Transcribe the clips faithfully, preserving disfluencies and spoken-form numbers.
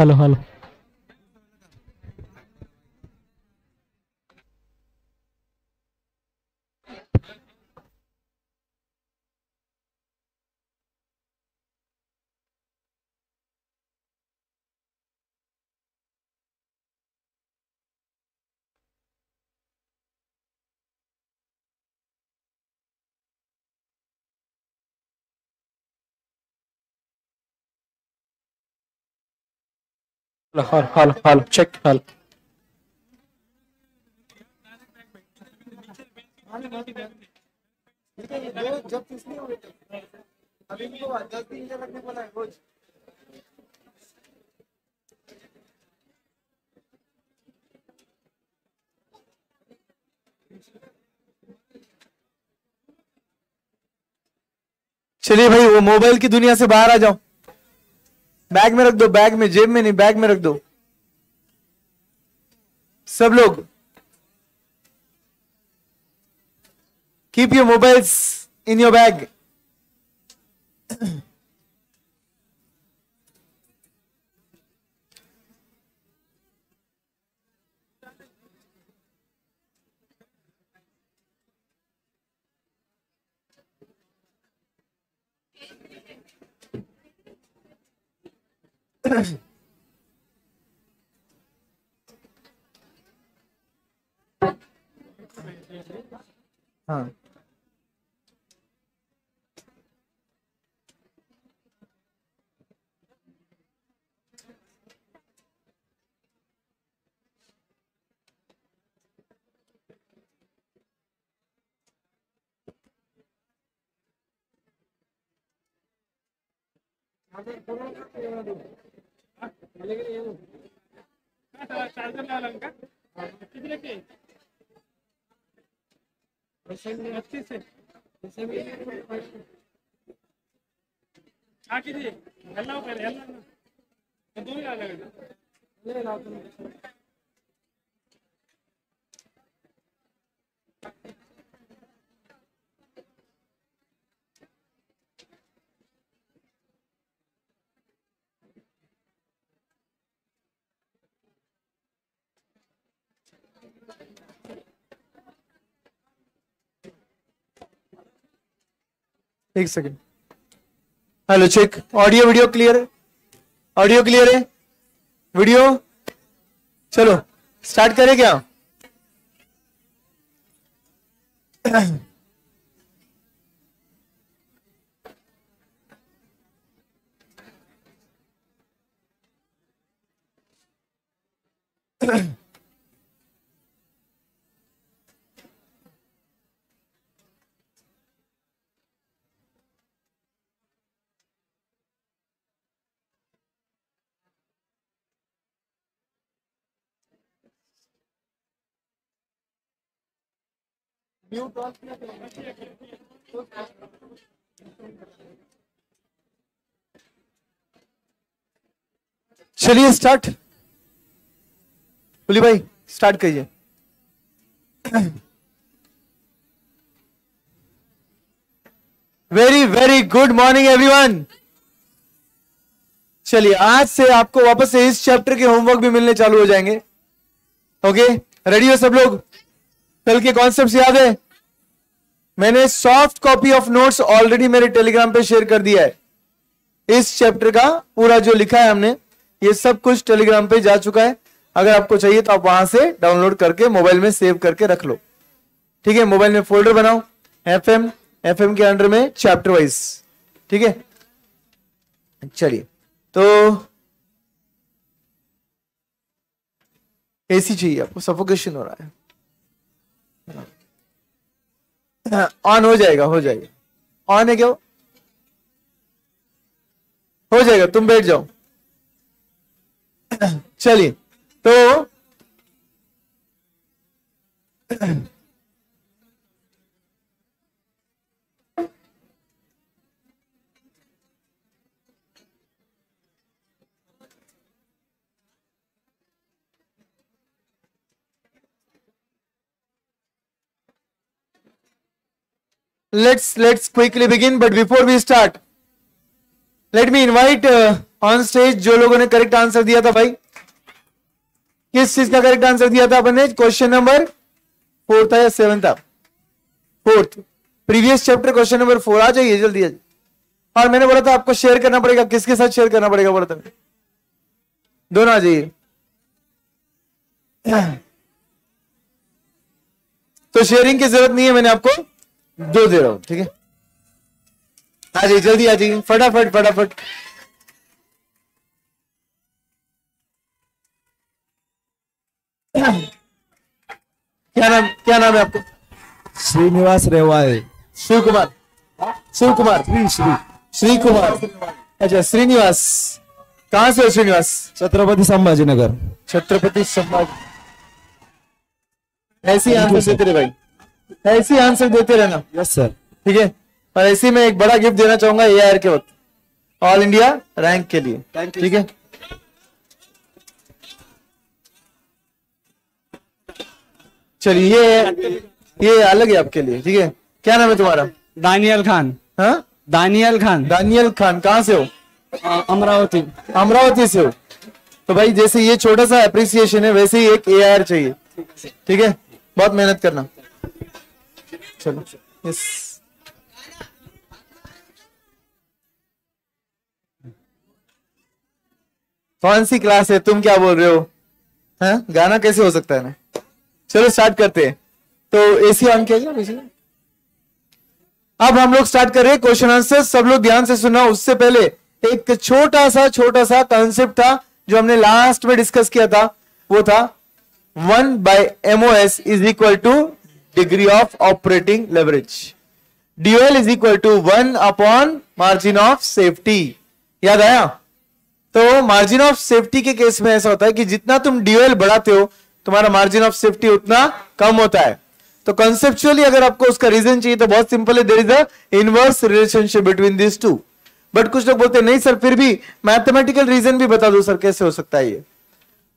Hello hello हल हल हल चेक हल चलिए भाई वो मोबाइल की दुनिया से बाहर आ जाओ। बैग में रख दो, बैग में, जेब में नहीं, बैग में रख दो सब लोग। Keep your mobiles in your bag. हाँ चार्जर लगा कितने के अच्छे से एक second. Hello check, audio video clear है? ऑडियो क्लियर है, वीडियो? चलो स्टार्ट करें क्या? चलिए स्टार्ट, बोली भाई स्टार्ट करिए। Very very good morning everyone. चलिए आज से आपको वापस से इस चैप्टर के होमवर्क भी मिलने चालू हो जाएंगे। ओके, रेडी हो सब लोग? कल के कॉन्सेप्ट्स याद है? मैंने soft copy of notes already मेरे टेलीग्राम पे शेयर कर दिया है। इस चैप्टर का पूरा जो लिखा है हमने, ये सब कुछ टेलीग्राम पे जा चुका है। अगर आपको चाहिए तो आप वहां से डाउनलोड करके मोबाइल में सेव करके रख लो, ठीक है? मोबाइल में फोल्डर बनाओ, एफएम, एफएम के अंडर में चैप्टर वाइज, ठीक है? चलिए, तो एसी चाहिए आपको, सफोकेशन हो रहा है। ऑन हो जाएगा, हो जाएगा, ऑन है क्या? हो जाएगा, तुम बैठ जाओ। चलिए, तो let's let's quickly begin, but before we start let me invite on stage जो लोगों ने करेक्ट आंसर दिया था। भाई किस चीज का करेक्ट आंसर दिया था अपन ने? क्वेश्चन नंबर फोर्थ था या सेवन था? Fourth, previous chapter question number four. आ जाइए जल्दी जल्दी। और मैंने बोला था आपको शेयर करना पड़ेगा। किसके साथ शेयर करना पड़ेगा बोला था? दोनों आ जाइए। तो शेयरिंग की जरूरत नहीं है, मैंने आपको दो दे रहा हूं, ठीक है? आ जाइए जल्दी, आ जाइए फटाफट फटाफट। क्या नाम क्या नाम है आपको? श्रीनिवास रेवाड़े। शिव कुमार, शिव कुमार, श्री श्री श्री कुमार। अच्छा श्रीनिवास, कहां से हो श्रीनिवास? छत्रपति संभाजी नगर। छत्रपति संभाजी। ऐसी आंसर देते रहे भाई, ऐसी आंसर देते रहना। यस सर, ठीक है? और ऐसी मैं एक बड़ा गिफ्ट देना चाहूंगा एआर के वक्त, ऑल इंडिया रैंक के लिए, ठीक है? चलिए, ये ये अलग है आपके लिए, ठीक है? क्या नाम है तुम्हारा? दानियल खान। हाँ, दानियल खान। दानियल खान, कहाँ से हो? अमरावती। अमरावती से हो। तो भाई जैसे ये छोटा सा एप्रिसिएशन है, वैसे ही एक एआर चाहिए, ठीक है? बहुत मेहनत करना। चलो, यस। कौन सी क्लास है? तुम क्या बोल रहे हो? हाँ, गाना कैसे हो सकता है ना? चलो स्टार्ट करते हैं। तो एसी ऑन किया पिछले। अब हम लोग स्टार्ट कर रहे हैं क्वेश्चन आंसर। सब लोग ध्यान से सुना। उससे पहले एक छोटा सा छोटा सा कॉन्सेप्ट था जो हमने लास्ट में डिस्कस किया था, वो था one by MOS is equal to degree of operating leverage, DOL is equal to one upon margin of safety. याद आया? तो मार्जिन ऑफ सेफ्टी के केस में ऐसा होता है कि जितना तुम डीओएल बढ़ाते हो, तुम्हारा मार्जिन ऑफ सेफ्टी उतना कम होता है। तो कॉन्सेप्चुअली अगर आपको उसका रीजन चाहिए तो बहुत सिंपल है, there is a inverse relationship between this two. But कुछ लोग बोलते हैं नहीं सर, फिर भी मैथमेटिकल रीजन भी बता दो सर, कैसे हो सकता है ये?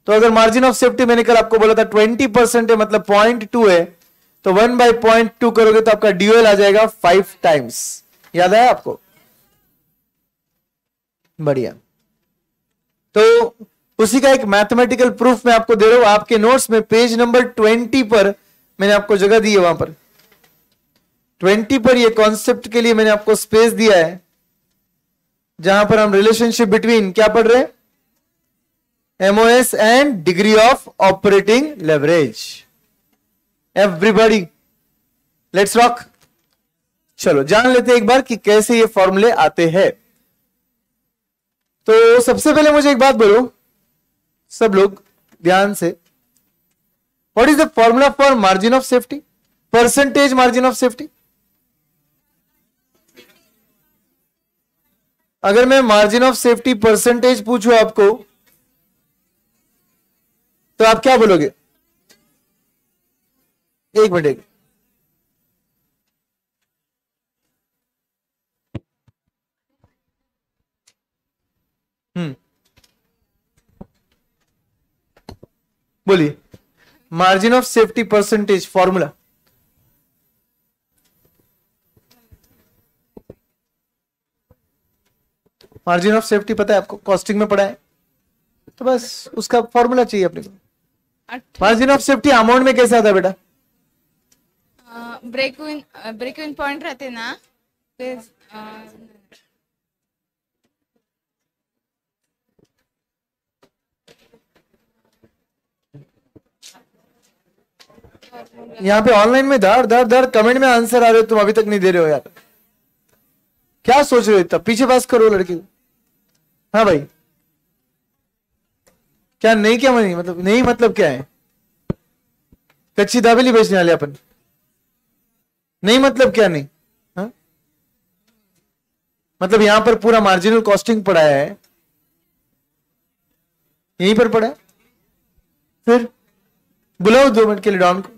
तो अगर मार्जिन ऑफ सेफ्टी मैंने कल आपको बोला था ट्वेंटी परसेंट है, मतलब पॉइंट टू है, तो वन बाई पॉइंट टू करोगे तो आपका डीओएल आ जाएगा फाइव टाइम्स। याद आया आपको? बढ़िया। तो उसी का एक मैथमेटिकल प्रूफ मैं आपको दे रहा हूं। आपके नोट्स में पेज नंबर ट्वेंटी पर मैंने आपको जगह दी है, वहां पर ट्वेंटी पर ये कॉन्सेप्ट के लिए मैंने आपको स्पेस दिया है, जहां पर हम रिलेशनशिप बिटवीन क्या पढ़ रहे हैं? MOS and degree of operating leverage. Everybody let's rock. चलो जान लेते हैं एक बार कि कैसे ये फॉर्मूले आते हैं। तो सबसे पहले मुझे एक बात बोलो सब लोग ध्यान से, what is the formula for margin of safety, percentage margin of safety? अगर मैं मार्जिन ऑफ सेफ्टी परसेंटेज पूछूं आपको तो आप क्या बोलोगे? एक मिनट, एक बोलिए margin of safety percentage formula. Margin of safety पता है आपको, कॉस्टिंग में पढ़ा है, तो बस उसका फॉर्मूला चाहिए अपने को। मार्जिन ऑफ सेफ्टी अमाउंट में कैसे आता है बेटा? Break even break even point रहते ना, यहाँ पे ऑनलाइन में दर दर दर कमेंट में आंसर आ रहे हो, तुम अभी तक नहीं दे रहे हो यार, क्या सोच रहे हो इतना? पीछे पास करो लड़की। हाँ भाई, क्या नहीं, क्या नहीं मतलब, नहीं मतलब क्या है? कच्ची दाबेली बेचने वाले अपन? नहीं मतलब क्या नहीं? हाँ मतलब यहाँ पर पूरा मार्जिनल कॉस्टिंग पढ़ाया है, यहीं पर पढ़ा है। फिर बुलाओ दो मिनट के लिए डॉन को।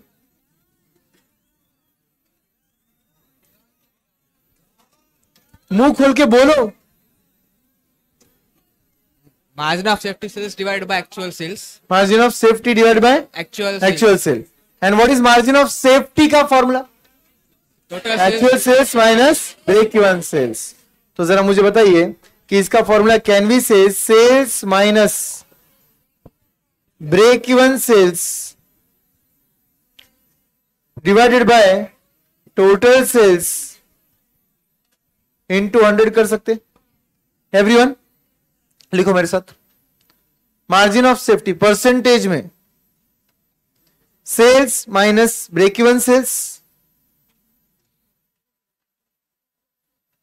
मुंह खोल के बोलो। Margin of safety sales divide by actual sales. Margin of safety divide by actual actual sales. And what is margin of safety का formula? Total actual sales minus break even sales. तो जरा मुझे बताइए कि इसका फॉर्मूला कैनवी से sales minus break even sales divided by total sales into hundred कर सकते एवरीवन। लिखो मेरे साथ, मार्जिन ऑफ सेफ्टी परसेंटेज में sales minus break even sales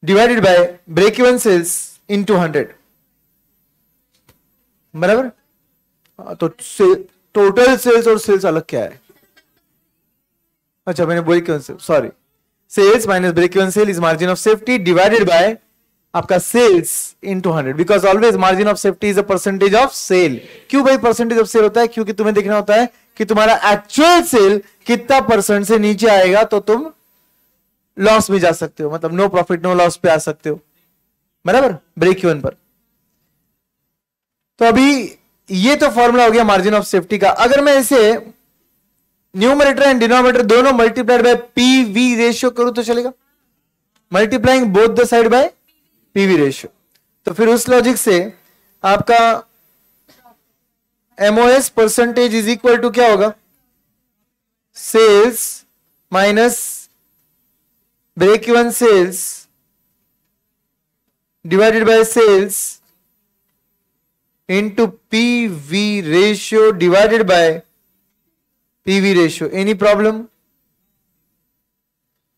divided by break even sales into hundred बराबर। तो से, टोटल सेल्स और सेल्स अलग क्या है? अच्छा मैंने break even sale, sorry, sales minus break even sale is margin of safety divided by आपका sales into hundred because always margin of safety is a percentage of sale. क्यों भाई percentage of cell होता है? क्योंकि तुम्हें देखना होता है कि तुम्हारा एक्चुअल सेल कितना परसेंट से नीचे आएगा तो तुम लॉस में जा सकते हो, मतलब नो प्रॉफिट नो लॉस पे आ सकते हो बराबर ब्रेक इवन पर। तो अभी ये तो फॉर्मूला हो गया मार्जिन ऑफ सेफ्टी का। अगर मैं इसे न्यूमरेटर एंड डिनोमिनेटर दोनों मल्टीप्लाइड बाय पीवी रेशियो करूं तो चलेगा, multiplying both the side by PV ratio. तो फिर उस लॉजिक से आपका MOS percentage is equal to क्या होगा? Sales minus break even sales divided by sales into PV ratio divided by PV ratio. Any problem?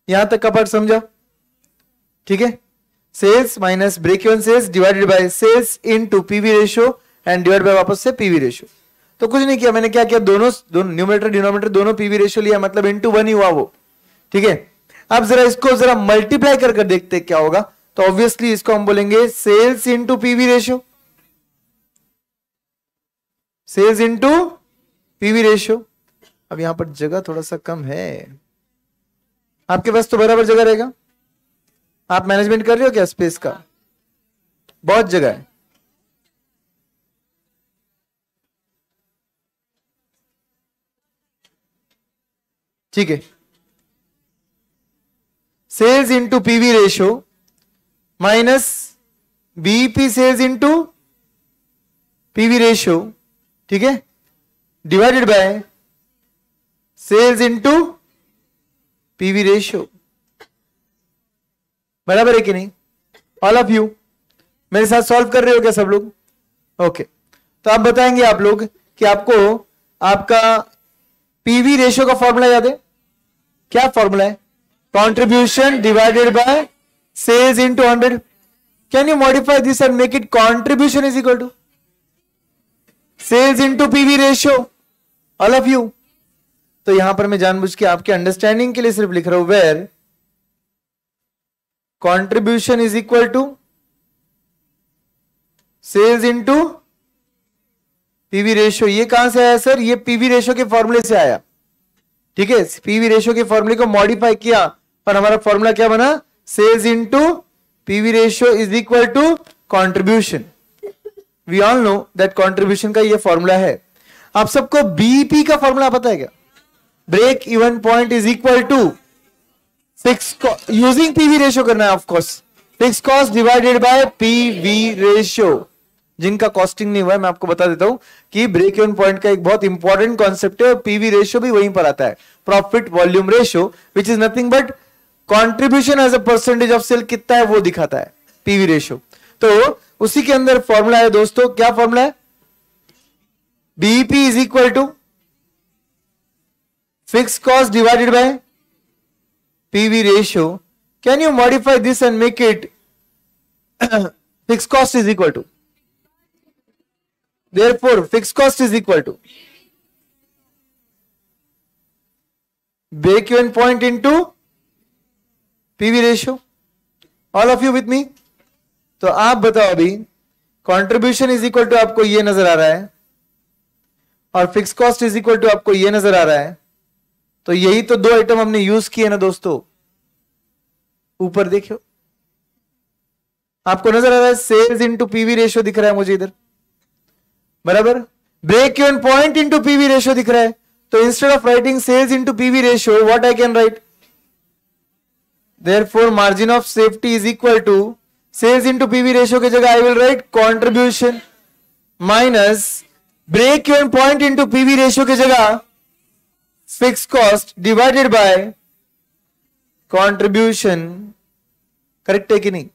यहां तक का पार्ट समझा? ठीक है, sales minus break even sales divided by sales into PV ratio and divide by वापस से PV ratio. तो कुछ नहीं किया मैंने, क्या किया दोनों दोनों न्यूमरेटर डिनोमिनेटर दोनों पीवी रेशियो लिया, मतलब इनटू वन ही हुआ वो। ठीक है, अब जरा इसको जरा मल्टीप्लाई कर कर देखते क्या होगा। तो ऑब्वियसली इसको हम बोलेंगे sales into PV ratio, sales into PV ratio. अब यहां पर जगह थोड़ा सा कम है आपके पास, तो बराबर जगह रहेगा। आप मैनेजमेंट कर रहे हो क्या स्पेस का? बहुत जगह है। ठीक है, sales into PV ratio minus BEP sales into PV ratio, ठीक है, divided by sales into PV ratio बराबर है कि नहीं? ऑल ऑफ यू मेरे साथ सॉल्व कर रहे हो क्या सब लोग? ओके, तो आप बताएंगे आप लोग कि आपको आपका पीवी रेशियो का फॉर्मूला याद है? क्या फॉर्मूला है? Contribution divided by sales into hundred. Can you modify this and make it contribution is equal to sales into PV ratio? All of you. तो यहां पर मैं जानबूझ के आपके अंडरस्टैंडिंग के लिए सिर्फ लिख रहा हूं where contribution is equal to sales into PV ratio. ये कहां से आया सर? ये पीवी रेशियो के फॉर्मूले से आया। ठीक है, पीवी रेशियो के फॉर्मूले को मॉडिफाई किया पर हमारा फॉर्मूला क्या बना? Sales into PV ratio is equal to contribution. We all know that contribution का ये फॉर्मूला है। आप सबको बीईपी का फॉर्मूला पता है क्या? Break even point is equal to fix using PV ratio करना है of course, fix cost divided by PV ratio. जिनका कॉस्टिंग नहीं हुआ है मैं आपको बता देता हूं कि ब्रेक इवन पॉइंट का एक बहुत इंपॉर्टेंट कॉन्सेप्ट है और पीवी रेशियो भी वहीं पर आता है, profit volume ratio, which is nothing but contribution as a percentage of sale कितना है वो दिखाता है पीवी रेशियो। तो उसी के अंदर फॉर्मूला है दोस्तों, क्या फॉर्मूला है? BEP is equal to fix cost divided by PV ratio. Can you modify this and make it fix cost is equal to, therefore fixed cost is equal to break even point into PV ratio. All of you with me? तो आप बताओ अभी contribution is equal to आपको ये नजर आ रहा है और fix cost is equal to आपको ये नजर आ रहा है। तो यही तो दो आइटम हमने यूज किए ना दोस्तों। ऊपर देखियो आपको नजर आ रहा है सेल्स इंटू पीवी रेशियो दिख रहा है मुझे इधर बराबर, break even point into PV ratio दिख रहा है। तो instead of writing sales into PV ratio what I can write? Therefore margin of safety is equal to sales into PV ratio की जगह I will write contribution minus break even point into PV ratio की जगह fix cost divided by contribution. Correct है कि नहीं?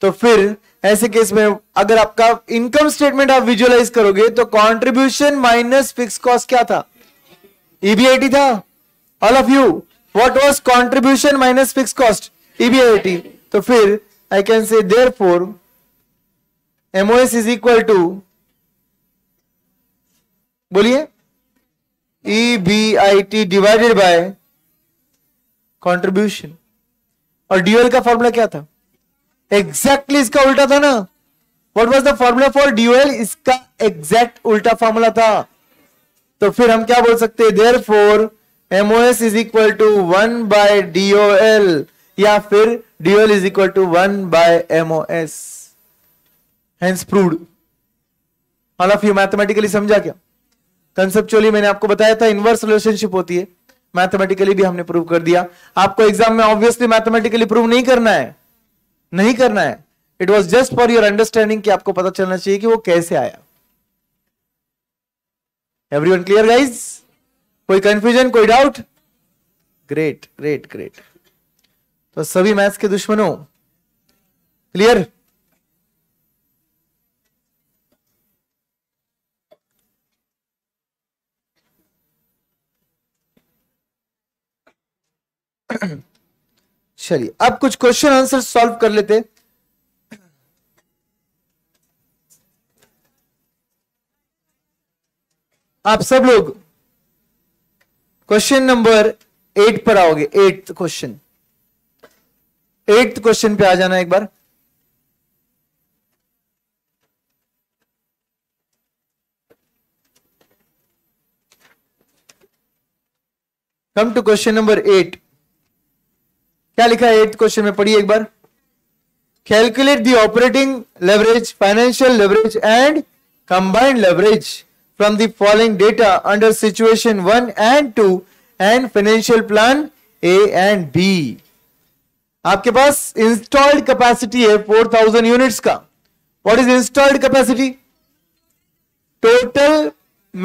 तो फिर ऐसे केस में अगर आपका इनकम स्टेटमेंट आप विजुअलाइज करोगे तो कंट्रीब्यूशन माइनस फिक्स कॉस्ट क्या था? ईबीआईटी था। All of you what was contribution minus fix cost? EBIT. तो फिर I can say therefore MOS is equal to, बोलिए, ईबीआईटी डिवाइडेड बाय कंट्रीब्यूशन। और डीओएल का फॉर्मूला क्या था? एग्जैक्टली exactly इसका उल्टा था ना। What was the formula for DOL? इसका एग्जैक्ट उल्टा फॉर्मूला था। तो फिर हम क्या बोल सकते हैं? Therefore MOS is equal to one by DOL या फिर DOL is equal to one by MOS. Hence proved. All of you mathematically समझा क्या? कंसेप्चुअली मैंने आपको बताया था इनवर्स रिलेशनशिप होती है, मैथमेटिकली भी हमने प्रूव कर दिया। आपको एग्जाम में ऑब्वियसली मैथमेटिकली प्रूव नहीं करना है, नहीं करना है। It was just for your understanding कि आपको पता चलना चाहिए कि वो कैसे आया। Everyone clear guys? कोई कंफ्यूजन, कोई डाउट? Great great great. तो सभी मैथ्स के दुश्मनों, क्लियर? चलिए अब कुछ क्वेश्चन आंसर सॉल्व कर लेते। आप सब लोग क्वेश्चन नंबर एट पर आओगे। एट्थ क्वेश्चन, एट्थ क्वेश्चन पे आ जाना एक बार। Come to question number eight. क्या लिखा है एट क्वेश्चन में? पढ़िए एक बार। Calculate the operating leverage, financial leverage and combined leverage from the following data under situation one and two and financial plan A and B. आपके पास installed capacity है फोर थाउजेंड यूनिट्स का। What is installed capacity? Total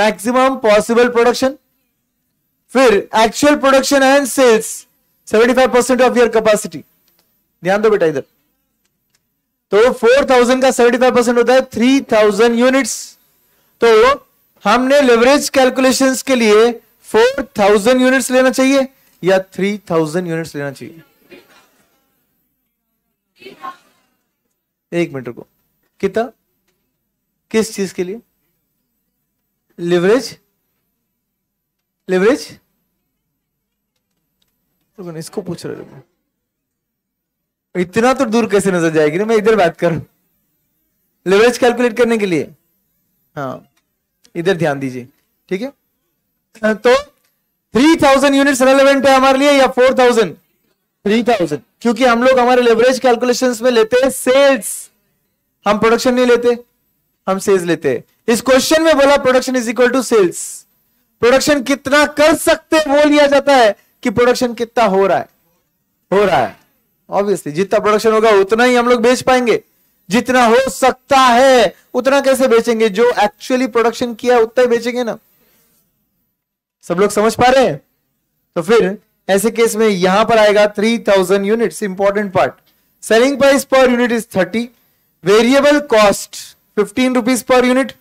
maximum possible production, फिर actual production and sales seventy five percent of your capacity. ध्यान दो बेटा इधर। तो फोर थाउजेंड का सेवेंटी फाइव परसेंट होता है थ्री थाउजेंड यूनिट्स। तो हमने लेवरेज कैलकुलेशंस के लिए फोर थाउजेंड यूनिट्स लेना चाहिए या थ्री थाउजेंड यूनिट्स लेना चाहिए? एक मिनट रुको, कितना, किस चीज के लिए? लेवरेज, लेवरेज तो इसको पूछ रहे हो, इतना तो दूर कैसे नजर जाएगी ना, मैं इधर बात कर रहा हूं। लेवरेज कैलकुलेट करने के लिए, हाँ इधर ध्यान दीजिए, ठीक है। तो थ्री थाउजेंड यूनिट्स रेलेवेंट है हमारे लिए या फोर थाउजेंड? थ्री थाउजेंड, क्योंकि हम लोग हमारे लेवरेज कैलकुलेशंस में लेते हैं सेल्स। हम प्रोडक्शन नहीं लेते, हम सेल्स लेते हैं। इस क्वेश्चन में बोला production is equal to sales. Production कितना कर सकते वो लिया जाता है कि प्रोडक्शन कितना हो रहा है, हो रहा है। ऑब्वियसली जितना प्रोडक्शन होगा उतना ही हम लोग बेच पाएंगे। जितना हो सकता है उतना कैसे बेचेंगे? जो एक्चुअली प्रोडक्शन किया उतना ही बेचेंगे ना। सब लोग समझ पा रहे हैं? तो फिर ऐसे केस में यहां पर आएगा three thousand units. Important part, selling price per unit is thirty, variable cost fifteen rupees per unit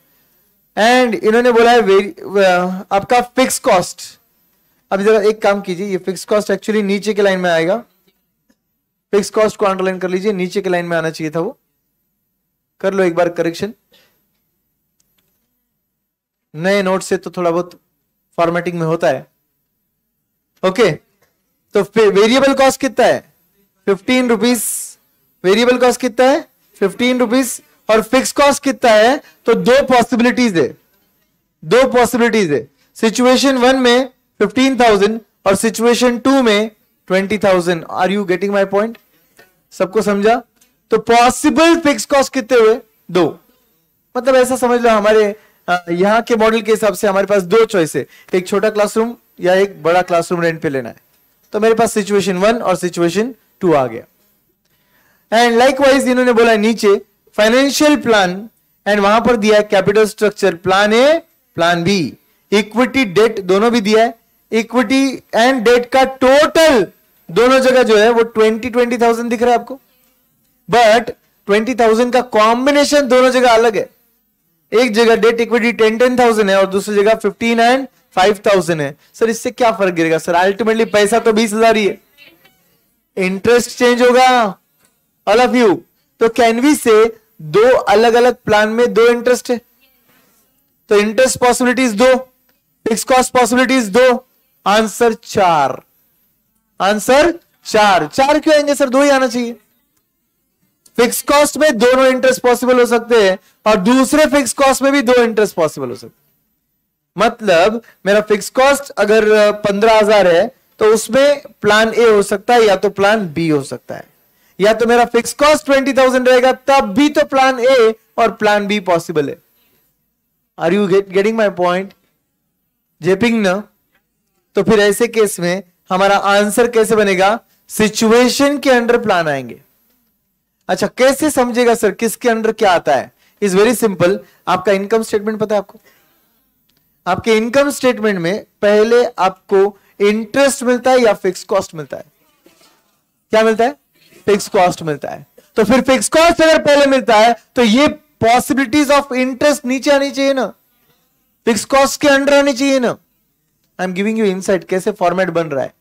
and इन्होंने बोला है आपका फिक्स कॉस्ट। अब जरा एक काम कीजिए, ये फिक्स कॉस्ट एक्चुअली नीचे के लाइन में आएगा। फिक्स कॉस्ट को अंडरलाइन कर लीजिए, नीचे के लाइन में आना चाहिए था वो। कर लो एक बार करेक्शन। नए नोट से तो थोड़ा बहुत फॉर्मेटिंग में होता है। ओके, तो वेरिएबल कॉस्ट कितना है? Fifteen rupees. वेरिएबल कॉस्ट कितना है? Fifteen rupees. और फिक्स कॉस्ट कितना है? तो दो पॉसिबिलिटीज है, दो पॉसिबिलिटीज है। सिचुएशन वन में फिफ्टीन थाउजेंड और सिचुएशन टू में twenty thousand. Are you getting my point? सबको समझा? तो पॉसिबल फिक्स कॉस्ट कितने हुए? दो। मतलब ऐसा समझ लो हमारे यहां के मॉडल के हिसाब से हमारे पास दो चॉइस है, एक छोटा क्लासरूम या एक बड़ा क्लासरूम रेंट पे लेना है। तो मेरे पास सिचुएशन वन और सिचुएशन टू आ गया। एंड लाइकवाइज इन्होंने बोला नीचे फाइनेंशियल प्लान एंड वहां पर दिया है capital structure, plan A plan B, equity debt दोनों भी दिया है। इक्विटी एंड डेट का टोटल दोनों जगह जो है वो ट्वेंटी ट्वेंटी थाउजेंड दिख रहा है आपको, बट ट्वेंटी थाउजेंड का कॉम्बिनेशन दोनों जगह अलग है। एक जगह debt equity ten ten thousand है और दूसरी जगह फिफ्टीन एंड फाइव थाउजेंड है। सर इससे क्या फर्क गिरेगा? सर अल्टीमेटली पैसा तो बीस हजार ही है, इंटरेस्ट चेंज होगा ऑल ऑफ यू। तो कैन वी से दो अलग अलग प्लान में दो इंटरेस्ट है, तो इंटरेस्ट पॉसिबिलिटीज दो, फिक्स कॉस्ट पॉसिबिलिटीज दो, आंसर चार। आंसर चार। चार क्यों आएंगे सर? दो ही आना चाहिए। फिक्स कॉस्ट में दोनों इंटरेस्ट पॉसिबल हो सकते हैं और दूसरे फिक्स कॉस्ट में भी दो इंटरेस्ट पॉसिबल हो सकते हैं। मतलब मेरा फिक्स कॉस्ट अगर पंद्रह हजार है तो उसमें प्लान ए हो सकता है या तो प्लान बी हो सकता है, या तो मेरा फिक्स कॉस्ट ट्वेंटी थाउजेंड रहेगा तब भी तो प्लान ए और प्लान बी पॉसिबल है। Are you get getting my point जेपिंग ना? तो फिर ऐसे केस में हमारा आंसर कैसे बनेगा? सिचुएशन के अंडर प्लान आएंगे। अच्छा कैसे समझेगा सर किसके अंडर क्या आता है? Is very simple. आपका इनकम स्टेटमेंट पता है आपको, आपके इनकम स्टेटमेंट में पहले आपको इंटरेस्ट मिलता है या फिक्स कॉस्ट मिलता है? क्या मिलता है? फिक्स कॉस्ट मिलता है। तो फिर फिक्स कॉस्ट अगर पहले मिलता है तो ये पॉसिबिलिटीज ऑफ इंटरेस्ट नीचे आनी चाहिए ना, फिक्स कॉस्ट के अंडर आनी चाहिए ना। I am giving you insight कैसे फॉर्मेट बन रहा है।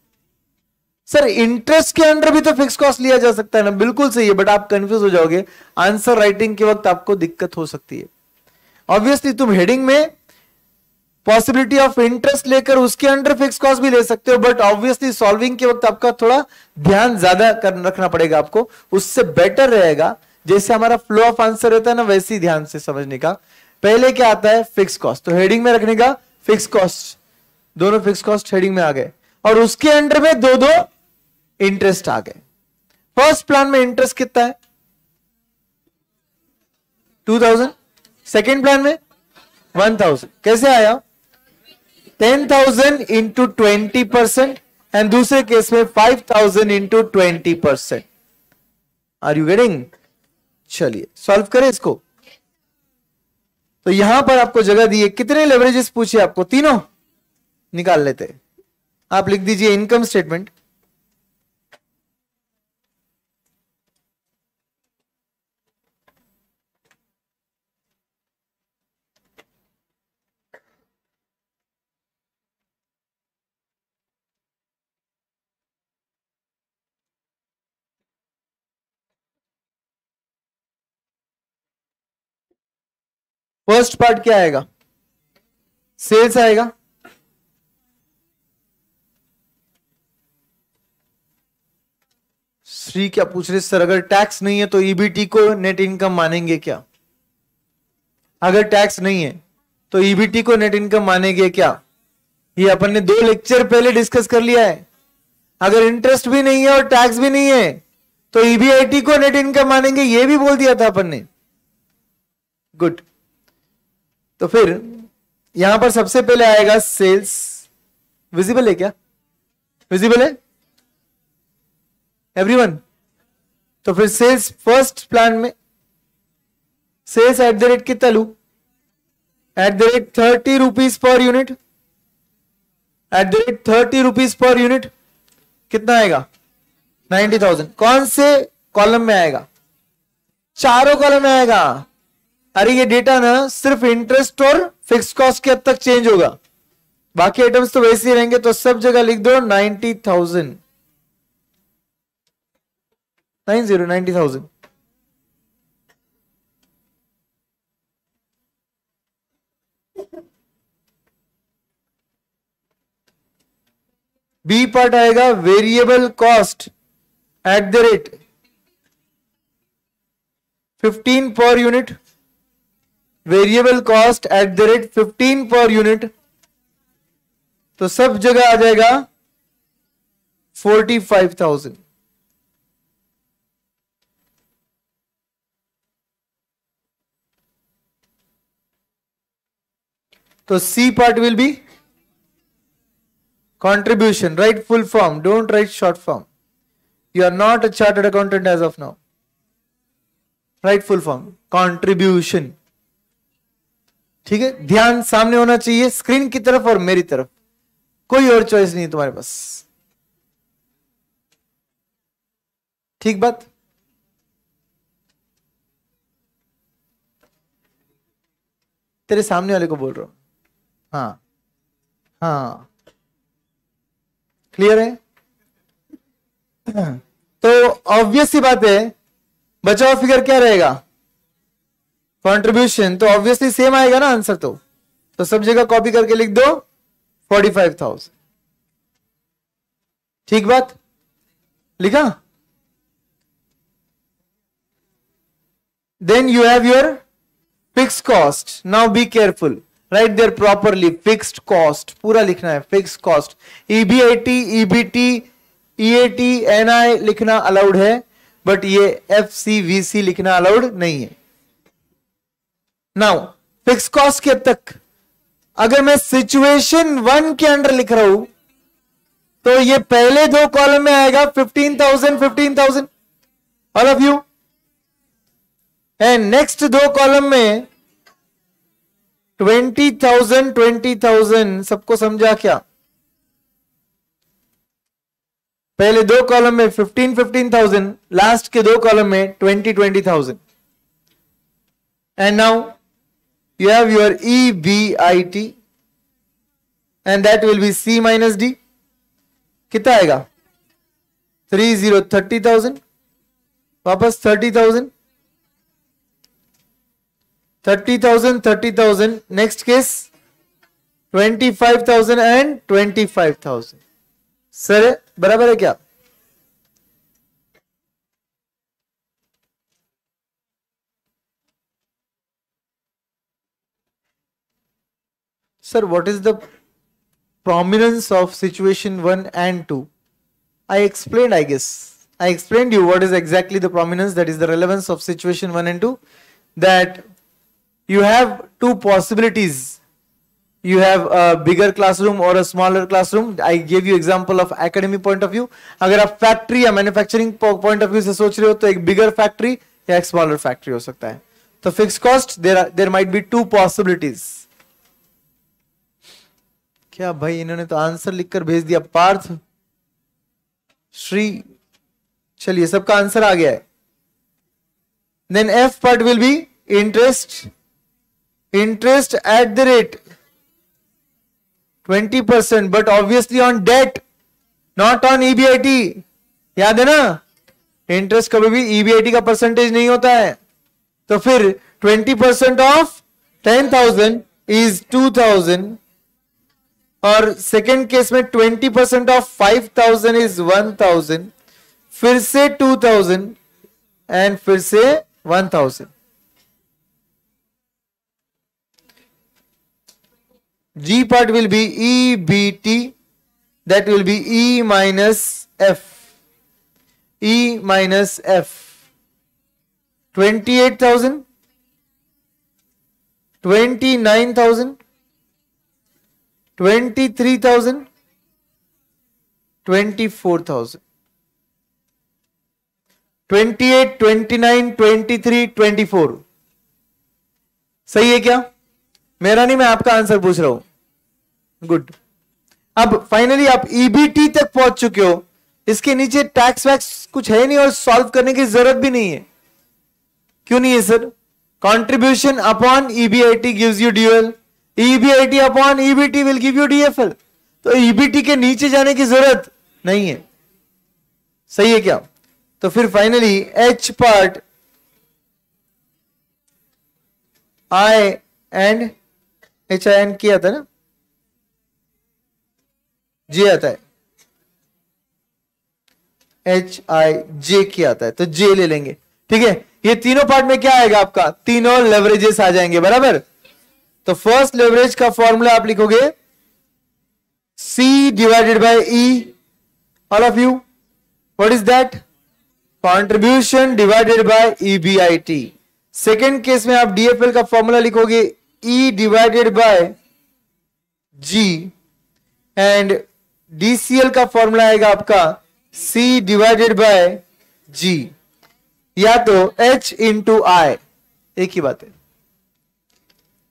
सर इंटरेस्ट के अंडर भी तो फिक्स कॉस्ट लिया जा सकता है ना? बिल्कुल सही है, बट आप कंफ्यूज हो जाओगे। आंसर राइटिंग के वक्त आपको दिक्कत हो सकती है। ऑब्वियसली तुम हेडिंग में पॉसिबिलिटी ऑफ इंटरेस्ट लेकर उसके अंडर फिक्स कॉस्ट भी ले सकते हो, बट ऑब्वियसली सॉल्विंग के वक्त आपका थोड़ा ध्यान ज्यादा कर रखना पड़ेगा आपको। उससे बेटर रहेगा जैसे हमारा फ्लो ऑफ आंसर रहता है ना, वैसे ही ध्यान से समझने का। पहले क्या आता है? Fix cost. तो हेडिंग में रखने का फिक्स कॉस्ट, दोनों फिक्स कॉस्ट हेडिंग में आ गए और उसके अंडर में दो दो इंटरेस्ट आ गए। फर्स्ट प्लान में इंटरेस्ट कितना है? Two thousand. सेकेंड प्लान में वन थाउजेंड। कैसे आया? Ten thousand into twenty percent and दूसरे केस में five thousand into twenty percent. Are you getting? चलिए सॉल्व करें इसको। तो यहां पर आपको जगह दी है, कितने लेवरेजेस पूछे आपको? तीनों निकाल लेते हैं। आप लिख दीजिए इनकम स्टेटमेंट, फर्स्ट पार्ट क्या आएगा? सेल्स आएगा, श्री क्या पूछ रहे सर? अगर टैक्स नहीं है तो ईबीटी को नेट इनकम मानेंगे क्या? अगर टैक्स नहीं है तो ईबीटी को नेट इनकम मानेंगे क्या? ये अपन ने दो लेक्चर पहले डिस्कस कर लिया है। अगर इंटरेस्ट भी नहीं है और टैक्स भी नहीं है तो ईबीआईटी को नेट इनकम मानेंगे, ये भी बोल दिया था अपन ने। गुड। तो फिर यहां पर सबसे पहले आएगा सेल्स। विजिबल है क्या? विजिबल है एवरीवन? तो फिर सेल्स फर्स्ट प्लान में, सेल्स एट द रेट कितना लू? At the rate thirty rupees per unit. At the rate thirty rupees per unit कितना आएगा? Ninety thousand. कौन से कॉलम में आएगा? चारों कॉलम में आएगा। अरे ये डेटा ना सिर्फ इंटरेस्ट और फिक्स कॉस्ट के हद तक चेंज होगा, बाकी आइटम्स तो वैसे ही रहेंगे। तो सब जगह लिख दो ninety thousand, nine zero ninety thousand. B part आएगा variable cost at the rate fifteen per unit. Variable cost at the rate fifteen per unit, तो सब जगह आ जाएगा फोर्टी फाइव थाउजेंड। तो C part will be contribution. Write full form, don't write short form. You are not a chartered accountant as of now. Write full form contribution. ठीक है, ध्यान सामने होना चाहिए स्क्रीन की तरफ और मेरी तरफ, कोई और चॉइस नहीं है तुम्हारे पास। ठीक बात, तेरे सामने वाले को बोल रहा हूं। हाँ हाँ क्लियर है। तो ऑब्वियस ही बात है बचा हुआ फिगर क्या रहेगा, कंट्रीब्यूशन। तो ऑब्वियसली सेम आएगा ना आंसर, तो तो सब जगह कॉपी करके लिख दो फोर्टी फाइव थाउजेंड। ठीक बात, लिखा। Then you have your fixed cost. Now be careful, write there properly fixed cost, पूरा लिखना है fixed cost. EBIT, EBT, EAT, NI लिखना अलाउड है, बट ये एफसी, वीसी लिखना अलाउड नहीं है। नाउ फिक्स कॉस्ट के तक अगर मैं सिचुएशन वन के अंडर लिख रहा हूं तो ये पहले दो कॉलम में आएगा fifteen thousand, fifteen thousand all of you, and next दो कॉलम में ट्वेंटी थाउजेंड, ट्वेंटी थाउजेंड। सबको समझा क्या? पहले दो कॉलम में फिफ्टीन, फिफ्टीन थाउजेंड, लास्ट के दो कॉलम में twenty, twenty thousand. And now you have your E B I T and that will be C minus D. कितना आएगा? थ्री जीरो थर्टी थाउजेंड, वापस thirty thousand, thirty thousand, thirty thousand. Next case twenty five thousand and twenty five thousand. Sir बराबर है क्या? Sir, what is the prominence of situation one and two? I explained, I guess. I explained you what is exactly the prominence, that is the relevance of situation one and two. That you have two possibilities. You have a bigger classroom or a smaller classroom. I gave you example of academy point of view. अगर आप factory या manufacturing point of view से सोच रहे हो तो एक bigger factory या एक smaller factory हो सकता है. तो fixed cost there there might be two possibilities. क्या भाई, इन्होंने तो आंसर लिखकर भेज दिया। पार्थ, श्री, चलिए सबका आंसर आ गया है। Then F part will be interest, interest at the rate twenty percent, but obviously on debt, not on EBIT. याद है ना, इंटरेस्ट कभी भी ईबीआईटी का परसेंटेज नहीं होता है। तो फिर twenty percent of ten thousand is two thousand, और सेकेंड केस में twenty percent of five thousand is one thousand, फिर से टू थाउजेंड एंड फिर से one thousand. G part will be E B T, that will be E minus F, E minus F twenty eight thousand, twenty nine thousand, twenty three thousand, twenty four thousand, twenty eight, twenty nine, twenty three, twenty four. सही है क्या? मेरा नहीं, मैं आपका answer पूछ रहा हूं। गुड। अब फाइनली आप ईबीटी तक पहुंच चुके हो, इसके नीचे टैक्स वैक्स कुछ है नहीं और सॉल्व करने की जरूरत भी नहीं है। क्यों नहीं है sir? Contribution upon EBIT gives you dual, E B I T upon E B T will give you D F L। तो E B T के नीचे जाने की जरूरत नहीं है। सही है क्या? तो फिर finally H part, I and H I N क्या आता है ना, J आता है, H I J क्या आता है, तो J ले लेंगे। ठीक है, ये तीनों पार्ट में क्या आएगा आपका? तीनों लेवरेजेस आ जाएंगे, बराबर। तो फर्स्ट लेवरेज का फॉर्मूला आप लिखोगे C divided by E, all of you. What is that? Contribution divided by E B I T। Second case में आप D F L का फॉर्मूला लिखोगे E divided by G, and D C L का formula आएगा आपका C divided by G। या तो h into आई, एक ही बात है।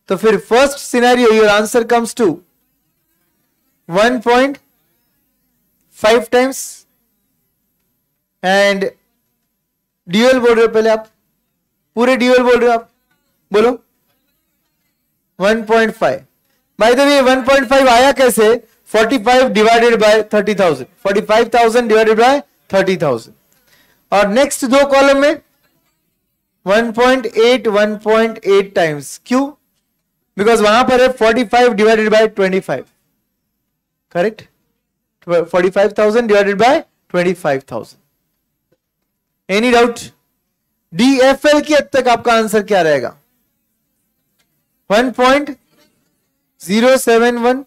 तो फिर first scenario your answer comes to one point five times and dual बोल रहे हो, पहले आप पूरे ड्यूअल बोल रहे हो, आप बोलो वन पॉइंट फाइव। भाई तो ये वन पॉइंट फाइव आया कैसे? Forty five divided by thirty thousand, forty five thousand divided by thirty thousand. और नेक्स्ट दो कॉलम में one point eight one point eight times, क्यों? बिकॉज वहां पर है forty five divided by twenty five, correct? Forty five thousand divided by twenty five thousand. Any doubt? DFL की हद तक आपका आंसर क्या रहेगा? One point zero seven one,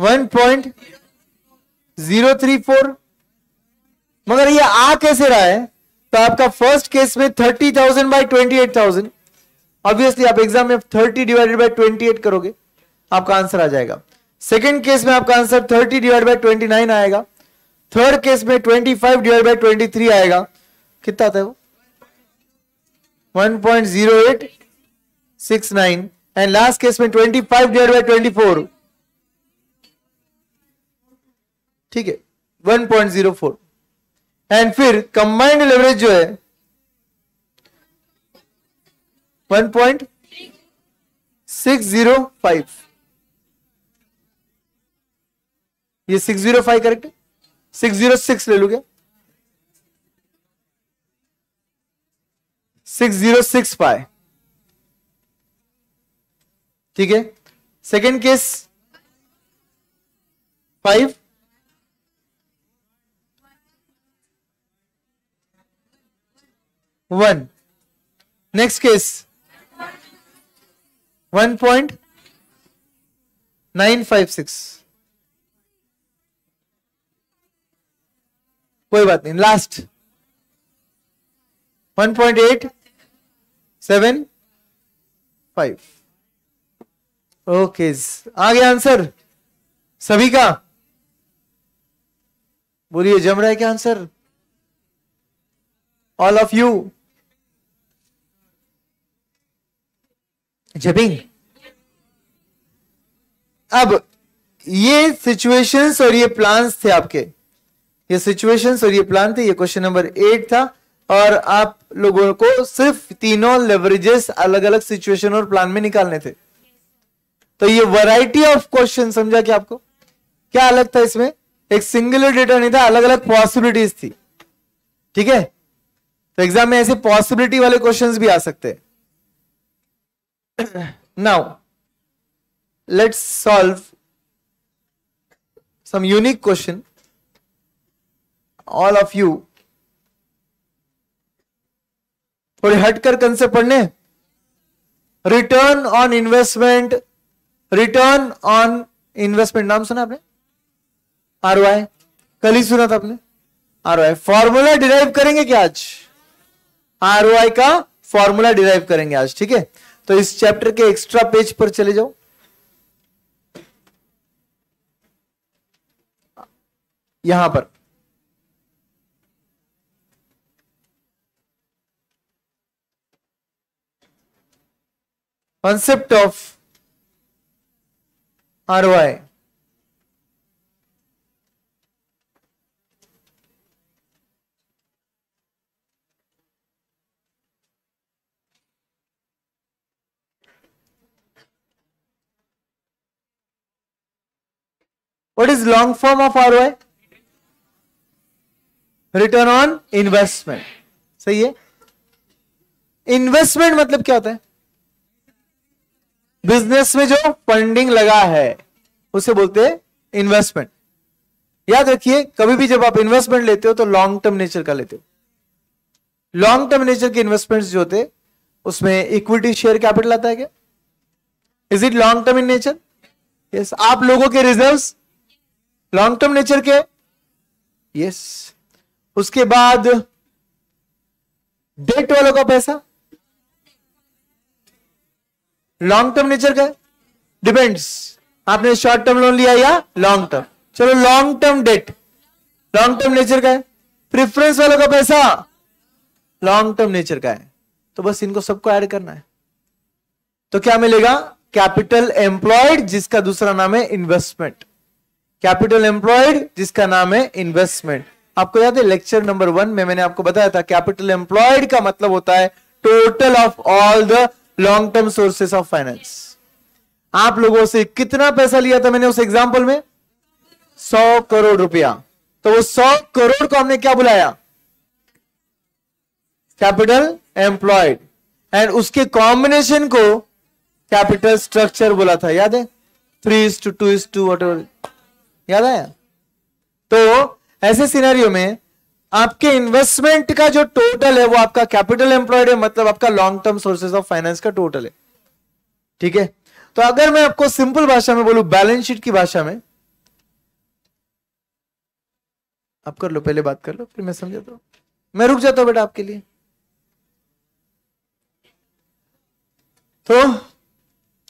one point zero three four. मगर ये आ कैसे रहा है? तो आपका फर्स्ट केस में thirty thousand by twenty eight thousand, obviously आप एग्जाम में thirty divided by twenty eight करोगे, आपका आंसर आ जाएगा। सेकंड केस में आपका answer thirty divide by twenty nine आएगा। थर्ड केस में twenty five divide by twenty three आएगा, कितना आता है वो? One point zero eight six nine. And last case में twenty five divide by twenty four, ठीक है, one point zero four. And फिर कंबाइंड लेवरेज जो है one point six zero five, ये सिक्स जीरो फाइव करेक्ट है? Six zero six ले लूंगा, सिक्स जीरो सिक्स फाइव, ठीक है। Second case five, one. Next case one point nine five six, कोई बात नहीं। Last one point eight seven five. Okay, आ गया आंसर सभी का? बोलिए, जम रहा है क्या आंसर ऑल ऑफ यू? जबिंग। अब ये सिचुएशंस और ये प्लान्स थे आपके, ये सिचुएशंस और ये प्लान थे। ये क्वेश्चन नंबर एट था और आप लोगों को सिर्फ तीनों लेवरेजेस अलग अलग सिचुएशन और प्लान में निकालने थे। तो ये वैरायटी ऑफ क्वेश्चन, समझा कि आपको क्या अलग था इसमें? एक सिंगुलर डेटा नहीं था, अलग अलग पॉसिबिलिटीज थी, ठीक है। तो एग्जाम में ऐसे पॉसिबिलिटी वाले क्वेश्चंस भी आ सकते हैं। Now let's solve some unique question, all of you. थोड़े हटकर कंसेप्ट पढ़ने, return on investment. Return on investment नाम सुना आपने? आरओआई, कल ही सुना था आपने आरओआई। फॉर्मूला डिराइव करेंगे क्या आज? आरओआई का फॉर्मूला डिराइव करेंगे आज, ठीक है। तो इस चैप्टर के एक्स्ट्रा पेज पर चले जाओ, यहां पर concept of R O I। What is long form of R O I? Return on investment, सही है। इन्वेस्टमेंट मतलब क्या होता है? बिजनेस में जो फंडिंग लगा है उसे बोलते हैं इन्वेस्टमेंट। याद रखिए, कभी भी जब आप इन्वेस्टमेंट लेते हो तो लॉन्ग टर्म नेचर का लेते हो। लॉन्ग टर्म नेचर के इन्वेस्टमेंट्स जो होते हैं उसमें इक्विटी शेयर कैपिटल आता है क्या? Is it long term in nature? Yes. आप लोगों के रिजर्व्स लॉन्ग टर्म नेचर के, यस। उसके बाद डेट वालों का पैसा लॉन्ग टर्म नेचर का, डिपेंड्स आपने शॉर्ट टर्म लोन लिया या लॉन्ग टर्म। चलो, long term debt long term nature का है। प्रेफरेंस वालों का पैसा लॉन्ग टर्म नेचर का है, तो बस इनको सबको ऐड करना है। तो क्या मिलेगा? कैपिटल एम्प्लॉयड, जिसका दूसरा नाम है इन्वेस्टमेंट। कैपिटल एम्प्लॉयड जिसका नाम है इन्वेस्टमेंट। आपको याद है लेक्चर नंबर वन में मैंने आपको बताया था कैपिटल एम्प्लॉयड का मतलब होता है total of all the long term sources of finance. आप लोगों से कितना पैसा लिया था मैंने उस एग्जाम्पल में? सौ करोड़ रुपया। तो वो सौ करोड़ को हमने क्या बुलाया? Capital employed. एंड उसके कॉम्बिनेशन को कैपिटल स्ट्रक्चर बोला था, याद है? Three is to two is to whatever, याद आया? तो ऐसे सिनेरियो में आपके इन्वेस्टमेंट का जो टोटल है वो आपका कैपिटल एम्प्लॉयड है, मतलब आपका long term sources of finance का टोटल है। ठीक है, तो अगर मैं आपको सिंपल भाषा में बोलूं, बैलेंस शीट की भाषा में, आप कर लो, पहले बात कर लो फिर मैं समझाता हूं, मैं रुक जाता हूं बेटा आपके लिए। तो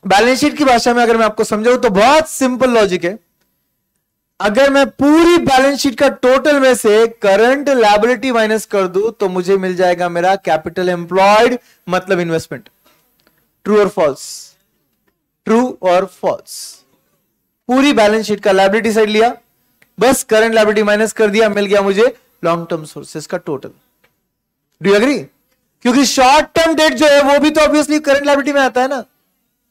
बैलेंस शीट की भाषा में अगर मैं आपको समझाऊं तो बहुत सिंपल लॉजिक है। अगर मैं पूरी बैलेंस शीट का टोटल में से करंट लायबिलिटी माइनस कर दूं तो मुझे मिल जाएगा मेरा कैपिटल एम्प्लॉयड, मतलब इन्वेस्टमेंट। ट्रू और फॉल्स? ट्रू और फॉल्स? पूरी बैलेंस शीट का लायबिलिटी साइड लिया, बस करंट लायबिलिटी माइनस कर दिया, मिल गया मुझे लॉन्ग टर्म सोर्सेस का टोटल। Do you agree? क्योंकि शॉर्ट टर्म डेट जो है वो भी तो ऑब्वियसली करंट लायबिलिटी में आता है ना,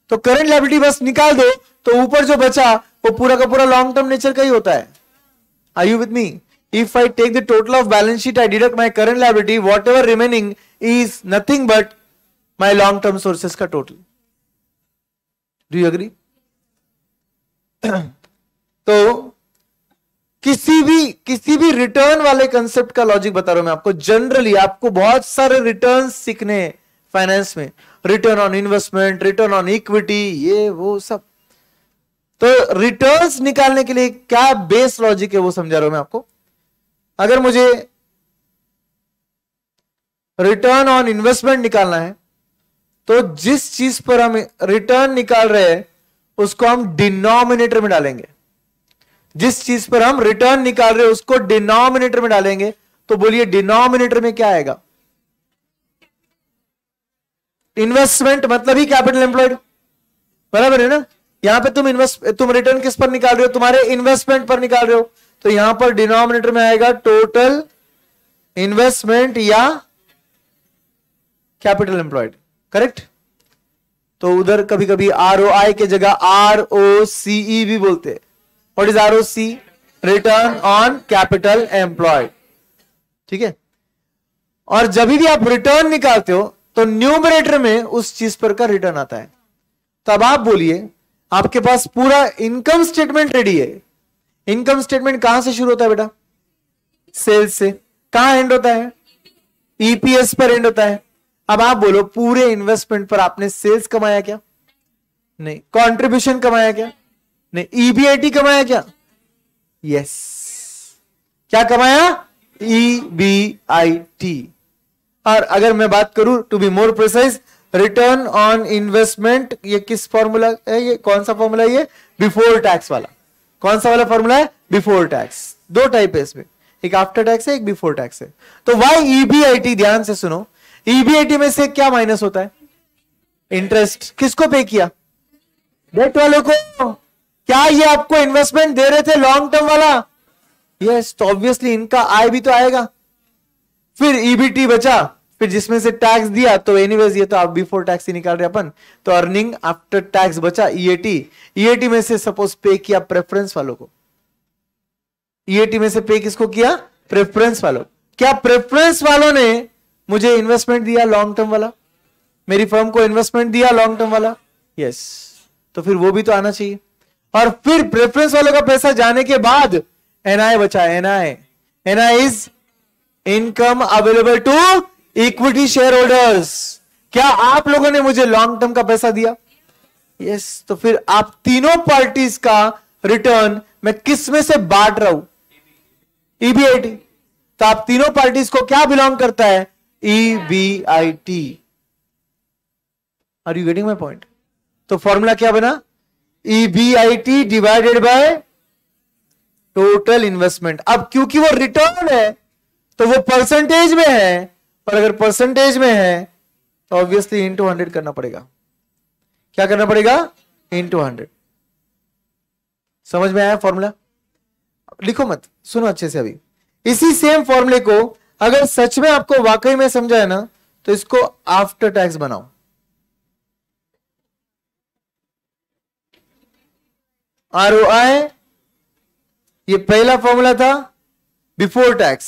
तो करंट लायबिलिटी बस निकाल दो तो ऊपर जो बचा वो पूरा का पूरा लॉन्ग टर्म नेचर का ही होता है। Are you with me? If I take the total of balance sheet, I deduct my current liability, whatever remaining is nothing but my long term sources का टोटल। Do you agree? तो किसी भी किसी भी return वाले concept का logic बता रहा हूं मैं आपको। जनरली आपको बहुत सारे रिटर्न सीखने हैं फाइनेंस में, return on investment, return on equity, ये वो सब। तो रिटर्न्स निकालने के लिए क्या बेस लॉजिक है वो समझा रहा हूं मैं आपको। अगर मुझे रिटर्न ऑन इन्वेस्टमेंट निकालना है तो जिस चीज पर हम रिटर्न निकाल रहे हैं उसको हम डिनोमिनेटर में डालेंगे। जिस चीज पर हम रिटर्न निकाल रहे हैं उसको डिनोमिनेटर में डालेंगे, तो बोलिए डिनोमिनेटर में क्या आएगा? इन्वेस्टमेंट, मतलब ही कैपिटल एम्प्लॉयड, बराबर है ना? यहां पे तुम इन्वेस्ट तुम रिटर्न किस पर निकाल रहे हो? तुम्हारे इन्वेस्टमेंट पर निकाल रहे हो, तो यहां पर डिनोमिनेटर में आएगा टोटल इन्वेस्टमेंट या कैपिटल एम्प्लॉयड। करेक्ट? तो उधर कभी कभी आर ओ आई के जगह आर ओ सी ई भी बोलते हैं। What is R O C? Return on Capital Employed। ठीक है, और जब भी आप रिटर्न निकालते हो तो न्यूमरेटर में उस चीज पर का रिटर्न आता है। तब आप बोलिए आपके पास पूरा इनकम स्टेटमेंट रेडी है। इनकम स्टेटमेंट कहां से शुरू होता है बेटा? सेल्स से। कहां एंड होता है? ईपीएस पर एंड होता है। अब आप बोलो पूरे इन्वेस्टमेंट पर आपने सेल्स कमाया क्या? नहीं। कॉन्ट्रीब्यूशन कमाया क्या? नहीं। ईबीआईटी कमाया क्या? यस। क्या कमाया? ईबीआईटी। और अगर मैं बात करूं to be more precise, return on investment, ये किस फॉर्मूला है? ये कौन सा फॉर्मूला है? ये बिफोर टैक्स वाला। कौन सा वाला फॉर्मूला है? Before tax. दो टाइप है इसमें, एक आफ्टर टैक्स है, एक बिफोर टैक्स है। तो वाई ईबीआईटी? ध्यान से सुनो, ईबीआईटी में से क्या माइनस होता है? इंटरेस्ट। किसको पे किया? डेट वालों को। क्या ये आपको इन्वेस्टमेंट दे रहे थे लॉन्ग टर्म वाला? यस। तो ऑब्वियसली इनका आय भी तो आएगा। फिर ईबीटी बचा, फिर जिसमें से टैक्स दिया, तो एनीवेज ये तो आप बिफोर टैक्स ही निकाल रहे अपन, तो अर्निंग आफ्टर टैक्स बचा ईएटी। ईएटी में से सपोज पे किया प्रेफरेंस वालों को। ईएटी में से पे किसको किया? प्रेफरेंस वालों। क्या प्रेफरेंस वालों ने मुझे इन्वेस्टमेंट दिया लॉन्ग टर्म वाला? मेरी फर्म को इन्वेस्टमेंट दिया लॉन्ग टर्म वाला? यस। तो फिर वो भी तो आना चाहिए। और फिर प्रेफरेंस वालों का पैसा जाने के बाद एनआई बचा। NI NI is income available to equity shareholders. क्या आप लोगों ने मुझे लॉन्ग टर्म का पैसा दिया? यस। तो फिर आप तीनों पार्टीज का रिटर्न मैं किस में से बांट रहा हूं? ईबीआईटी। तो आप तीनों पार्टीज को क्या बिलोंग करता है? EBIT. Are you getting my point? तो फॉर्मूला क्या बना? E B I T divided by total investment. अब क्योंकि वो रिटर्न है तो वो परसेंटेज में है, पर अगर परसेंटेज में है तो ऑब्वियसली इंटू हंड्रेड करना पड़ेगा। क्या करना पड़ेगा? Into hundred. समझ में आया फॉर्मूला? लिखो मत, सुनो अच्छे से अभी। इसी सेम फॉर्मूले को अगर सच में आपको वाकई में समझा है ना तो इसको आफ्टर टैक्स बनाओ। आरओआई ये पहला फॉर्मूला था बिफोर टैक्स,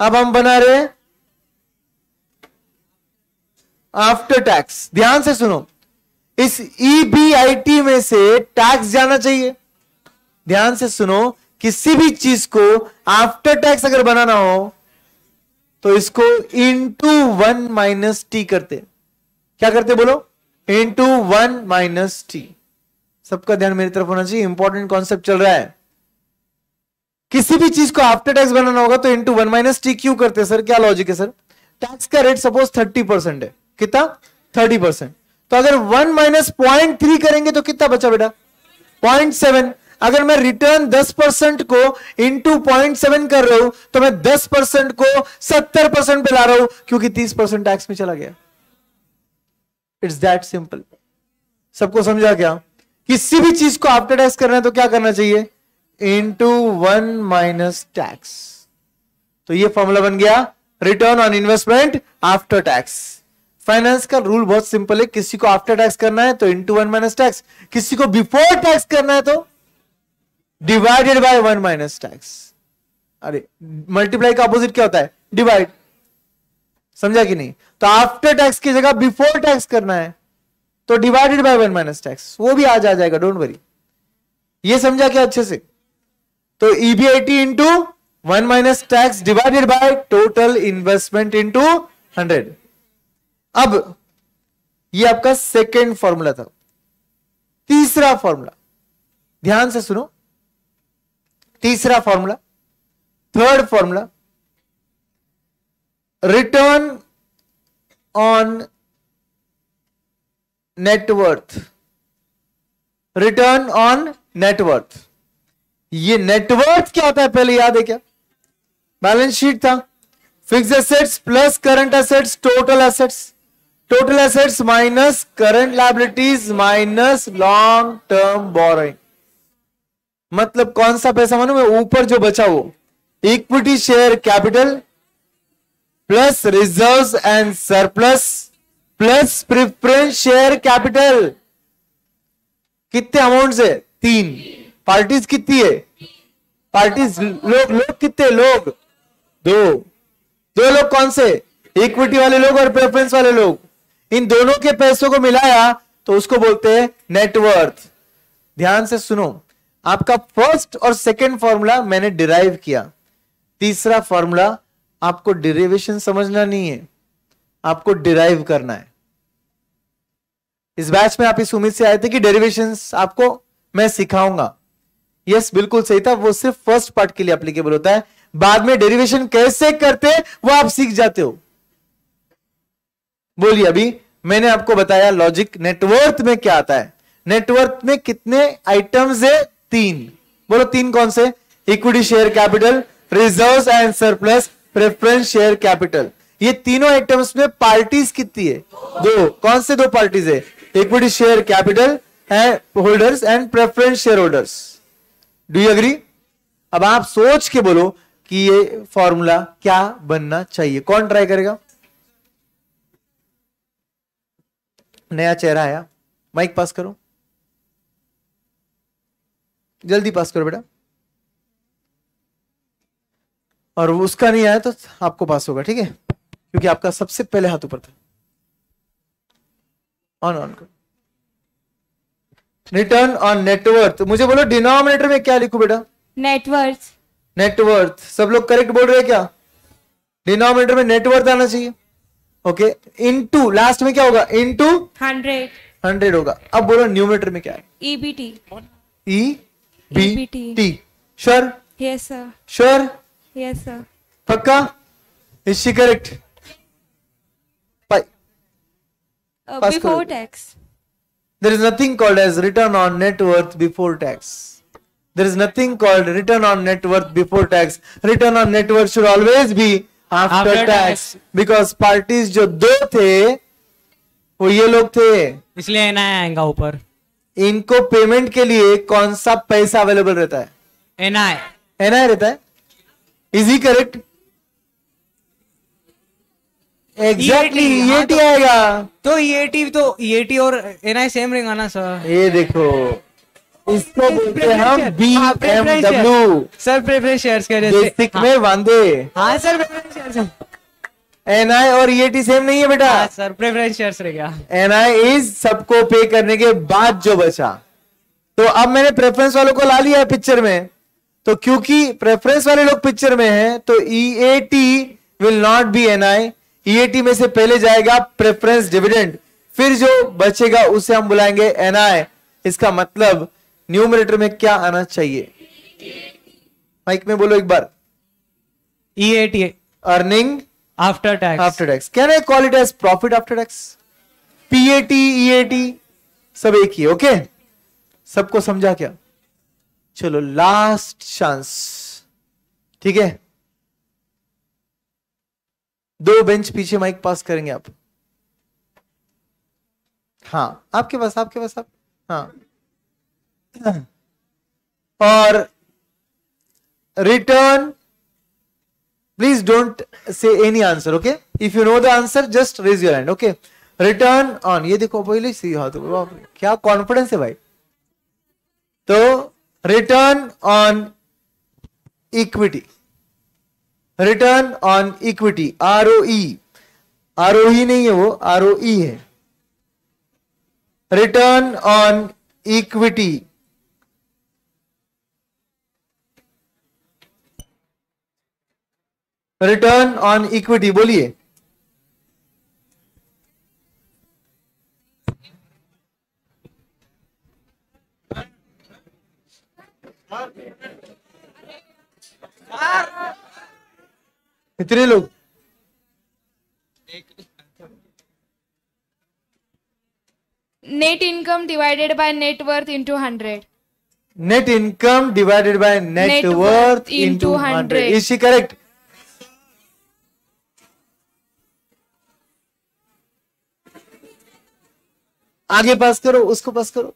अब हम बना रहे हैं आफ्टर टैक्स। ध्यान से सुनो, इस ईबीआईटी में से टैक्स जाना चाहिए। ध्यान से सुनो, किसी भी चीज को आफ्टर टैक्स अगर बनाना हो तो इसको इंटू वन माइनस टी करते। क्या करते बोलो? Into one minus T. सबका ध्यान मेरी तरफ होना चाहिए, इंपॉर्टेंट कॉन्सेप्ट चल रहा है। किसी भी चीज को आफ्टर टैक्स बनाना होगा तो इंटू वन माइनस टी क्यों करते हैं सर? क्या लॉजिक है सर? टैक्स का रेट सपोज थर्टी परसेंट है, कितना? Thirty percent. तो अगर वन माइनस पॉइंट थ्री करेंगे तो कितना बचा बेटा? Point seven. अगर मैं रिटर्न टेन परसेंट को इंटू पॉइंट सेवन कर रहा हूं तो मैं टेन परसेंट को सेवेंटी परसेंट पे ला रहा हूं क्योंकि थर्टी परसेंट टैक्स में चला गया। It's that simple. सबको समझा क्या? किसी भी चीज को आफ्टर टैक्स करना है तो क्या करना चाहिए? Into one minus tax. तो ये फॉर्मूला बन गया return on investment after tax. Finance का रूल बहुत सिंपल है, किसी को आफ्टर टैक्स करना है तो इंटू वन माइनस टैक्स, किसी को बिफोर टैक्स करना है तो divided by one minus tax. अरे मल्टीप्लाई का अपोजिट क्या होता है? डिवाइड। समझा कि नहीं? तो आफ्टर टैक्स की जगह बिफोर टैक्स करना है तो divided by one minus tax, वो भी आज आ जाएगा, डोंट वरी। ये समझा क्या अच्छे से? तो EBIT into one minus tax divided by total investment into hundred. अब ये आपका सेकेंड फॉर्मूला था। तीसरा फॉर्मूला ध्यान से सुनो, तीसरा formula, third formula, return on net worth. Return on net worth, ये नेटवर्थ क्या होता है पहले याद है क्या? बैलेंस शीट था, fixed assets plus current assets total assets, total assets minus current liabilities minus long term borrowing. मतलब कौन सा पैसा मालूम है? ऊपर जो बचा वो equity share capital plus reserves and surplus plus preference share capital. कितने अमाउंट है? तीन। पार्टीज कितनी है? पार्टीज लोग लोग कितने लोग? दो। दो लोग कौन से? इक्विटी वाले लोग और प्रेफरेंस वाले लोग। इन दोनों के पैसों को मिलाया तो उसको बोलते हैं नेटवर्थ। ध्यान से सुनो, आपका फर्स्ट और सेकेंड फॉर्मूला मैंने डिराइव किया, तीसरा फॉर्मूला आपको डिरिवेशन समझना नहीं है, आपको डिराइव करना है। इस बैच में आप इस उम्मीद से आए थे कि डेरिवेशंस आपको मैं सिखाऊंगा। यस yes, बिल्कुल सही था, वो सिर्फ फर्स्ट पार्ट के लिए एप्लीकेबल होता है, बाद में डेरिवेशन कैसे करते हैं वो आप सीख जाते हो। बोलिए, अभी मैंने आपको बताया लॉजिक नेटवर्थ में क्या आता है। नेटवर्थ में कितने आइटम्स है? तीन। बोलो तीन कौन से? Equity share capital, reserves and surplus, preference share capital. ये तीनों आइटम्स में पार्टीज कितनी है? दो। कौन से दो पार्टीज है? Equity share capital holders and preference share holders. Do you agree? अब आप सोच के बोलो कि ये फॉर्मूला क्या बनना चाहिए। कौन ट्राई करेगा? नया चेहरा आया, माइक पास करो, जल्दी पास करो बेटा। और उसका नहीं आया तो आपको पास होगा, ठीक है, क्योंकि आपका सबसे पहले हाथ ऊपर था। ऑन ऑन करो। रिटर्न ऑन नेटवर्थ, मुझे बोलो डिनोमिनेटर में क्या लिखूं बेटा? नेटवर्थ। नेटवर्थ, सब लोग करेक्ट बोल रहे हैं क्या? डिनोमिनेटर में नेटवर्थ आना चाहिए। ओके, इनटू लास्ट में क्या होगा? Into hundred. हंड्रेड होगा। अब बोलो न्यूमिनेटर में क्या है? EBT. E B T। Sure? Yes sir. Sure? Yes sir. पक्का? Is she correct? Bye. Uh, before tax. There is nothing called as return on net worth before tax. There is nothing called return on net worth before tax. Return on net worth should always be after tax, because parties जो दो थे वो ये लोग थे, इसलिए NI आएगा ऊपर। इनको पेमेंट के लिए कौन सा पैसा अवेलेबल रहता है? एनआई, एनआई रहता है। Is he correct? Exactly, EAT आएगा। तो ईएटी तो ईएटी और एनआई सेम रहेगा ना सर। ये देखो, इसको बोलते हैं बीएमडब्ल्यू सर, प्रेफरेंस शेयर्स के बेसिक में वांदे। हाँ सर, प्रेफरेंस शेयर्स। एनआई और ईएटी सेम नहीं है बेटा। हाँ सर, प्रेफरेंस शेयर्स रह गया। एनआई इज सबको पे करने के बाद जो बचा। तो अब मैंने प्रेफरेंस वालों को ला लिया है पिक्चर में, तो क्योंकि प्रेफरेंस वाले लोग पिक्चर में हैं, तो EAT will not be NI. EAT में से पहले जाएगा प्रेफरेंस डिविडेंड, फिर जो बचेगा उसे हम बुलाएंगे एनआई। इसका मतलब न्यूमरेटर में क्या आना चाहिए? माइक में बोलो एक बार। EAT, earning after tax, after tax. Can I call it as profit after tax? PAT, EAT सब एक ही। ओके, सबको समझा क्या? चलो लास्ट चांस, ठीक है? दो बेंच पीछे माइक पास करेंगे आप। हाँ, आपके पास आपके पास आप हाँ। और return, please don't say any answer, okay? If you know the answer, just raise your hand, okay? Return on, ये देखो पहले सी हाथ, क्या कॉन्फिडेंस है भाई। तो return on equity, return on equity, R O E, R O E नहीं है वो, R O E है। Return on equity, return on equity, बोलिए। कितने लोग? Net income divided by net worth into hundred. Net income divided by net worth into hundred, is she correct? आगे pass करो, उसको पास करो।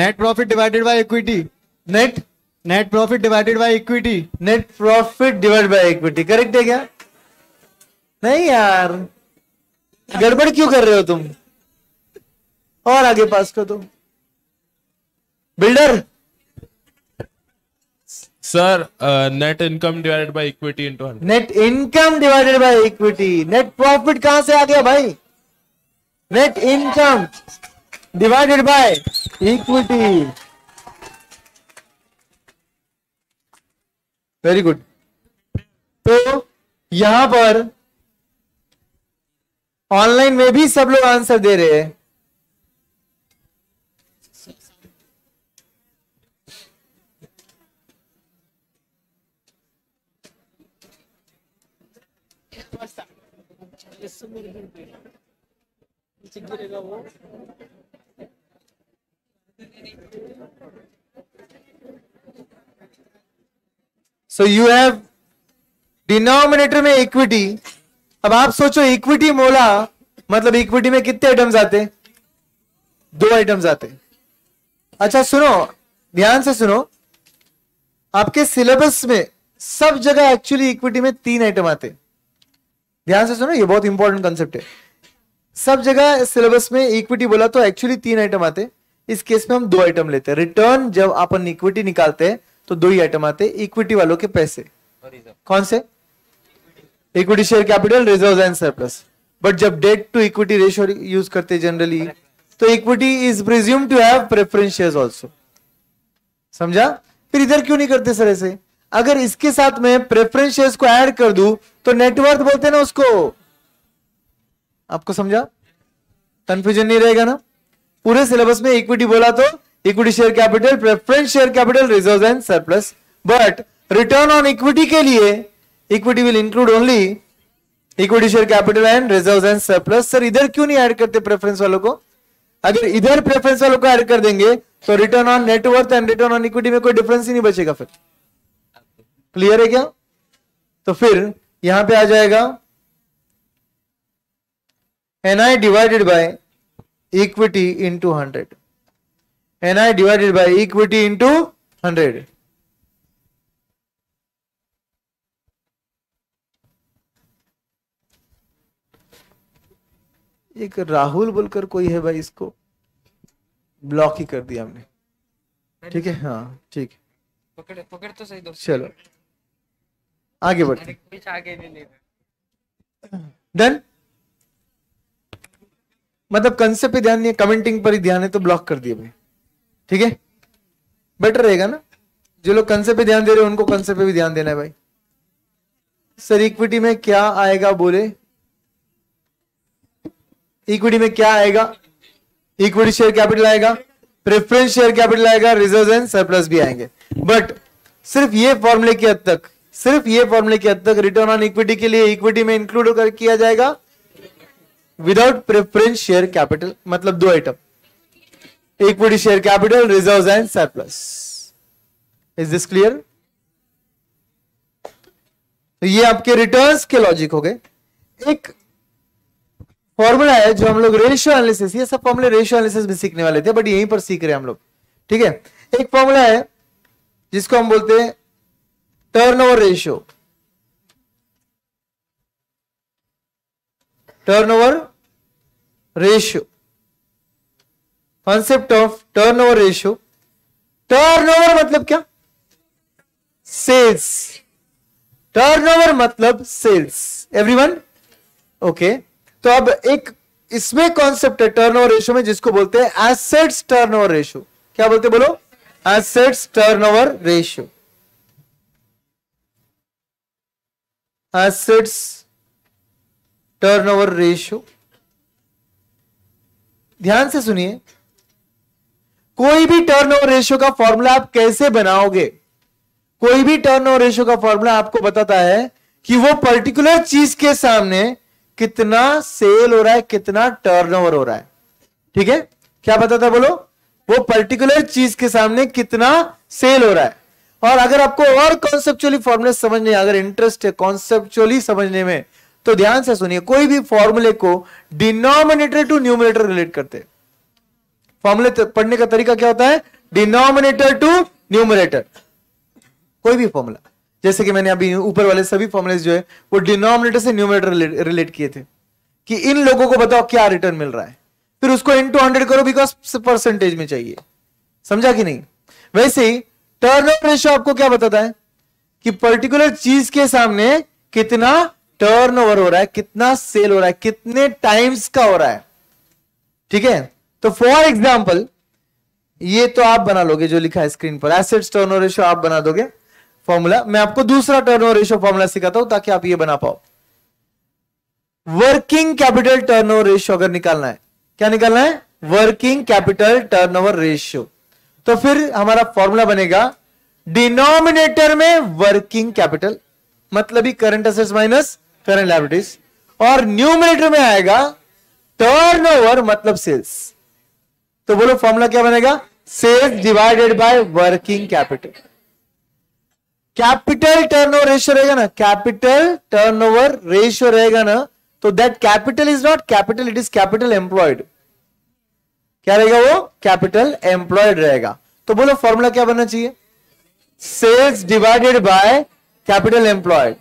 Net profit divided by equity, net net profit divided by equity, net profit divided by equity, correct है क्या? नहीं यार, गड़बड़ क्यों कर रहे हो तुम? और आगे पास करो तुम, builder. Sir, uh, net income divided by equity into hundred. Net income divided by equity. Net profit कहां से आ गया भाई? Net income divided by equity. Very good. तो यहां पर ऑनलाइन में भी सब लोग आंसर दे रहे हैं। So you have denominator में equity. अब आप सोचो, इक्विटी मोला मतलब इक्विटी में कितने आइटम्स आते? दो आइटम्स आते। अच्छा सुनो, ध्यान से सुनो, आपके सिलेबस में सब जगह एक्चुअली इक्विटी में तीन आइटम आते। ध्यान से सुनो, ये बहुत इंपॉर्टेंट कंसेप्ट है। सब जगह सिलेबस में इक्विटी बोला तो एक्चुअली तीन आइटम आते। इस केस में हम दो आइटम लेते हैं। रिटर्न, जब अपन इक्विटी निकालते हैं तो दो ही आइटम आते, इक्विटी वालों के पैसे। कौन से? Equity share capital, reserve and surplus. But जब debt to equity ratio use करते जनरली, तो equity is presume to have preference shares also. समझा? फिर इधर क्यों नहीं करते सर ऐसे? अगर इसके साथ में प्रेफरेंस शेयर्स को ऐड कर दूं तो नेटवर्थ बोलते हैं ना उसको। आपको समझा? कंफ्यूजन नहीं रहेगा ना? पूरे सिलेबस में इक्विटी बोला तो equity share capital, preference share capital, reserve and surplus. But return on equity के लिए equity will include only equity share capital and reserve and surplus. Sir इधर क्यों नहीं ऐड करते प्रेफरेंस वालों को? अगर इधर प्रेफरेंस वालों को ऐड कर देंगे तो return on net worth and return on equity में कोई डिफरेंस ही नहीं बचेगा। फिर क्लियर है क्या? तो फिर यहां पे आ जाएगा NI divided by equity into hundred, NI divided by equity into hundred. एक राहुल बोलकर कोई है भाई, इसको ब्लॉक ही कर दिया हमने। ठीक है, हाँ ठीक है, पकड़ पकड़ तो सही दो। चलो आगे बढ़ते, कुछ आगे नहीं ले। डन, मतलब कंसेप्ट पे ध्यान नहीं है, कमेंटिंग पर ही ध्यान है तो ब्लॉक कर दिया भाई। ठीक है, बेटर रहेगा ना। जो लोग कंसेप्ट पे ध्यान दे रहे हैं उनको कंसेप्ट पे भी ध्यान देना है भाई। सर इक्विटी में क्या आएगा बोले, इक्विटी में क्या आएगा? इक्विटी शेयर कैपिटल आएगा, प्रेफरेंस शेयर कैपिटल आएगा, रिजर्व एंड सरप्लस भी आएंगे। बट सिर्फ ये फॉर्मूले की हद तक, सिर्फ ये फॉर्मूले की हद तक रिटर्न ऑन इक्विटी के लिए इक्विटी में इंक्लूड कर किया जाएगा विदाउट प्रेफरेंस शेयर कैपिटल। मतलब दो item, equity share capital, reserve and surplus. Is this clear? ये आपके रिटर्न के लॉजिक हो गए। एक फॉर्मूला है जो हम लोग रेशियो एनालिसिस, ये सब फॉर्मूले रेशियो एनालिसिस में सीखने वाले थे बट यहीं पर सीख रहे हैं हम लोग। ठीक है, एक फॉर्मूला है जिसको हम बोलते हैं turnover ratio, turnover ratio, concept of turnover ratio. Turnover मतलब क्या? सेल्स। टर्नओवर मतलब सेल्स, एवरीवन ओके। तो अब एक इसमें कॉन्सेप्ट है टर्नओवर रेशियो में जिसको बोलते हैं एसेट्स टर्नओवर रेशियो। क्या बोलते हैं बोलो? Assets turnover ratio, assets turnover ratio. ध्यान से सुनिए, कोई भी टर्नओवर रेशियो का फॉर्मूला आप कैसे बनाओगे, कोई भी टर्नओवर रेशियो का फॉर्मूला आपको बताता है कि वो पर्टिकुलर चीज के सामने कितना सेल हो रहा है, कितना टर्नओवर हो रहा है। ठीक है, क्या बताता है बोलो? वो पर्टिकुलर चीज के सामने कितना सेल हो रहा है। और अगर आपको और कॉन्सेप्चुअली फॉर्मूले समझने, अगर इंटरेस्ट है कॉन्सेप्चुअली समझने में, तो ध्यान से सुनिए, कोई भी फॉर्मूले को डिनोमिनेटर टू न्यूमरेटर रिलेट करते हैं। फॉर्मूले पढ़ने का तरीका क्या होता है? Denominator to numerator. कोई भी फॉर्मूला, जैसे कि मैंने अभी ऊपर वाले सभी फॉर्मुले जो है वो डिनोमिनेटर से न्यूमरेटर रिलेट, रिलेट किए थे कि इन लोगों को बताओ क्या रिटर्न मिल रहा है, फिर उसको इनटू हंड्रेड करो बिकॉज परसेंटेज में चाहिए। समझा कि नहीं? वैसे ही टर्नओवर रेशियो आपको क्या बताता है कि पर्टिकुलर चीज के सामने कितना टर्नओवर हो रहा है, कितना सेल हो रहा है, कितने टाइम्स का हो रहा है। ठीक है, तो फॉर एग्जाम्पल ये तो आप बना लोगे जो लिखा है स्क्रीन पर, एसेट्स टर्नओवर रेशियो आप बना दोगे फॉर्मूला। मैं आपको दूसरा टर्नओवर रेशियो फॉर्मूला सिखाता हूं ताकि आप ये बना पाओ। वर्किंग कैपिटल टर्नओवर रेशियो अगर निकालना है, क्या निकालना है? Working capital turnover ratio. तो फिर हमारा फॉर्मूला बनेगा डिनोमिनेटर में वर्किंग कैपिटल, मतलब ही current assets minus current liabilities, और न्यूमिनेटर में आएगा टर्नओवर मतलब सेल्स। तो बोलो फॉर्मूला क्या बनेगा? Sales divided by working capital. Capital turnover ratio रहेगा ना, कैपिटल टर्नओवर रेशियो रहेगा ना, तो that capital is not capital, it is capital employed. क्या रहेगा वो? कैपिटल एम्प्लॉयड रहेगा। तो बोलो फॉर्मूला क्या बनना चाहिए? Sales divided by capital employed.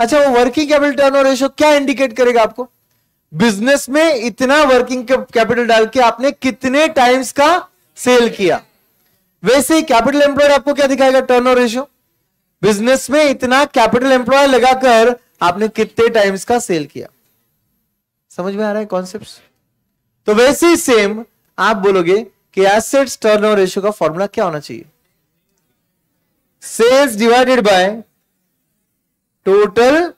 अच्छा, वो वर्किंग कैपिटल टर्नओवर रेशियो क्या इंडिकेट करेगा आपको? बिजनेस में इतना वर्किंग कैपिटल डाल के आपने कितने टाइम्स का सेल किया। वैसे ही कैपिटल एम्प्लॉयड आपको क्या दिखाएगा? Turnover ratio. बिजनेस में इतना कैपिटल एम्प्लॉय लगाकर आपने कितने टाइम्स का सेल किया। समझ में आ रहा है कॉन्सेप्ट्स? तो वैसे ही सेम आप बोलोगे कि एसेट्स टर्नओवर रेशियो का फॉर्मूला क्या होना चाहिए? Sales divided by total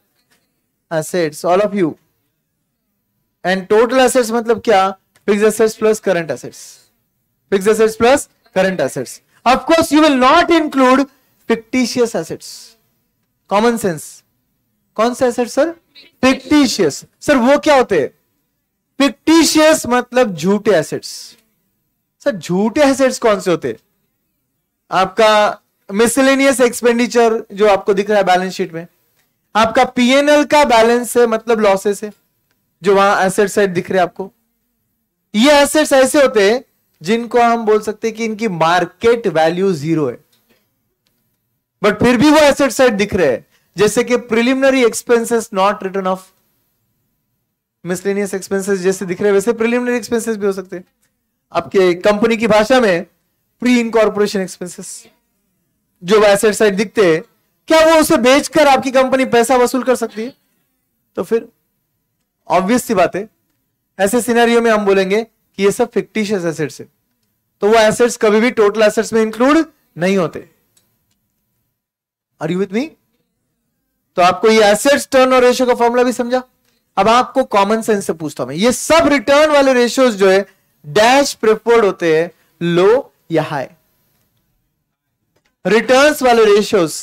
assets, all of you. And total assets मतलब क्या? Fixed assets plus current assets, fixed assets plus current assets. Of course you will not include fictitious assets. Common sense. कौन से assets sir? Fictitious. Sir वो क्या होते हैं? Fictitious मतलब झूठे एसेट्स। सर झूठे एसेट्स कौन से होते हैं? आपका मिसलेनियस एक्सपेंडिचर जो आपको दिख रहा है बैलेंस शीट में, आपका पीएनएल का बैलेंस है मतलब लॉसेस है जो वहां एसेट साइड दिख रहे हैं आपको। ये एसेट्स ऐसे होते हैं जिनको हम बोल सकते हैं कि इनकी मार्केट वैल्यू जीरो है बट फिर भी वो एसेट साइड दिख रहे हैं, जैसे कि preliminary expenses not written off, miscellaneous expenses जैसे दिख रहे हैं वैसे प्रिलिमिनरी एक्सपेंसेस भी हो सकते हैं। आपके कंपनी की भाषा में प्री इनकॉर्पोरेशन एक्सपेंसेस जो एसेट साइड दिखते हैं, क्या वो उसे बेचकर आपकी कंपनी पैसा वसूल कर सकती है? तो फिर ऑब्वियस सी बात है ऐसे सिनेरियो में हम बोलेंगे कि ये सब फिक्टिशियस एसेट्स है, तो वो एसेट्स कभी भी टोटल एसेट्स में इंक्लूड नहीं होते। Are you with me? तो आपको ये एसेट्स टर्नओवर रेशियो का फॉर्मूला भी समझा। अब आपको कॉमन सेंस से पूछता हूं मैं, ये सब रिटर्न वाले रेशियोज जो है डैश प्रेफर्ड होते हैं, लो या हाई। रिटर्न्स वाले रेशियोज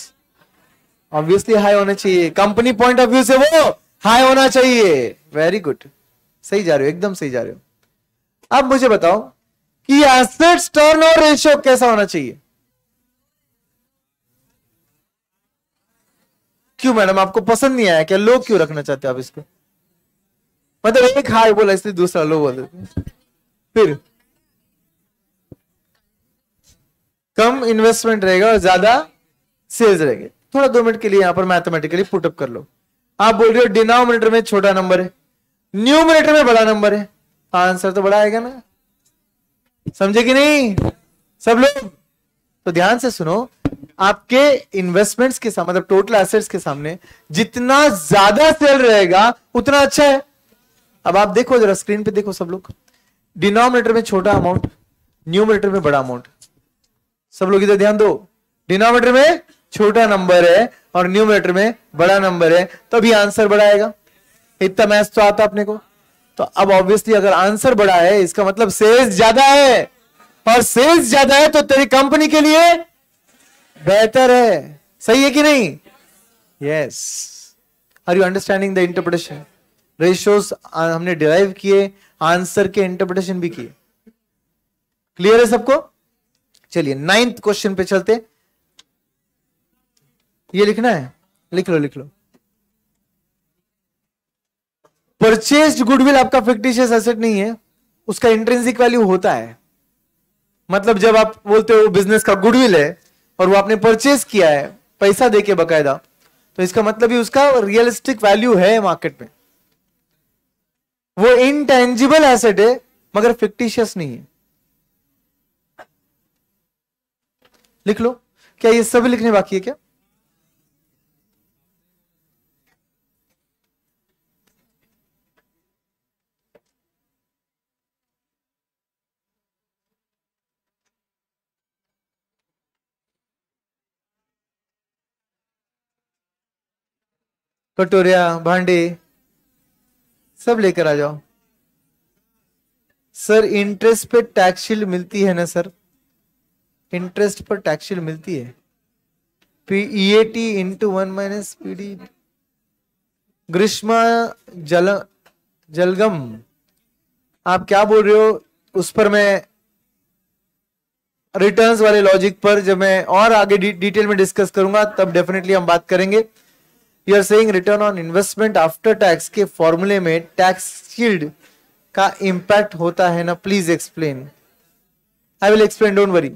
ऑब्वियसली हाई होना चाहिए, कंपनी पॉइंट ऑफ व्यू से वो हाई होना चाहिए। वेरी गुड, सही जा रहे हो, एकदम सही जा रहे हो। अब मुझे बताओ कि एसेट्स टर्नओवर रेशियो कैसा होना चाहिए? क्यों मैडम आपको पसंद नहीं आया क्या? लो क्यों रखना चाहते हो आप इसको? मतलब एक हाई बोला इसलिए दूसरा लो बोल देते। फिर कम इन्वेस्टमेंट रहेगा और ज्यादा सेल्स रहेंगे। थोड़ा दो मिनट के लिए यहां पर मैथमेटिकली पुटअप कर लो। आप बोल रहे हो डिनोमिनेटर में छोटा नंबर है, न्यूमिनेटर में बड़ा नंबर है, आंसर तो बड़ा आएगा ना। समझे कि नहीं सब लोग? तो ध्यान से सुनो, आपके इन्वेस्टमेंट्स के सामने मतलब टोटल एसेट्स के सामने जितना ज्यादा सेल रहेगा उतना अच्छा है। अब आप देखो जरा स्क्रीन पे देखो सब लोग, डिनोमिनेटर में छोटा अमाउंट, न्यूमिनेटर में बड़ा अमाउंट। सब लोग इधर ध्यान दो, डिनोमिनेटर में छोटा नंबर है और न्यूमिनेटर में बड़ा नंबर है, तभी आंसर बड़ा आएगा। इतना मैथ तो आता अपने को। तो अब ऑब्वियसली अगर आंसर बड़ा है इसका मतलब सेल्स ज्यादा है, और सेल्स ज्यादा है तो तेरी कंपनी के लिए बेहतर है। सही है कि नहीं? Yes. Are you understanding the interpretation? Ratios हमने डिराइव किए, आंसर के इंटरप्रिटेशन भी किए। क्लियर है सबको? चलिए नाइन्थ क्वेश्चन पे चलते। ये लिखना है, लिख लो लिख लो। परचेस्ड गुडविल आपका फिक्टिशियस एसेट नहीं है, उसका इंट्रिंसिक वैल्यू होता है। मतलब जब आप बोलते हो बिजनेस का गुडविल है और वो आपने परचेस किया है पैसा देके बकायदा, तो इसका मतलब ही उसका रियलिस्टिक वैल्यू है मार्केट में। वो इनटेंजिबल एसेट है मगर फिक्टिशियस नहीं है। लिख लो। क्या ये सब लिखने बाकी है क्या? कटोरिया भांडे सब लेकर आ जाओ। सर इंटरेस्ट पे टैक्स शील्ड मिलती है ना? सर इंटरेस्ट पर टैक्स शील्ड मिलती है, PEAT into one minus PD. Greeshma जल जलगम आप क्या बोल रहे हो? उस पर मैं रिटर्न्स वाले लॉजिक पर जब मैं और आगे डी, डिटेल में डिस्कस करूंगा तब डेफिनेटली हम बात करेंगे। You are saying return on investment after tax के फॉर्मूले में टैक्स शील्ड का इंपैक्ट होता है ना? Please explain. I will explain, don't worry.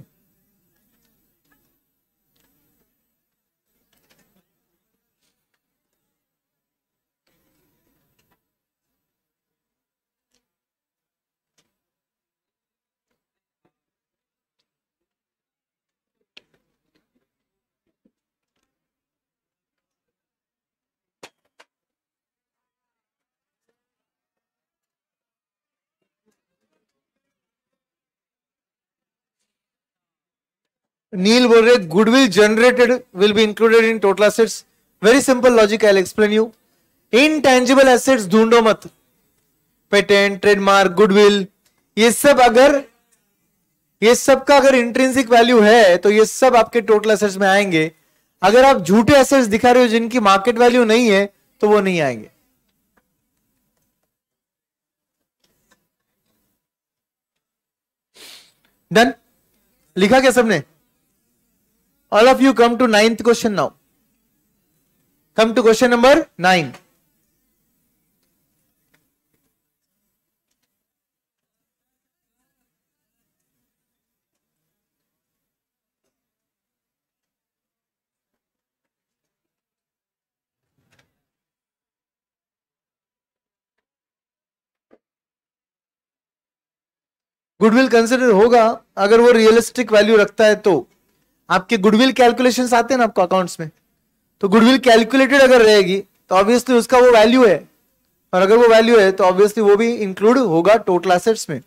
Neel बोल रहे goodwill generated will be included in total assets. Very simple logic, I will explain you. Intangible assets ढूंढो मत, पेटेंट, ट्रेडमार्क, गुडविल, ये सब अगर ये सब का अगर इंट्रिंसिक वैल्यू है तो ये सब आपके टोटल एसेट्स में आएंगे। अगर आप झूठे एसेट्स दिखा रहे हो जिनकी मार्केट वैल्यू नहीं है तो वो नहीं आएंगे। डन। लिखा क्या सबने? All of you come to ninth question now. Come to question number nine. Goodwill consider होगा अगर वो रियलिस्टिक वैल्यू रखता है तो। आपके गुडविल कैलकुलेशंस आते हैं ना आपको अकाउंट्स में, तो गुडविल कैलकुलेटेड अगर रहेगी तो ऑब्वियसली उसका वो वैल्यू है, और अगर वो वैल्यू है तो ऑब्वियसली वो भी इंक्लूड होगा टोटल एसेट्स में।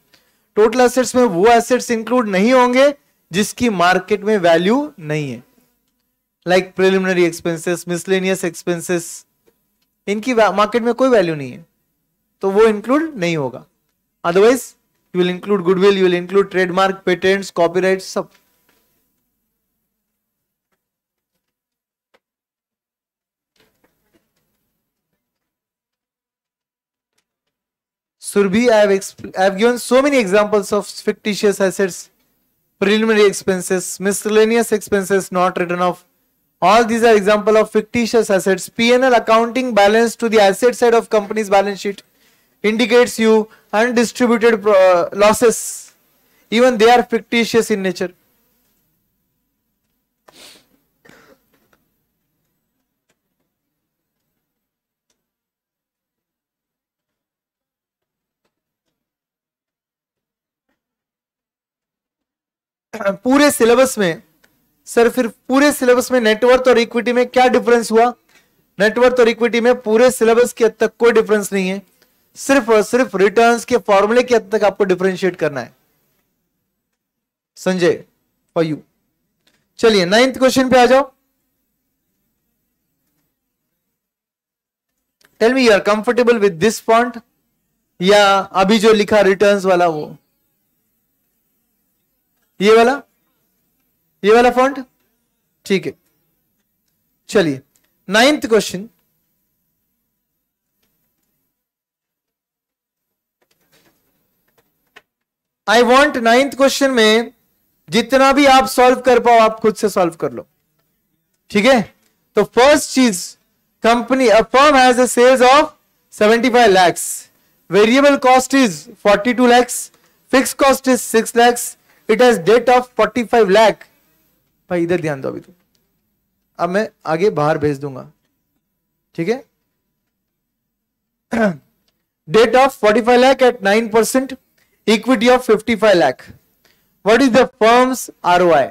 टोटल एसेट्स में वो एसेट्स इंक्लूड नहीं होंगे जिसकी मार्केट में वैल्यू नहीं है, like preliminary expenses, miscellaneous expenses, इनकी मार्केट में कोई वैल्यू नहीं है तो वो इंक्लूड नहीं होगा। Otherwise you will include goodwill, you will include trademark, patents, copyrights, सब। Surbhi, I have exp- I have given so many examples of fictitious assets, preliminary expenses, miscellaneous expenses not written off. All these are example of fictitious assets. P and L accounting balance to the asset side of company's balance sheet indicates you undistributed uh, losses, even they are fictitious in nature. पूरे syllabus में sir, फिर पूरे syllabus में net worth और equity में क्या difference हुआ? Net worth और इक्विटी में पूरे सिलेबस के तक कोई डिफरेंस नहीं है, सिर्फ और सिर्फ रिटर्न्स के फॉर्मूले के हद तक आपको डिफरेंशिएट करना है। Sanjay for you. चलिए नाइन्थ क्वेश्चन पे आ जाओ। Tell me you are comfortable with this font या अभी जो लिखा रिटर्न्स वाला वो, ये वाला, ये वाला फॉन्ट ठीक है। चलिए ninth question. I want ninth question में जितना भी आप सॉल्व कर पाओ आप खुद से सॉल्व कर लो, ठीक है। तो फर्स्ट चीज, company a firm has a sales of seventy five lakhs, variable cost is forty two lakhs, fix cost is six lakhs, it has debt of forty five lakh. भाई इधर ध्यान दो, अभी तो अब मैं आगे बाहर भेज दूंगा, ठीक है। Debt of forty five lakh at nine percent, equity of fifty five lakh. What is the firm's R O I?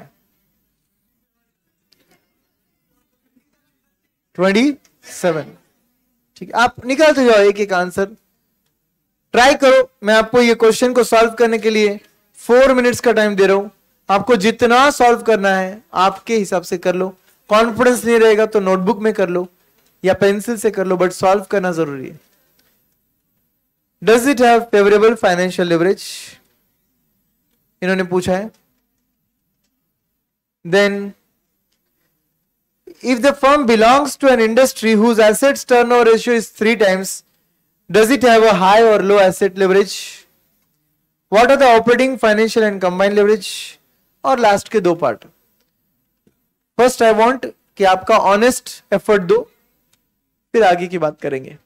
twenty seven. ठीक है, आप निकालते जाओ एक एक आंसर, ट्राई करो। मैं आपको ये क्वेश्चन को सॉल्व करने के लिए फोर मिनट्स का टाइम दे रहा हूं। आपको जितना सॉल्व करना है आपके हिसाब से कर लो। कॉन्फिडेंस नहीं रहेगा तो नोटबुक में कर लो या पेंसिल से कर लो, बट सॉल्व करना जरूरी है। Does it have favorable financial leverage? इन्होंने पूछा है। Then, if the firm belongs to an industry whose assets turnover ratio is three times, does it have a high or low asset leverage? What are the operating, financial and combined leverage? और last के दो part. First I want कि आपका honest effort दो, फिर आगे की बात करेंगे।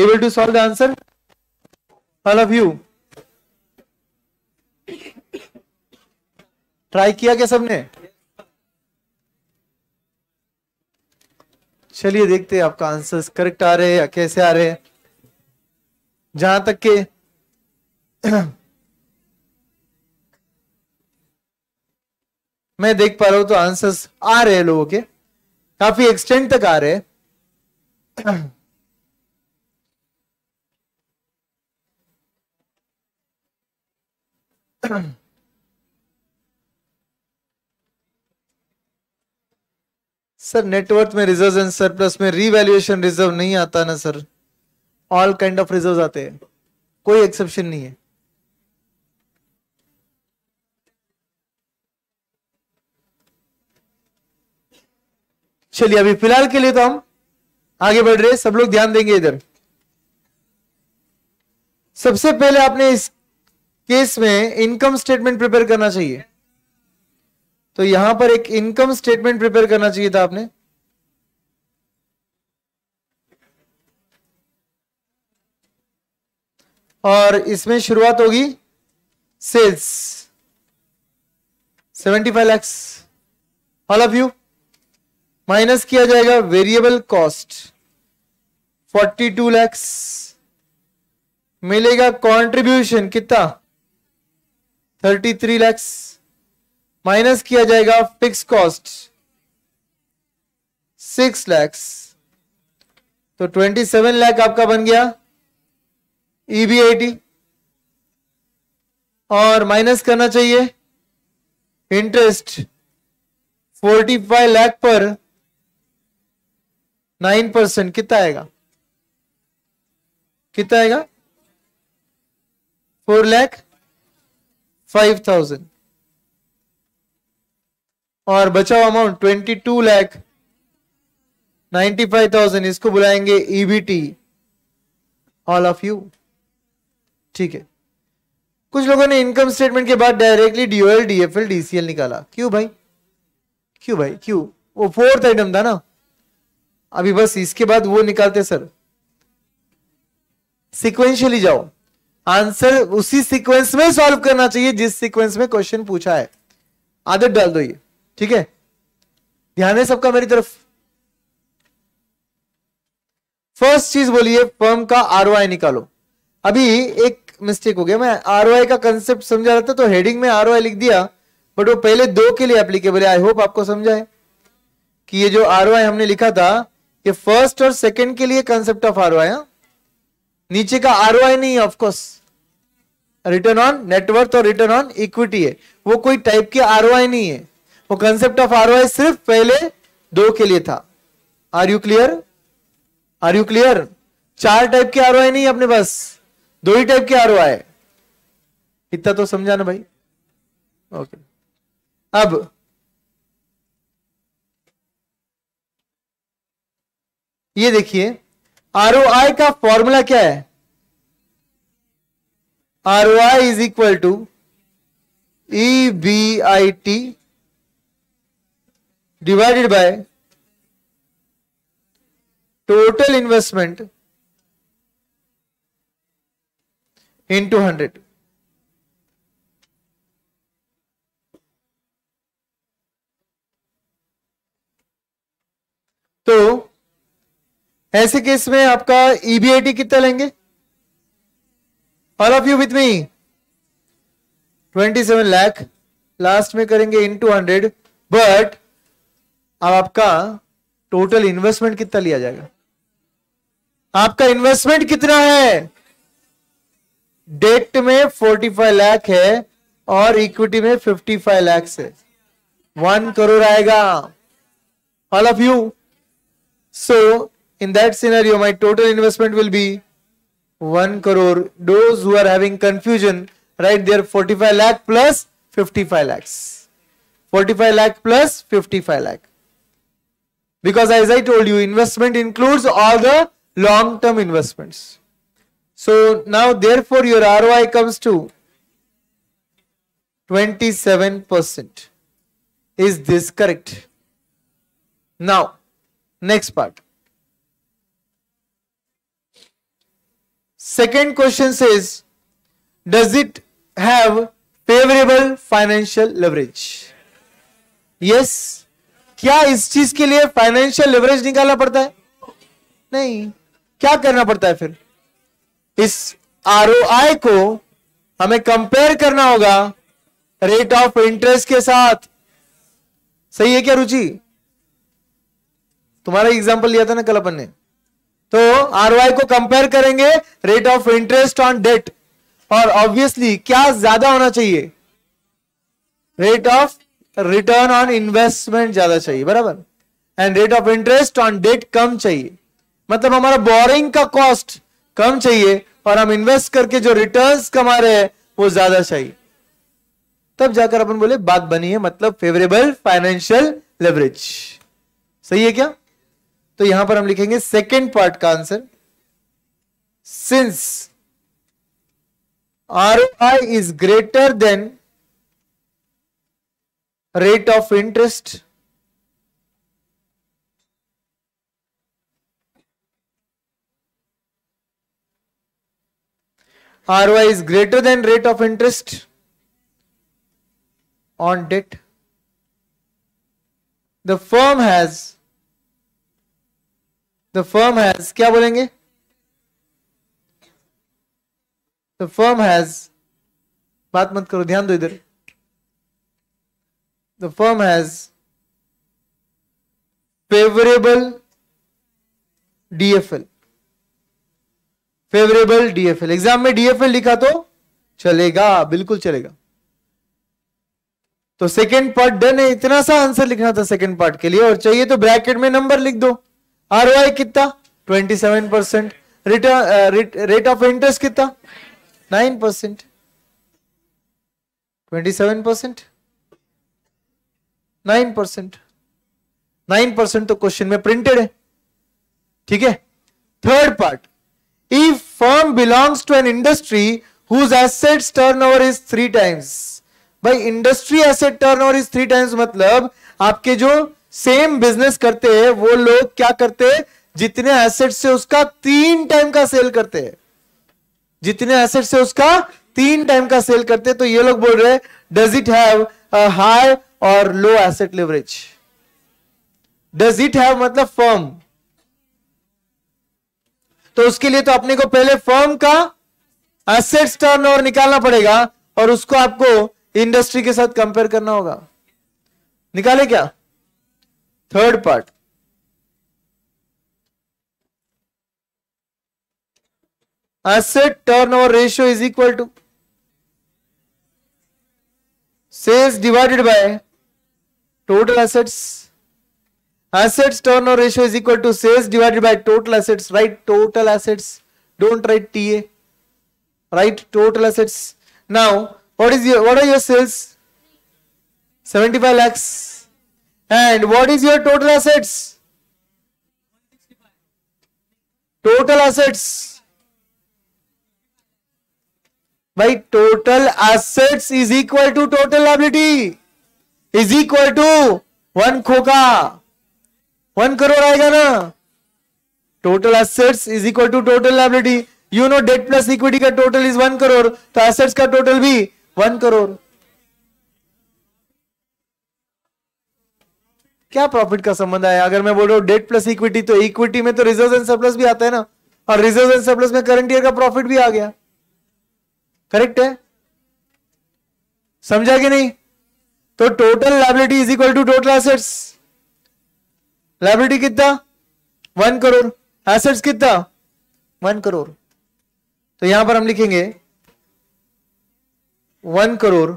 able to solve the answer? All of you try किया क्या सबने? चलिए देखते हैं आपका आंसर्स करेक्ट आ रहे हैं या कैसे आ रहे हैं। जहां तक के मैं देख पा रहा हूं तो आंसर्स आ रहे हैं लोगों के, काफी एक्सटेंड तक आ रहे हैं। सर नेटवर्थ में रिजर्व एंड सरप्लस में रीवैल्यूएशन रिजर्व नहीं आता ना sir? All kind of reserve आते हैं, कोई एक्सेप्शन नहीं है। चलिए अभी फिलहाल के लिए तो हम आगे बढ़ रहे हैं, सब लोग ध्यान देंगे इधर। सबसे पहले आपने इस केस में इनकम स्टेटमेंट प्रिपेयर करना चाहिए, तो यहां पर एक इनकम स्टेटमेंट प्रिपेयर करना चाहिए था आपने। और इसमें शुरुआत होगी सेल्स पचहत्तर lakh. All of you minus किया जाएगा वेरिएबल कॉस्ट बयालीस लाख, मिलेगा कंट्रीब्यूशन कितना तैंतीस लाख, माइनस किया जाएगा फिक्स कॉस्ट छह लाख, तो सत्ताईस लाख आपका बन गया ई बी आई टी। और माइनस करना चाहिए इंटरेस्ट पैंतालीस लाख पर नौ परसेंट, कितना आएगा कितना आएगा चार लाख फाइव थाउजेंड। और बचा हुआ अमाउंट बाईस लाख नाइन्टी फाइव थाउजेंड, इसको बुलाएंगे E B T. All of you ठीक है। कुछ लोगों ने इनकम स्टेटमेंट के बाद directly D O L, D F L, D C L निकाला, क्यों भाई क्यों भाई क्यों? वो फोर्थ आइटम था ना, अभी बस इसके बाद वो निकालते सर। सिक्वेंशियली जाओ, आंसर उसी सीक्वेंस में सॉल्व करना चाहिए जिस सीक्वेंस में क्वेश्चन पूछा है। आदत डाल दो ये, ठीक है? ध्यान है सबका मेरी तरफ। फर्स्ट चीज बोलिए फर्म का आर ओ आई निकालो। अभी एक मिस्टेक हो गया, मैं आर ओ आई का कंसेप्ट समझा रहा था तो हेडिंग में आर ओ आई लिख दिया, बट वो पहले दो के लिए एप्लीकेबल है। आई होप आपको समझा है कि ये जो आर ओ आई हमने लिखा था ये फर्स्ट और सेकेंड के लिए concept of R O I, नीचे का आर ओ आई नहीं, ऑफकोर्स रिटर्न ऑन नेटवर्थ और रिटर्न ऑन इक्विटी है, वो कोई टाइप के आर ओ आई नहीं है। वो concept of R O I सिर्फ पहले दो के लिए था। Are you clear? Are you clear? चार टाइप के आर ओ आई नहीं अपने पास, दो ही टाइप के आर ओ आई है। इतना तो समझा ना भाई? ओके। अब ये देखिए आर ओ आई का फॉर्मूला क्या है? R O I is equal to E B I T divided by total investment into hundred. तो ऐसे केस में आपका ई बी आई टी कितना लेंगे? All of you with me? सत्ताईस लाख लास्ट में करेंगे इनटू हंड्रेड, बट अब आपका टोटल इन्वेस्टमेंट कितना लिया जाएगा? आपका इन्वेस्टमेंट कितना है? डेट में पैंतालीस लाख है और इक्विटी में पचपन लाख से वन करोड़ आएगा। All of you? So in that scenario my total investment will be one crore. Those who are having confusion write their forty-five lakh plus fifty-five lakhs, forty-five lakh plus fifty-five lakh, because as I told you investment includes all the long term investments. So now therefore your R O I comes to twenty-seven percent. Is this correct? Now next part, Second question says, does it have favorable financial leverage? Yes. क्या इस चीज के लिए financial leverage निकालना पड़ता है? नहीं. क्या करना पड़ता है फिर? इस आरओआई को हमें कंपेयर करना होगा रेट ऑफ इंटरेस्ट के साथ. सही है क्या रुचि? तुम्हारा एग्जांपल लिया था ना कल अपन ने, तो आरओआई को कंपेयर करेंगे rate of interest on debt, और ऑब्वियसली क्या ज्यादा होना चाहिए? Rate of return on investment ज्यादा चाहिए, बराबर, and rate of interest on debt कम चाहिए. मतलब हमारा बोरिंग का कॉस्ट कम चाहिए और हम इन्वेस्ट करके जो रिटर्न्स कमा रहे हैं वो ज्यादा चाहिए, तब जाकर अपन बोले बात बनी है, मतलब फेवरेबल फाइनेंशियल लेवरेज. सही है क्या? तो यहां पर हम लिखेंगे सेकेंड पार्ट का answer, since ROI is greater than rate of interest, R O I is greater than rate of interest on debt, the firm has the firm has क्या बोलेंगे? The firm has, बात मत करो, ध्यान दो इधर. The firm has favorable D F L. Favorable D F L. Exam में D F L लिखा तो चलेगा, बिल्कुल चलेगा. तो सेकेंड पार्ट डन है. इतना सा आंसर लिखना था सेकेंड पार्ट के लिए, और चाहिए तो ब्रैकेट में नंबर लिख दो. R O I कितना? Twenty seven percent. Return, rate of interest कितना? Nine percent. Twenty seven percent, nine percent nine percent तो क्वेश्चन में प्रिंटेड है. ठीक है. Third part, if firm belongs to an industry whose assets turnover is three times. भाई industry asset turnover is three times मतलब आपके जो same business करते हैं वो लोग क्या करते हैं, जितने एसेट से उसका तीन टाइम का सेल करते हैं, जितने एसेट से उसका तीन टाइम का सेल करते हैं. तो ये लोग बोल रहे हैं does it have a high और low asset leverage. Does it have मतलब फर्म, तो उसके लिए तो अपने को पहले फर्म का एसेट्स टर्नओवर निकालना पड़ेगा और उसको आपको इंडस्ट्री के साथ कंपेयर करना होगा. निकाले क्या? Third part, asset turnover ratio is equal to sales divided by total assets. Assets turnover ratio is equal to sales divided by total assets. Write total assets. Don't write T A. Write total assets. Now, what is your, what are your sales? seventy-five lakhs. And what is your total assets? Total assets. By total assets is equal to total liability. Is equal to one खोखा, one crore आएगा ना. Total assets is equal to total liability. You know debt plus equity का total is one crore, तो assets का total भी one crore. क्या profit का संबंध है? अगर मैं बोल रहा हूं डेट प्लस इक्विटी, तो इक्विटी में तो रिजर्व एंड सरप्लस भी आता है ना, और रिजर्व एंड सरप्लस में करंट ईयर का प्रॉफिट भी आ गया. करेक्ट है? समझा कि नहीं? तो total liability is equal to total assets. Liability कितना? वन करोड़. एसेट्स कितना? वन करोड़. तो यहां पर हम लिखेंगे वन करोड़,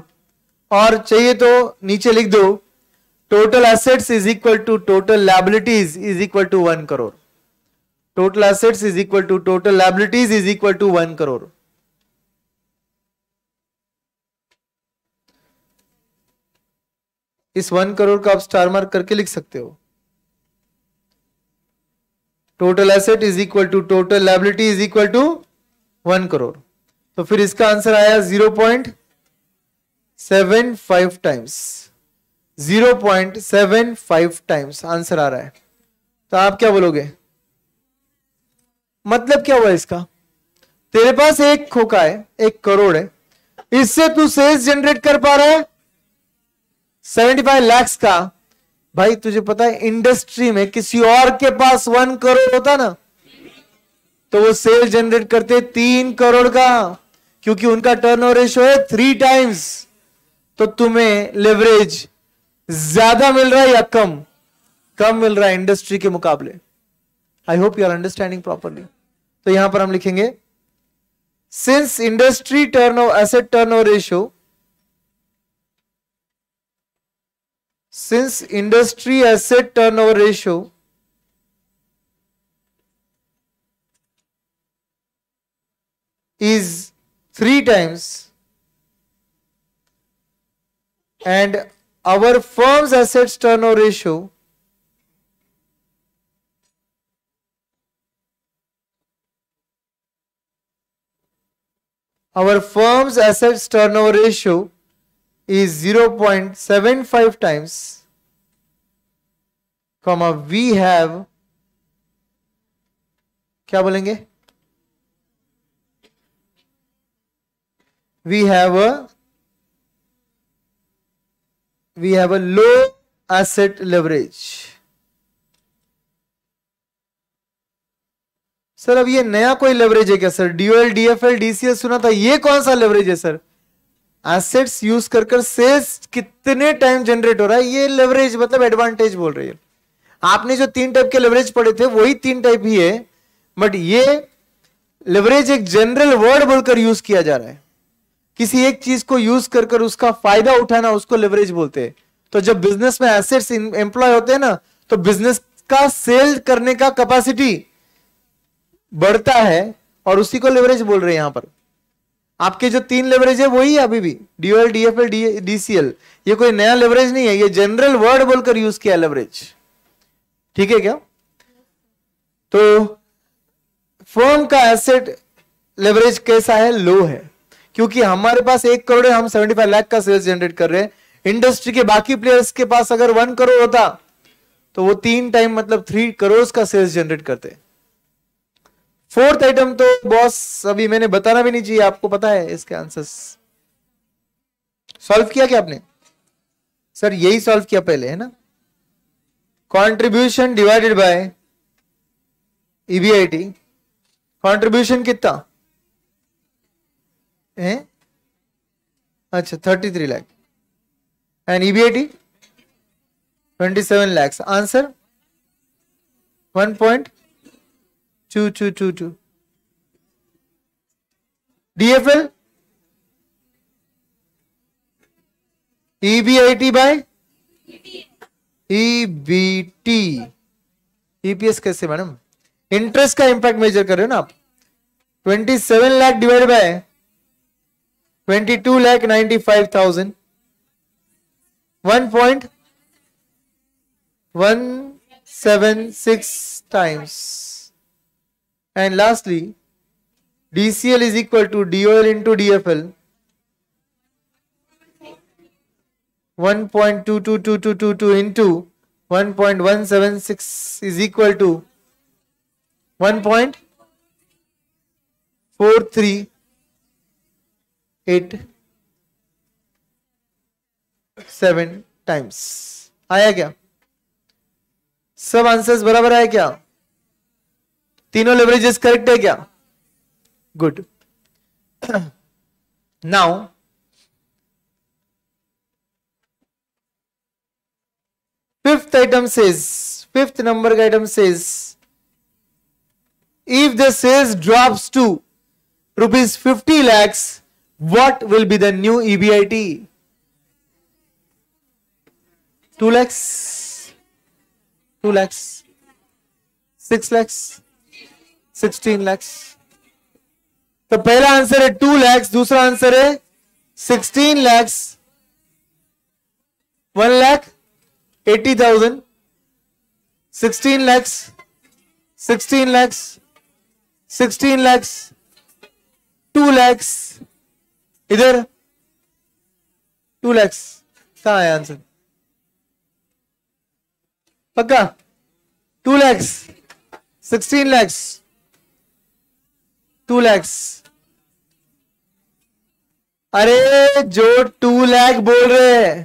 और चाहिए तो नीचे लिख दो total assets is equal to total liabilities is equal to one crore. Total assets is equal to total liabilities is equal to one crore. इस वन करोड़ का आप स्टार मार्क करके लिख सकते हो. Total asset is equal to total liability is equal to one crore. तो फिर इसका आंसर आया zero point seven five times. Zero point seven five times answer आ रहा है. तो आप क्या बोलोगे? मतलब क्या हुआ इसका? तेरे पास एक खोखा है, एक करोड़ है, इससे तू सेल्स जनरेट कर पा रहा है पचहत्तर लाख का। भाई तुझे पता है इंडस्ट्री में किसी और के पास वन करोड़ होता ना तो वो सेल जनरेट करते तीन करोड़ का, क्योंकि उनका टर्नओवर रेशियो है थ्री टाइम्स। तो तुम्हें लेवरेज ज्यादा मिल रहा है या कम? कम मिल रहा है इंडस्ट्री के मुकाबले। I hope you are understanding properly. तो यहां पर हम लिखेंगे since industry turnover asset turnover ratio, since industry asset turnover ratio is three times and our firm's assets turnover ratio our firm's assets turnover ratio is zero point seven five times comma we have क्या बोलेंगे we have a we have a low asset leverage। Sir अब ये नया कोई leverage है क्या sir? DOL DFL DCL सुना था, ये कौन सा लेवरेज है सर? एसेट्स यूज कर कर सेल्स कितने टाइम जनरेट हो रहा है, ये लेवरेज मतलब एडवांटेज बोल रही है। आपने जो तीन टाइप के लेवरेज पढ़े थे वही तीन टाइप ही है, बट ये लेवरेज एक जनरल वर्ड बोलकर यूज किया जा रहा है। किसी एक चीज को यूज कर कर उसका फायदा उठाना उसको लेवरेज बोलते हैं। तो जब बिजनेस में एसेट्स एम्प्लॉय होते हैं ना तो बिजनेस का सेल करने का कैपेसिटी बढ़ता है और उसी को लेवरेज बोल रहे हैं। यहां पर आपके जो तीन लेवरेज है वही अभी भी डीओएल डीएफएल डीसीएल, ये कोई नया लेवरेज नहीं है, ये जनरल वर्ड बोलकर यूज किया लेवरेज। ठीक है क्या? तो फर्म का एसेट लेवरेज कैसा है? लो है, क्योंकि हमारे पास एक करोड़ है, हम पचहत्तर लाख का सेल्स जनरेट कर रहे हैं। इंडस्ट्री के बाकी प्लेयर्स के पास अगर वन करोड़ होता तो वो तीन टाइम मतलब थ्री करोड़ का सेल्स जनरेट करते। फोर्थ आइटम तो बॉस अभी मैंने बताना भी नहीं चाहिए, आपको पता है इसके आंसर्स। सॉल्व किया क्या आपने? सर यही सॉल्व किया पहले है ना, contribution divided by EBIT. Contribution कितना है? अच्छा तैंतीस लाख एंड ईबीआईटी सत्ताईस lakh. Answer one point two two two two. DFL EBIT by EBT. EPS कैसे मैडम? इंटरेस्ट का इंपैक्ट मेजर कर रहे हो ना आप। सत्ताईस लाख डिवाइड बाय बाईस लाख पचानवे हजार, one point one seven six times, and lastly D C L is equal to D O L into D F L, one point two two two two two two into one point one seven six is equal to one point four three eight seven times. आया क्या? सब answers बराबर आया क्या? तीनों leverages correct है क्या? Good. Now fifth item says, fifth number का item says if the sales drops to rupees fifty lakhs what will be the new E B I T? two lakhs, two lakhs, six lakhs, sixteen lakhs। तो पहला answer है two lakhs, दूसरा answer है sixteen lakhs, one lakh eighty thousand, sixteen lakhs, sixteen lakhs, sixteen lakhs, two lakhs, इधर two lakhs. कहां है answer? पक्का? Two lakhs, sixteen lakhs, two lakhs, अरे जो टू लाख बोल रहे हैं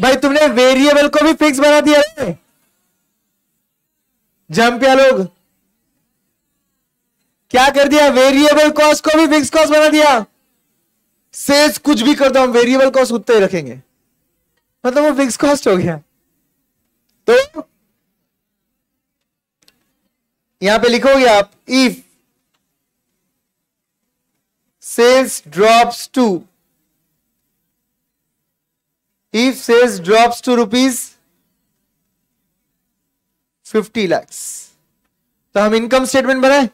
भाई, तुमने वेरिएबल को भी फिक्स बना दिया है। जंपिया लोग क्या कर दिया, वेरिएबल कॉस्ट को भी फिक्स कॉस्ट बना दिया। सेल्स कुछ भी कर दो, हम वेरिएबल कॉस्ट उतना ही रखेंगे, मतलब वो फिक्स कॉस्ट हो गया। तो यहां पे लिखोगे आप, if sales drops to, if sales drops to rupees fifty lakhs. तो हम इनकम स्टेटमेंट बनाए,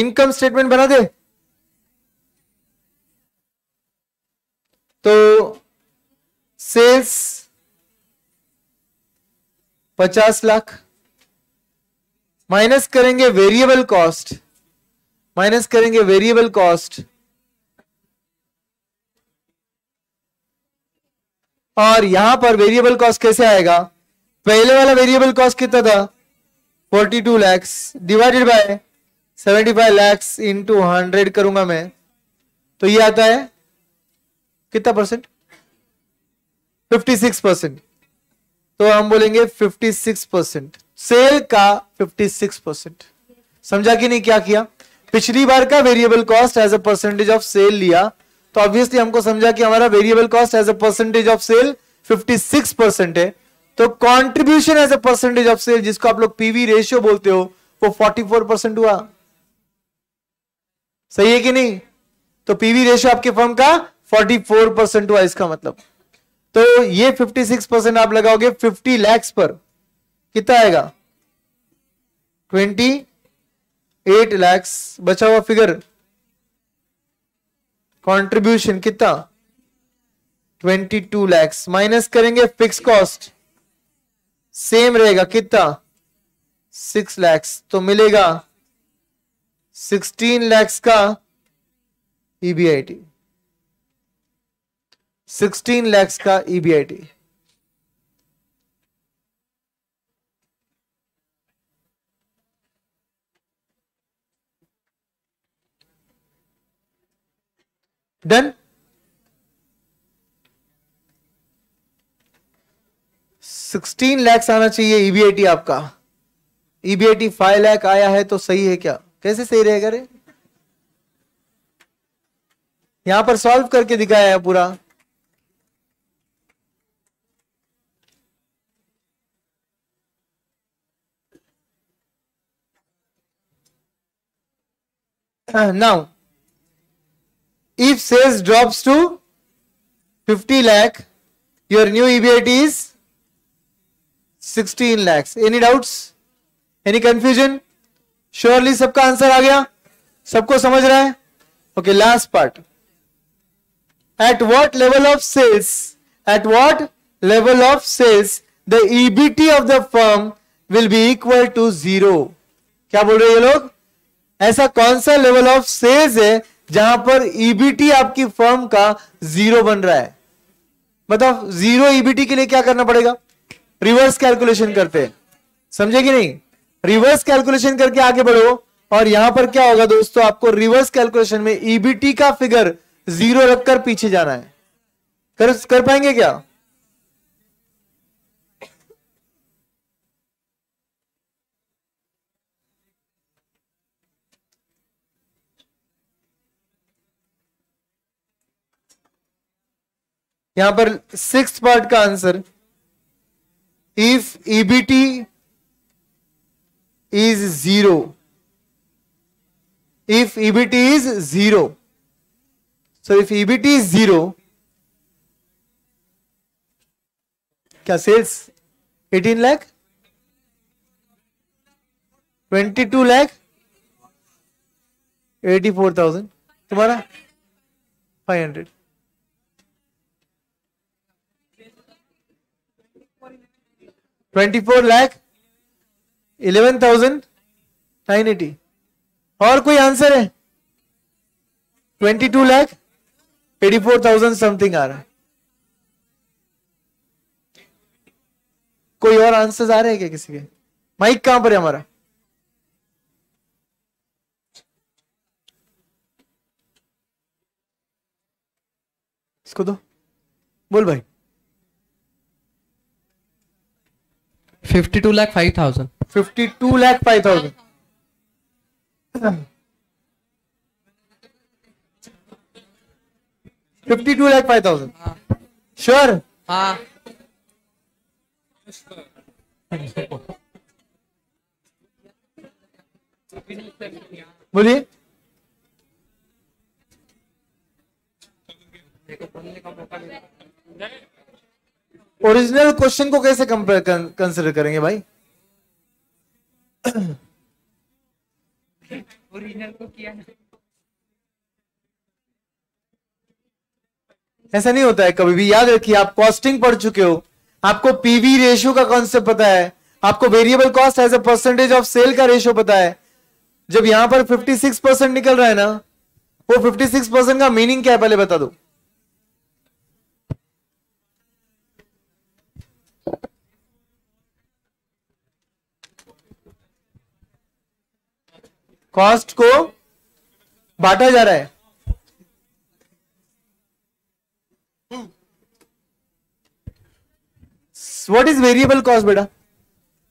इनकम स्टेटमेंट बना दे। तो सेल्स पचास लाख माइनस करेंगे वेरिएबल कॉस्ट, माइनस करेंगे वेरिएबल कॉस्ट और यहां पर वेरिएबल कॉस्ट कैसे आएगा, पहले वाला वेरिएबल कॉस्ट कितना था बयालीस लाख डिवाइडेड बाय पचहत्तर लाख इंटू हंड्रेड करूंगा मैं, तो ये आता है कितना परसेंट, छप्पन परसेंट। तो हम बोलेंगे छप्पन परसेंट सेल का, छप्पन परसेंट। समझा कि नहीं क्या किया, पिछली बार का variable cost as a percentage of sale लिया, तो ऑब्वियसली हमको समझा कि हमारा variable cost as a percentage of sale छप्पन परसेंट है। तो contribution as a percentage of sale, जिसको आप लोग पीवी रेशियो बोलते हो, वो चौवालीस परसेंट हुआ। सही है कि नहीं, तो पीवी रेशियो आपके फर्म का चौवालीस परसेंट हुआ इसका मतलब। तो ये छप्पन परसेंट आप लगाओगे पचास लाख पर, कितना आएगा अट्ठाईस लाख, बचा हुआ फिगर कंट्रीब्यूशन कितना बाईस लाख, माइनस करेंगे फिक्स कॉस्ट सेम रहेगा कितना छह लाख, तो मिलेगा सोलह लाख का ईबीआईटी, सोलह लाख का ईबीआईटी। डन। सोलह लाख आना चाहिए ईबीआईटी आपका, ईबीआईटी पाँच लाख आया है, तो सही है क्या, कैसे सही रहेगा रे, यहां पर सॉल्व करके दिखाया है पूरा। Now, if sales drops to fifty lakh, your new E B I T is sixteen lakhs. Any doubts? Any confusion? Surely सबका आंसर आ गया, सबको समझ रहा है। Okay, last part. At what level of sales? At what level of sales the E B I T of the firm will be equal to zero? क्या बोल रहे हैं ये लोग? ऐसा कौन सा लेवल ऑफ सेल्स है जहां पर ईबीटी आपकी फर्म का जीरो बन रहा है? मतलब जीरो ईबीटी के लिए क्या करना पड़ेगा, रिवर्स कैलकुलेशन करते हैं, समझे कि नहीं? रिवर्स कैलकुलेशन करके आगे बढ़ो, और यहां पर क्या होगा दोस्तों, आपको रिवर्स कैलकुलेशन में ईबीटी का फिगर जीरो रखकर पीछे जाना है। कर, कर पाएंगे क्या? यहां पर सिक्स्थ पार्ट का answer, if EBT is zero, if EBT is zero, so if EBT is zero, क्या सेल्स अठारह लाख, बाईस लाख, चौरासी हज़ार, तुम्हारा पाँच सौ। चौबीस लाख, ग्यारह हज़ार नौ सौ अस्सी। और कोई आंसर है? बाईस लाख, चौरासी हज़ार समथिंग आ रहा है। कोई और आंसर्स आ रहे हैं क्या किसी के? माइक कहां पर है हमारा? इसको दो, बोल भाई। Fifty two lakh five thousand fifty two lakh five thousand fifty two lakh five thousand sure? हाँ बोलिए। ओरिजिनल क्वेश्चन को कैसे कंपेयर कंसिडर करेंगे भाई? ओरिजिनल को किया ना, ऐसा नहीं होता है कभी भी। याद रखिए, आप कॉस्टिंग पढ़ चुके हो, आपको पीवी रेशियो का कॉन्सेप्ट पता है, आपको variable cost as a percentage of sale का रेशियो पता है। जब यहां पर छप्पन परसेंट निकल रहा है ना, वो छप्पन परसेंट का मीनिंग क्या है पहले बता दो। कॉस्ट को बांटा जा रहा है। व्हाट इज वेरिएबल कॉस्ट बेटा?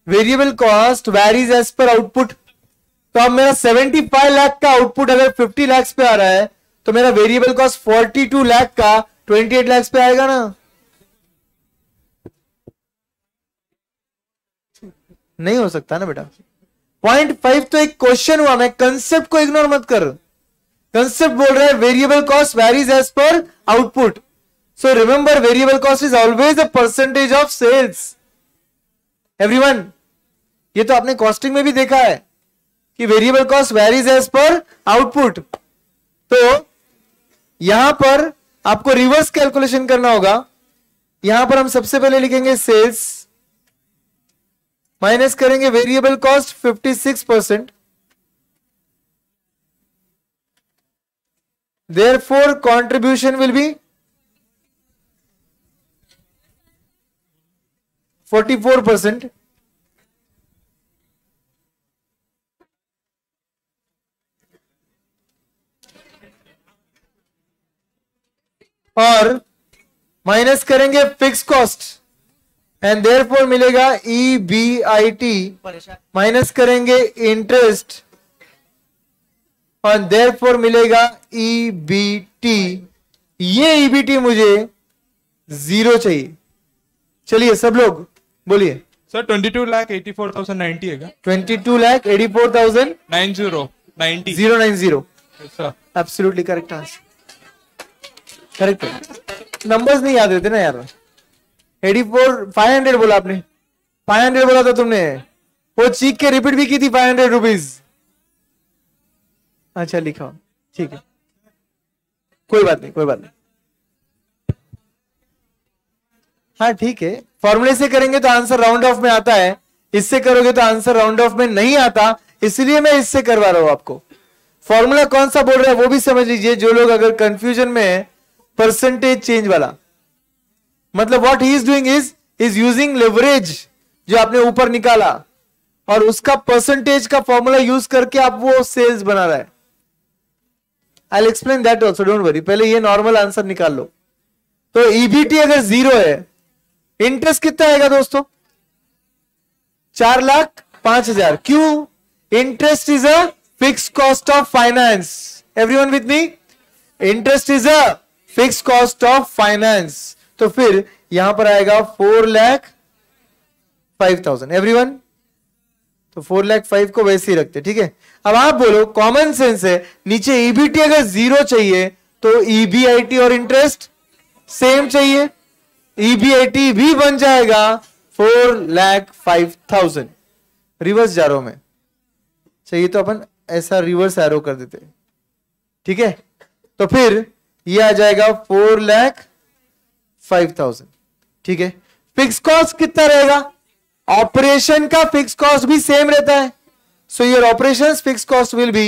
Variable cost varies as per output. तो अब मेरा पचहत्तर लाख का आउटपुट अगर पचास लाख पे आ रहा है तो मेरा वेरिएबल कॉस्ट बयालीस लाख का अट्ठाईस लाख पे आएगा ना? नहीं हो सकता ना बेटा। पॉइंट फाइव तो एक क्वेश्चन हुआ, मैं कंसेप्ट को इग्नोर मत कर। कंसेप्ट बोल रहा है variable cost varies as per output. So remember, variable cost is always a percentage of sales. Everyone, ये तो आपने कॉस्टिंग में भी देखा है कि variable cost varies as per output. तो यहां पर आपको रिवर्स कैलकुलेशन करना होगा। यहां पर हम सबसे पहले लिखेंगे सेल्स, माइनस करेंगे वेरिएबल कॉस्ट छप्पन percent. Therefore, contribution will be चौवालीस परसेंट। और माइनस करेंगे फिक्स कॉस्ट एंड देयरफॉर मिलेगा E B I T, minus करेंगे इंटरेस्ट और देयरफॉर मिलेगा ई बी टी। ये ई बी टी मुझे जीरो चाहिए। चलिए सब लोग बोलिए। Sir twenty two lakh eighty four thousand ninety है। Twenty two lakh eighty four thousand nine zero ninety zero nine zero absolutely correct answer. Correct numbers नहीं याद रहते ना यार। एटी फोर फाइव हंड्रेड बोला आपने, फाइव हंड्रेड बोला था तुमने, वो चीख के रिपीट भी की थी फाइव हंड्रेड रुपीज। अच्छा लिखा, ठीक है, कोई बात नहीं, कोई बात नहीं। हाँ ठीक है, फॉर्मूले से करेंगे तो आंसर राउंड ऑफ में आता है, इससे करोगे तो आंसर राउंड ऑफ में नहीं आता, इसलिए मैं इससे करवा रहा हूं आपको। फॉर्मूला कौन सा बोल रहा है वो भी समझ लीजिए, जो लोग अगर कंफ्यूजन में है। परसेंटेज चेंज वाला मतलब what he is doing is is using leverage जो आपने ऊपर निकाला और उसका परसेंटेज का फॉर्मूला यूज करके आप वो सेल्स बना रहा है। I will explain that also, don't worry. पहले ये नॉर्मल आंसर निकाल लो। तो ईबीटी अगर जीरो है, इंटरेस्ट कितना आएगा दोस्तों? चार लाख पांच हजार। क्यों? Interest is a fix cost of finance. Everyone with me? Interest is a fix cost of finance. तो फिर यहां पर आएगा four lakh five thousand. Everyone, तो फोर लैख फाइव को वैसे ही रखते, ठीक है। अब आप बोलो, कॉमन सेंस है, नीचे ईबीटी अगर जीरो चाहिए तो ईबीआईटी और इंटरेस्ट सेम चाहिए, ईबीआईटी भी बन जाएगा four lakh five thousand. Reverse जा रहा हूं मैं, चाहिए तो अपन ऐसा रिवर्स एरो कर देते, ठीक है। तो फिर ये आ जाएगा फोर लैख फाइव थाउजेंड, ठीक है। फिक्स कॉस्ट कितना रहेगा? ऑपरेशन का फिक्स कॉस्ट भी सेम रहता है। So your operations fix cost will be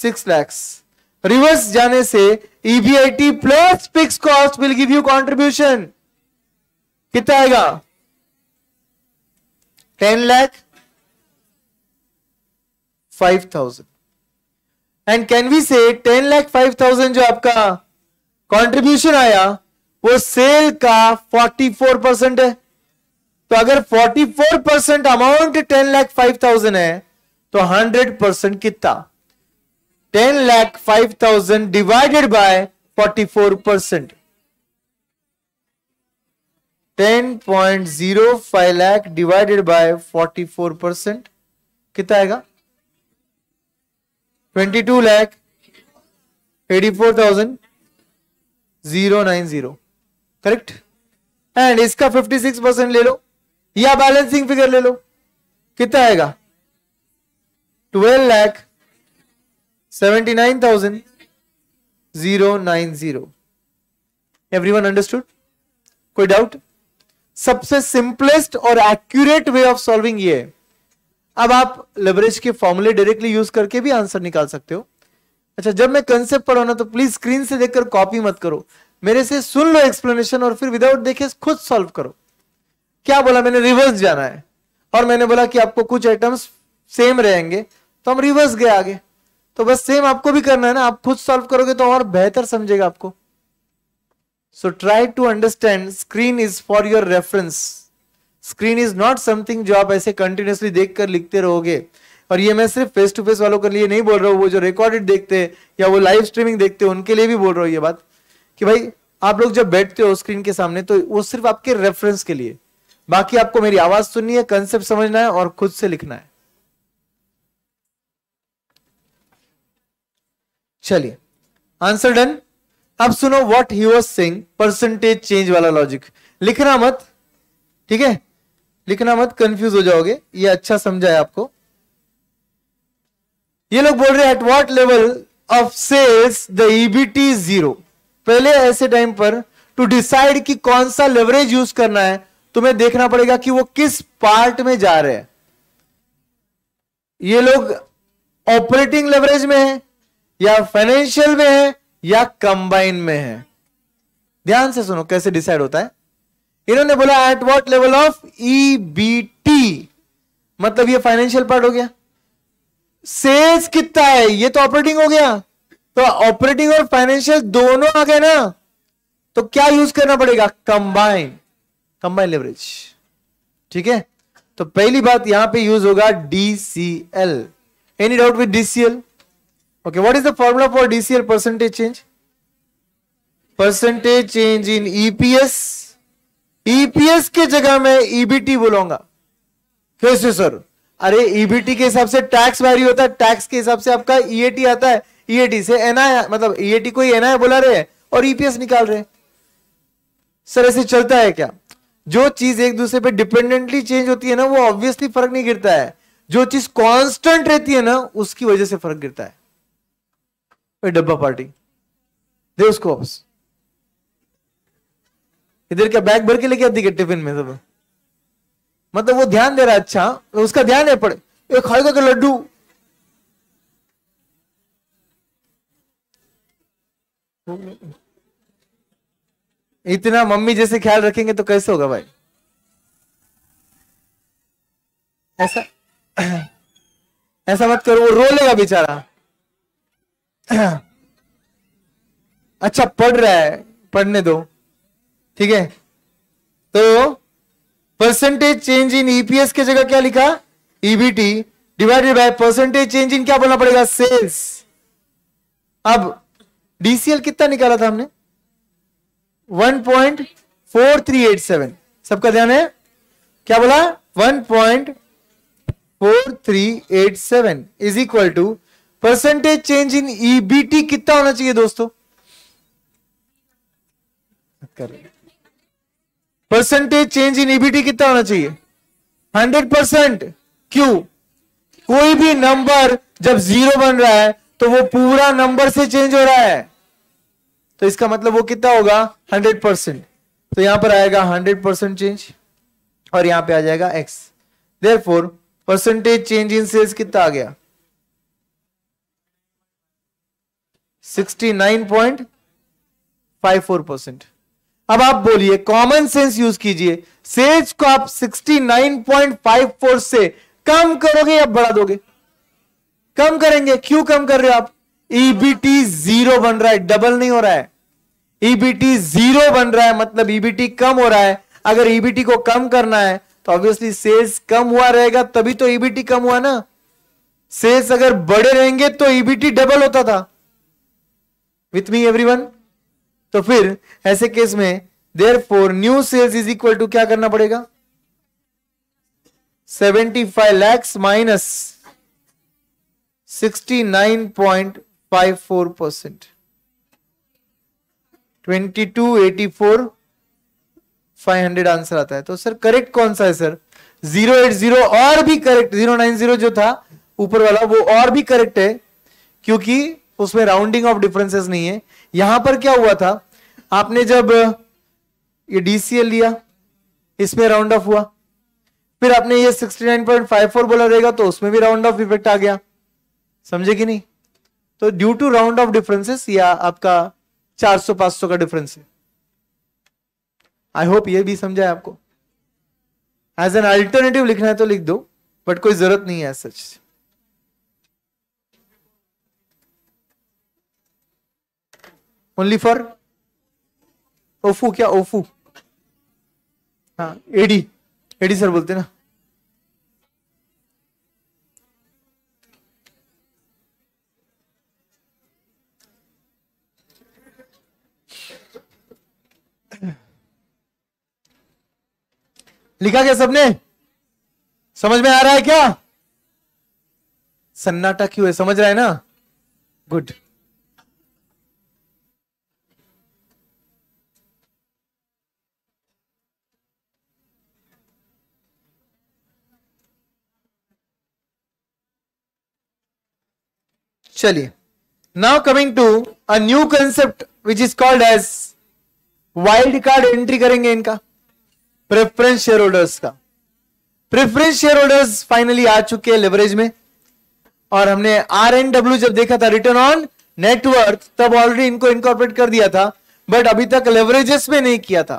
six lakhs. Reverse जाने से EBIT plus fix cost will give you contribution. कितना आएगा? Ten lakh five thousand. And can we say ten lakh five thousand जो आपका कंट्रीब्यूशन आया वो सेल का चौवालीस परसेंट है। तो अगर चौवालीस percent amount ten lakh five thousand है तो हंड्रेड परसेंट कितना, ten lakh five thousand divided by चौवालीस percent, ten point zero five lakh divided by चौवालीस परसेंट कितना आएगा, twenty two lakh eighty four thousand zero nine zero, correct. And इसका फिफ्टी सिक्स परसेंट ले लो या बैलेंसिंग फिगर ले लो, कितना आएगा twelve lakh seventy nine thousand zero nine zero. Everyone understood, कोई डाउट? सबसे सिंपलेस्ट और एक्यूरेट वे ऑफ सॉल्विंग ये है। अब आप लेवरेज के फॉर्मूले डायरेक्टली यूज करके भी आंसर निकाल सकते हो। अच्छा, जब मैं कंसेप्ट पढ़ाना तो प्लीज स्क्रीन से देखकर कॉपी मत करो, मेरे से सुन लो एक्सप्लेनेशन और फिर विदाउट देखे खुद सॉल्व करो। क्या बोला मैंने, रिवर्स जाना है और मैंने बोला कि आपको कुछ आइटम्स सेम रहेंगे तो हम रिवर्स गए आगे, तो बस सेम आपको भी करना है ना, आप खुद सॉल्व करोगे तो और बेहतर समझेगा आपको। So try to understand, screen is for your reference, screen is not something जो आप ऐसे कंटिन्यूसली देखकर लिखते रहोगे। और ये मैं सिर्फ फेस टू फेस वालों के लिए नहीं बोल रहा हूँ, वो जो रिकॉर्डेड देखते हैं या वो लाइव स्ट्रीमिंग देखते हैं उनके लिए भी बोल रहा हूँ ये बात कि भाई आप लोग जब बैठते हो स्क्रीन के सामने तो वो सिर्फ आपके रेफरेंस के लिए, बाकी आपको मेरी आवाज सुननी है, कंसेप्ट समझना है और खुद से लिखना है। चलिए आंसर डन। अब सुनो what he was saying, percentage change वाला लॉजिक। लिखना मत, ठीक है, लिखना मत, कंफ्यूज हो जाओगे। ये अच्छा समझा है आपको। ये लोग बोल रहे हैं at what level of sales the EBT zero. पहले ऐसे टाइम पर टू डिसाइड कि कौन सा लेवरेज यूज करना है तुम्हें देखना पड़ेगा कि वो किस पार्ट में जा रहे हैं। ये लोग ऑपरेटिंग लेवरेज में है या फाइनेंशियल में है या कंबाइन में है। ध्यान से सुनो कैसे डिसाइड होता है। इन्होंने बोला at what level of EBT, मतलब ये फाइनेंशियल पार्ट हो गया। सेल्स कितना है ये तो ऑपरेटिंग हो गया, तो ऑपरेटिंग और फाइनेंशियल दोनों आ गए ना, तो क्या यूज करना पड़ेगा, कंबाइन, कंबाइन लेवरेज, ठीक है। तो पहली बात यहां पे यूज होगा DCL. Any doubt with DCL? Okay, what is the formula for D C L percentage change? Percentage change in E P S. E P S के जगह मैं E B T बोलूंगा। कैसे सर? अरे E B T के हिसाब से tax vary होता है, टैक्स के हिसाब से आपका E A T आता है, E A T से N I, मतलब E A T को ही N I बोला रहे हैं और E P S निकाल रहे हैं। सर ऐसे चलता है क्या? जो चीज एक दूसरे पे डिपेंडेंटली चेंज होती है ना वो ऑब्वियसली फर्क नहीं गिरता है, जो चीज कॉन्स्टेंट रहती है ना उसकी वजह से फर्क गिरता है। डब्बा पार्टी दे उसको वापस, इधर क्या बैग भर के लेके आती है टिफिन में सब, मतलब वो ध्यान दे रहा है, अच्छा उसका ध्यान है, पड़े ये खाएगा तो लड्डू। इतना मम्मी जैसे ख्याल रखेंगे तो कैसे होगा भाई, ऐसा ऐसा मत करो, वो रो लेगा बेचारा। अच्छा पढ़ रहा है, पढ़ने दो, ठीक है। तो परसेंटेज चेंज इन ईपीएस के जगह क्या लिखा, EBT divided by percentage change in क्या बोलना पड़ेगा, सेल्स। अब डीसीएल कितना निकाला था हमने, one point four three eight seven, सबका ध्यान है, क्या बोला one point four three eight seven is equal to percentage change in EBT कितना होना चाहिए दोस्तों, परसेंटेज चेंज इन ईबीटी कितना होना चाहिए, हंड्रेड परसेंट। क्यों? कोई भी नंबर जब जीरो बन रहा है तो वो पूरा नंबर से चेंज हो रहा है, तो इसका मतलब वो कितना होगा हंड्रेड परसेंट। तो यहां पर आएगा हंड्रेड परसेंट चेंज और यहां पे आ जाएगा X. Therefore percentage change in sales कितना आ गया, sixty nine point five four percent. अब आप बोलिए, कॉमन सेंस यूज कीजिए, सेल्स को आप sixty nine point five four से कम करोगे या बढ़ा दोगे? कम करेंगे। क्यों कम कर रहे हो आप? ईबीटी जीरो बन रहा है, डबल नहीं हो रहा है, ईबीटी जीरो बन रहा है, मतलब ईबीटी कम हो रहा है। अगर ईबीटी को कम करना है तो ऑब्वियसली सेल्स कम हुआ रहेगा, तभी तो ईबीटी कम हुआ ना। सेल्स अगर बड़े रहेंगे तो ईबीटी डबल होता था। With me everyone? तो फिर ऐसे केस में therefore new sales is equal to क्या करना पड़ेगा? पचहत्तर lakh minus sixty nine point five four percent, बाईस सौ चौरासी, पाँच सौ आंसर आता है। तो सर करेक्ट कौन सा है सर? ज़ीरो एट ज़ीरो और भी करेक्ट, ज़ीरो नाइन ज़ीरो जो था ऊपर वाला वो और भी करेक्ट है, क्योंकि उसमें राउंडिंग ऑफ डिफरेंसेस नहीं है। यहां पर क्या हुआ था, आपने जब ये डीसीएल लिया इसमें राउंड ऑफ हुआ, फिर आपने ये sixty nine point five four बोला रहेगा तो उसमें भी राउंड ऑफ इफेक्ट आ गया। समझे कि नहीं? तो due to round off differences या आपका चार सौ पाँच सौ का डिफरेंस है। आई होप ये भी समझा है आपको। एज एन अल्टरनेटिव लिखना है तो लिख दो, बट कोई जरूरत नहीं है सच। ओनली फॉर ओफू, क्या ओफू? हाँ, एडी एडी सर बोलते ना। लिखा क्या सबने? समझ में आ रहा है क्या? सन्नाटा क्यों है? समझ रहा है ना? गुड। चलिए, now coming to a new concept which is called as wild card entry करेंगे इनका, प्रेफरेंस शेयर होल्डर्स का। प्रेफरेंस शेयर होल्डर्स फाइनली आ चुके हैं लेवरेज में, और हमने आर एंड डब्ल्यू जब देखा था रिटर्न ऑन नेटवर्थ, तब ऑलरेडी इनको इनकॉर्पोरेट कर दिया था, बट अभी तक लेवरेजेस में नहीं किया था,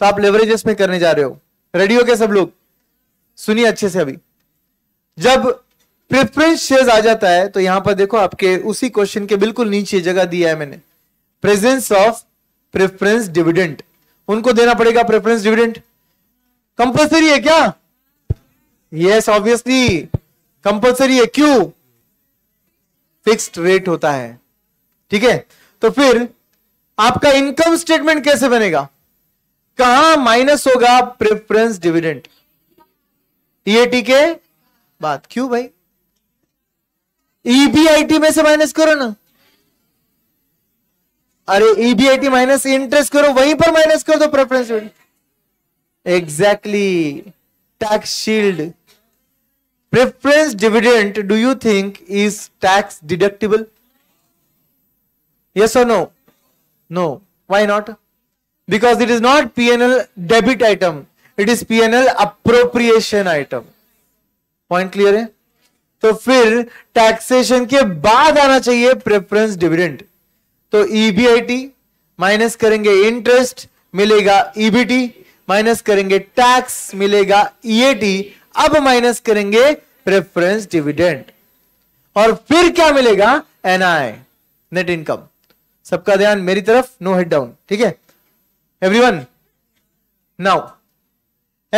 तो आप लेवरेजेस में करने जा रहे हो। रेडी हो क्या सब लोग? सुनिए अच्छे से। अभी जब प्रेफरेंस शेयर्स आ जाता है तो यहां पर देखो आपके उसी क्वेश्चन के बिल्कुल नीचे जगह दिया है मैंने, प्रेजेंस ऑफ प्रेफरेंस डिविडेंड। उनको देना पड़ेगा प्रेफरेंस डिविडेंड। कंपल्सरी है क्या? यस, ऑब्वियसली कंपल्सरी है। क्यों? फिक्स्ड रेट होता है। ठीक है, तो फिर आपका इनकम स्टेटमेंट कैसे बनेगा? कहां माइनस होगा? प्रेफरेंस डिविडेंड, टीएटी के बाद। क्यों भाई? ईबीआईटी में से माइनस करो ना। अरे ईबीआईटी माइनस इंटरेस्ट करो, वहीं पर माइनस कर दो preference. Exactly, tax shield. Preference dividend do you think is tax deductible? Yes और no? No. Why not? Because it is not PNL debit item, it is PNL appropriation item. Point clear है? तो फिर taxation के बाद आना चाहिए preference dividend. तो EBIT minus करेंगे इंटरेस्ट, मिलेगा ईबीटी, माइनस करेंगे टैक्स, मिलेगा ईएटी, अब माइनस करेंगे प्रेफरेंस डिविडेंड, और फिर क्या मिलेगा? NI, net income. सबका ध्यान मेरी तरफ, नो हेड डाउन। ठीक है एवरीवन? नाउ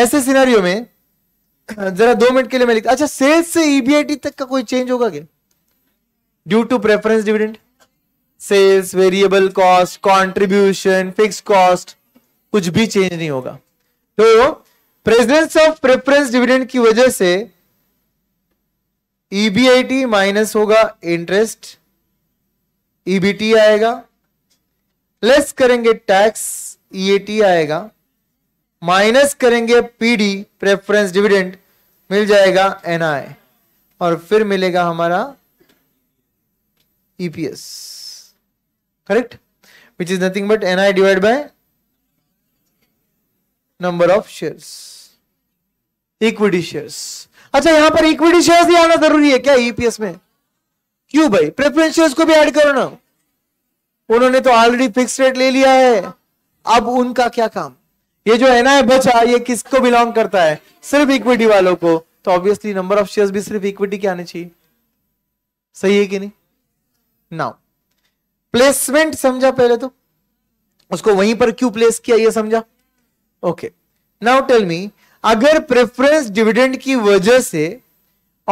ऐसे सिनेरियो में जरा दो मिनट के लिए मैं लिखता। अच्छा, सेल्स से ईबीआईटी तक का कोई चेंज होगा क्या due to preference dividend? Sales, variable cost, contribution, fix cost, कुछ भी चेंज नहीं होगा। तो प्रेजेंस ऑफ प्रेफरेंस डिविडेंड की वजह से ईबीआईटी माइनस होगा इंटरेस्ट, ईबीटी आएगा, लेस करेंगे टैक्स, ईएटी आएगा, माइनस करेंगे पीडी, प्रेफरेंस डिविडेंड, मिल जाएगा एनआई, और फिर मिलेगा हमारा EPS. Correct, which is nothing but N I divided by number of shares, equity shares. अच्छा, यहां पर equity shares भी आना जरूरी है क्या E P S में? क्यों भाई? preference shares को भी ऐड करो ना। उन्होंने तो ऑलरेडी फिक्स रेट ले लिया है, अब उनका क्या काम? ये जो N I बचा ये किसको बिलोंग करता है? सिर्फ इक्विटी वालों को। तो ऑब्वियसली नंबर ऑफ शेयर भी सिर्फ इक्विटी के आने चाहिए। सही है कि नहीं? नाउ प्लेसमेंट समझा पहले तो, उसको वहीं पर क्यों प्लेस किया ये समझा। ओके नाउ टेल मी, अगर प्रेफरेंस डिविडेंड की वजह से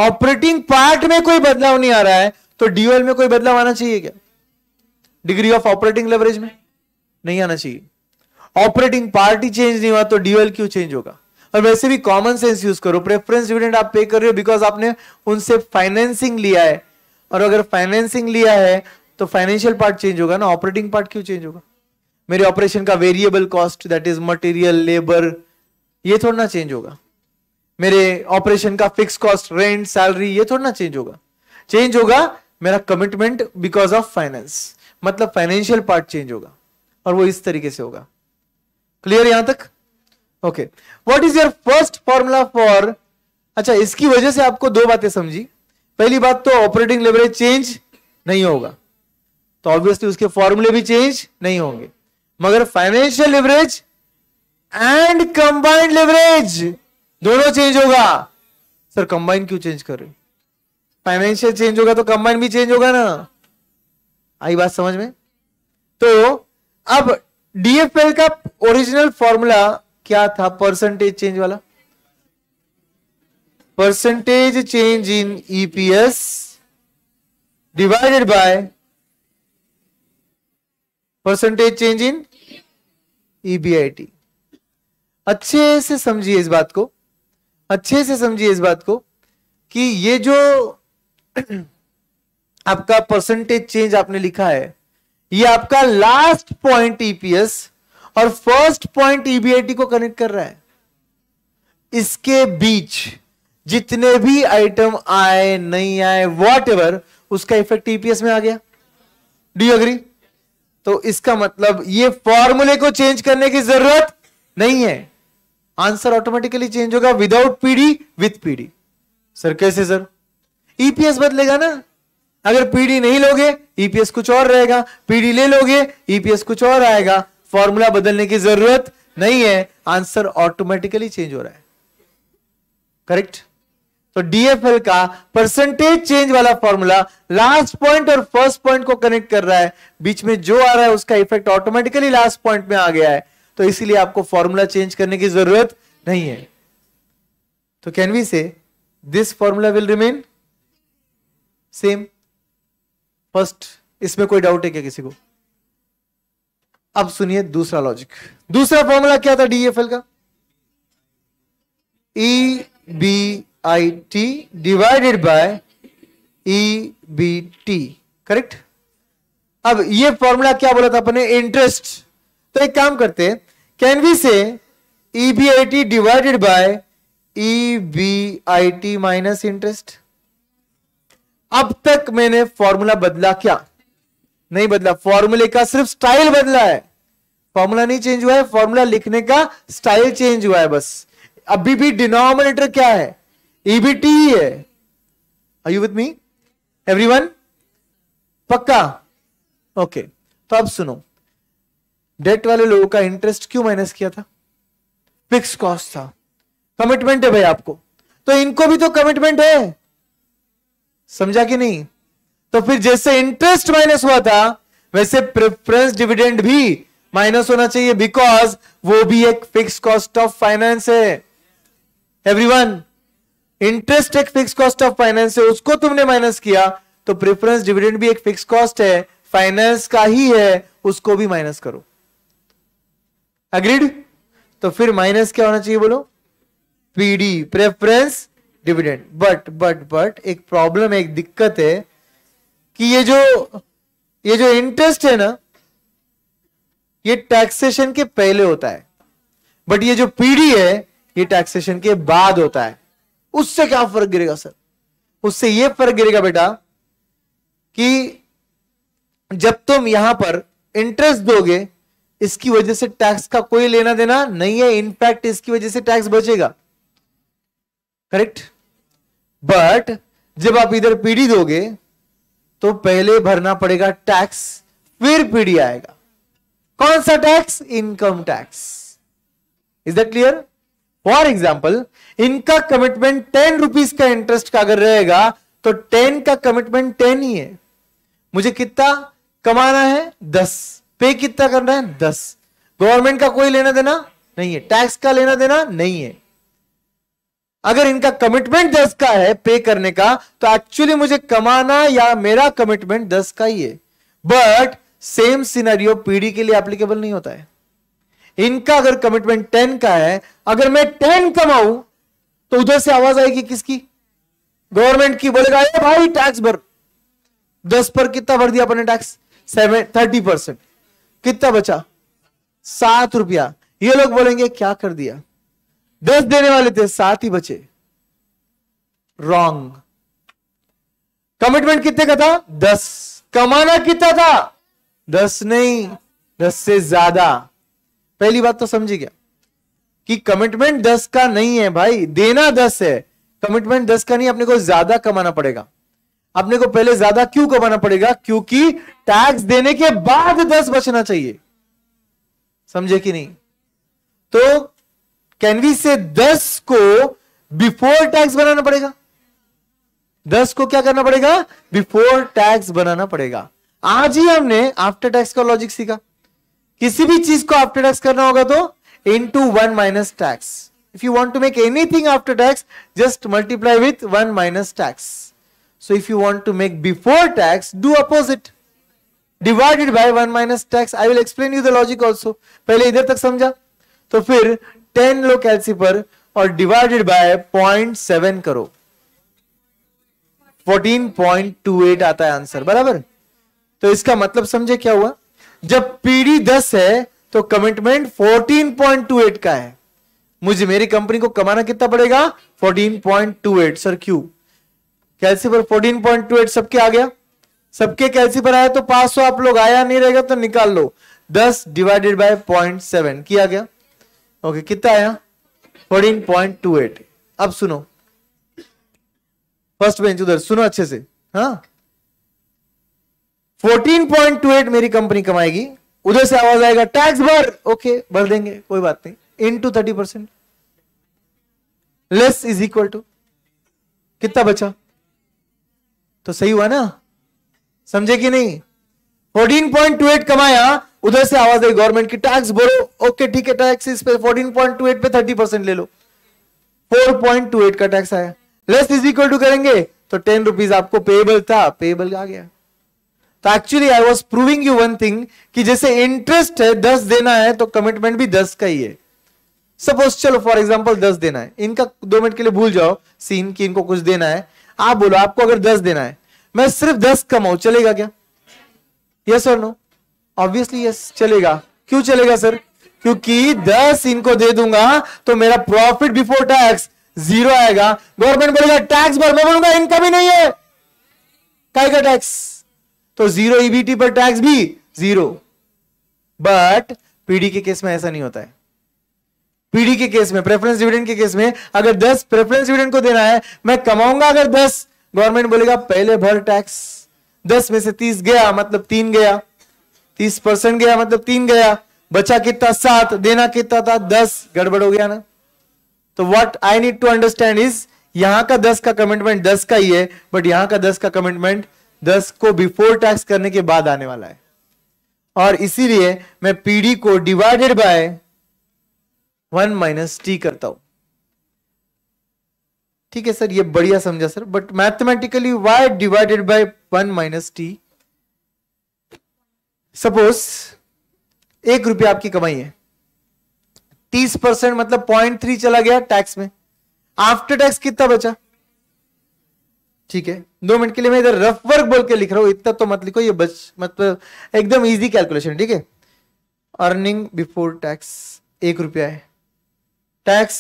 ऑपरेटिंग पार्ट में कोई बदलाव नहीं आ रहा है तो डीओएल में कोई बदलाव आना चाहिए क्या? डिग्री ऑफ ऑपरेटिंग लेवरेज में नहीं आना चाहिए। ऑपरेटिंग पार्ट ही चेंज नहीं हुआ तो डीओएल क्यों चेंज होगा? और वैसे भी कॉमन सेंस यूज करो, प्रेफरेंस डिविडेंड आप पे कर रहे हो बिकॉज आपने उनसे फाइनेंसिंग लिया है, और अगर फाइनेंसिंग लिया है तो फाइनेंशियल पार्ट चेंज होगा ना, ऑपरेटिंग पार्ट क्यों चेंज होगा? मेरे ऑपरेशन का variable cost that is material labour ये थोड़ा ना चेंज होगा, मेरे ऑपरेशन का फिक्स कॉस्ट रेंट सैलरी ये थोड़ा ना चेंज होगा। चेंज होगा मेरा कमिटमेंट बिकॉज ऑफ फाइनेंस, मतलब फाइनेंशियल पार्ट चेंज होगा, और वो इस तरीके से होगा। क्लियर यहां तक? Okay what is your first formula for, अच्छा इसकी वजह से आपको दो बातें समझी। पहली बात तो ऑपरेटिंग लेवरेज चेंज नहीं होगा तो ऑब्वियसली उसके फॉर्मूले भी चेंज नहीं होंगे, मगर financial leverage and combined leverage दोनों चेंज होगा। सर कंबाइंड क्यों चेंज कर रहे हो? फाइनेंशियल चेंज होगा तो कंबाइंड भी चेंज होगा ना, आई बात समझ में? तो अब डीएफएल का ओरिजिनल फॉर्मूला क्या था, परसेंटेज चेंज वाला, percentage change in EPS divided by percentage change in EBIT. अच्छे से समझिए इस बात को, अच्छे से समझिए इस बात को कि ये जो आपका परसेंटेज चेंज आपने लिखा है ये आपका लास्ट पॉइंट ईपीएस और फर्स्ट पॉइंट ईबीआईटी को कनेक्ट कर रहा है। इसके बीच जितने भी आइटम आए नहीं आए व्हाटएवर उसका इफेक्ट ईपीएस में आ गया। Do you agree? तो इसका मतलब ये फॉर्मूले को चेंज करने की जरूरत नहीं है, आंसर ऑटोमेटिकली चेंज होगा without PD with PD. Sir कैसे सर? ईपीएस बदलेगा ना, अगर पीडी नहीं लोगे ईपीएस कुछ और रहेगा, पीडी ले लोगे ईपीएस कुछ और आएगा, फॉर्मूला बदलने की जरूरत नहीं है, आंसर ऑटोमेटिकली चेंज हो रहा है। करेक्ट? तो डीएफएल का परसेंटेज चेंज वाला फॉर्मूला लास्ट पॉइंट और फर्स्ट पॉइंट को कनेक्ट कर रहा है, बीच में जो आ रहा है उसका इफेक्ट ऑटोमेटिकली लास्ट पॉइंट में आ गया है, तो इसीलिए आपको फॉर्मूला चेंज करने की जरूरत नहीं है। तो can we say this formula will remain same first, इसमें कोई डाउट है क्या किसी को? अब सुनिए दूसरा लॉजिक, दूसरा फॉर्मूला क्या था डीएफएल का, E B I T divided by E B T. Correct? अब ये फॉर्मूला क्या बोला था अपने, इंटरेस्ट। तो एक काम करते हैं, can we say E B I T divided by E B I T minus interest. अब तक मैंने फॉर्मूला बदला क्या? नहीं बदला, फॉर्मूले का सिर्फ स्टाइल बदला है, फॉर्मूला नहीं चेंज हुआ है, फॉर्मूला लिखने का स्टाइल चेंज हुआ है बस। अभी भी डिनोमिनेटर क्या है? E B T ही है। Are you with me everyone? पक्का? ओके तो अब सुनो, डेट वाले लोगों का इंटरेस्ट क्यों माइनस किया था? फिक्स कॉस्ट था, कमिटमेंट है भाई आपको, तो इनको भी तो कमिटमेंट है, समझा कि नहीं? तो फिर जैसे इंटरेस्ट माइनस हुआ था वैसे प्रेफरेंस डिविडेंड भी माइनस होना चाहिए बिकॉज वो भी एक फिक्स कॉस्ट ऑफ फाइनेंस है। एवरीवन, इंटरेस्ट एक फिक्स कॉस्ट ऑफ फाइनेंस है, उसको तुमने माइनस किया, तो प्रेफरेंस डिविडेंड भी एक फिक्स कॉस्ट है, फाइनेंस का ही है, उसको भी माइनस करो। अग्रीड? तो फिर माइनस क्या होना चाहिए बोलो? PD, preference dividend. But but but एक प्रॉब्लम, एक दिक्कत है कि ये जो ये जो इंटरेस्ट है ना ये टैक्सेशन के पहले होता है, बट ये जो पीडी है ये टैक्सेशन के बाद होता है। उससे क्या फर्क गिरेगा सर? उससे ये फर्क गिरेगा बेटा कि जब तुम यहां पर इंटरेस्ट दोगे इसकी वजह से टैक्स का कोई लेना देना नहीं है, इनफैक्ट इसकी वजह से टैक्स बचेगा। करेक्ट? बट जब आप इधर पीडी दोगे तो पहले भरना पड़ेगा टैक्स, फिर पीडी आएगा। कौन सा tax? Income tax. Is that clear? For example, इनका कमिटमेंट टेन रुपीज का इंटरेस्ट का अगर रहेगा तो टेन का कमिटमेंट टेन ही है, मुझे कितना कमाना है, दस, पे कितना करना है, दस। गवर्नमेंट का कोई लेना देना नहीं है, टैक्स का लेना देना नहीं है। अगर इनका कमिटमेंट दस का है पे करने का, तो एक्चुअली मुझे कमाना या मेरा कमिटमेंट दस का ही है। बट सेम सिनेरियो पीडी के लिए एप्लीकेबल नहीं होता है। इनका अगर कमिटमेंट टेन का है, अगर मैं टेन कमाऊं तो उधर से आवाज आएगी किसकी, गवर्नमेंट की। बोलेगा ए भाई टैक्स भर, दस पर कितना भर दिया अपने टैक्स, सेवन थर्टी परसेंट, कितना बचा, सात रुपया। ये लोग बोलेंगे क्या कर दिया, दस देने वाले थे सात ही बचे। रॉन्ग। कमिटमेंट कितने का था, दस, कमाना कितना था, दस नहीं, दस से ज्यादा। पहली बात तो समझी क्या कि कमिटमेंट दस का नहीं है भाई, देना दस है, कमिटमेंट दस का नहीं, अपने को ज्यादा कमाना पड़ेगा। अपने को पहले ज्यादा क्यों कमाना पड़ेगा, क्योंकि टैक्स देने के बाद दस बचना चाहिए। समझे कि नहीं? तो कैन वी से दस को बिफोर टैक्स बनाना पड़ेगा। दस को क्या करना पड़ेगा, बिफोर टैक्स बनाना पड़ेगा। आज ही हमने आफ्टर टैक्स का लॉजिक सीखा। किसी भी चीज को आफ्टर टैक्स करना होगा तो into one minus tax. If you want to make anything after tax, just multiply with one minus tax. So if you want to make before tax, do opposite, divided by one minus tax. I will explain you the logic also. पहले इधर तक समझा, तो फिर ten लो calci पर और divided by point seven करो, fourteen point two eight आता है आंसर, बराबर। तो इसका मतलब समझे क्या हुआ, जब पीडी दस है तो commitment fourteen point two eight का है। मुझे मेरी कंपनी को कमाना कितना पड़ेगा, fourteen point two eight. Sir क्यों, कैलसी पर फोर्टीन पॉइंट टू एट सबके आ गया, सबके कैलसी पर आया तो पास हो, आप लोग आया नहीं रहेगा तो निकाल लो। दस डिवाइडेड बाय पॉइंट सेवन किया गया, ओके, कितना आया, फोर्टीन पॉइंट टू एट। अब सुनो फर्स्ट बेंच, उधर सुनो अच्छे से, हाँ, फोर्टीन पॉइंट टू एट मेरी कंपनी कमाएगी। उधर से आवाज आएगा टैक्स भर, ओके भर देंगे, कोई बात नहीं, into thirty percent less is equal to कितना बचा, तो सही हुआ ना। समझे कि नहीं? फोर्टीन पॉइंट टू एट कमाया, उधर से आवाज आई गवर्नमेंट की, टैक्स भरो, ओके ठीक है, टैक्स इस पे फोर्टीन पॉइंट टू एट पे थर्टी परसेंट ले लो, फोर पॉइंट टू एट का टैक्स आया। लेस इज इक्वल टू करेंगे तो टेन रुपीज आपको पेएबल था, पेएबल आ गया। तो actually I was proving you one thing कि जैसे इंटरेस्ट है दस देना है तो कमिटमेंट भी दस का ही है। सपोज चलो फॉर एग्जांपल दस देना है, इनका दो मिनट के लिए भूल जाओ सीन कि इनको कुछ देना है। आप बोलो आपको अगर दस देना है, मैं सिर्फ दस कमाऊं, चलेगा क्या, यस और नो? ऑब्वियसली यस चलेगा। क्यों चलेगा सर? क्योंकि दस इनको दे दूंगा तो मेरा प्रॉफिट बिफोर टैक्स जीरो आएगा। गवर्नमेंट बोलेगा टैक्स भर, मैं बोलूंगा इनकम ही नहीं है, काय का टैक्स, तो जीरो, ईबीटी पर टैक्स भी जीरो। बट पीडी के केस में ऐसा नहीं होता है। पीडी के केस में, प्रेफरेंस डिविडेंड के केस में, अगर दस प्रेफरेंस डिविडेंड को देना है, मैं कमाऊंगा अगर दस, गवर्नमेंट बोलेगा पहले भर टैक्स। दस में से तीस गया मतलब तीन गया, तीस परसेंट गया मतलब तीन गया, बचा कितना, सात, देना कितना था, दस, गड़बड़ हो गया ना। तो what I need to understand is, यहां का दस का कमिटमेंट दस का ही है, बट यहां का दस का कमिटमेंट दस को बिफोर टैक्स करने के बाद आने वाला है। और इसीलिए मैं पीडी को divided by one minus T करता हूं। ठीक है सर, ये बढ़िया समझा sir, but mathematically Y divided by one minus T? Suppose एक रुपया आपकी कमाई है, तीस परसेंट मतलब पॉइंट थ्री चला गया टैक्स में, आफ्टर टैक्स कितना बचा? ठीक है, दो मिनट के लिए मैं इधर रफ वर्क बोल के लिख रहा हूं, इतना तो मत लिखो, ये बच मतलब एकदम इजी कैलकुलेशन। ठीक है, अर्निंग बिफोर टैक्स एक रुपया है, टैक्स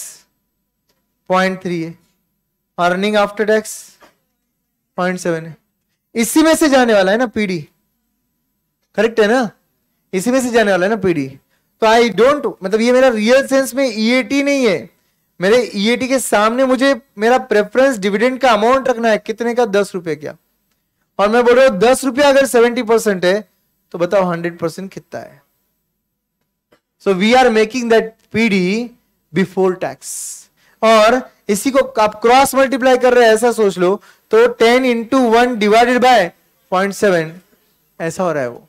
पॉइंट थ्री है, earning after tax point seven है। इसी में से जाने वाला है ना पीडी, करेक्ट है ना, इसी में से जाने वाला है ना पीडी। तो आई डोंट, मतलब ये मेरा रियल सेंस में ईएटी नहीं है, मेरे ईएटी के सामने मुझे मेरा प्रेफरेंस डिविडेंड का अमाउंट रखना है, कितने का, दस रुपये क्या, और मैं बोल रहा हूं दस रुपया अगर सेवेंटी परसेंट है तो बताओ हंड्रेड परसेंट कितना है। So we are making that PD before tax, और इसी को आप क्रॉस मल्टीप्लाई कर रहे हैं, ऐसा सोच लो। तो ten into one divided by point seven ऐसा हो रहा है वो,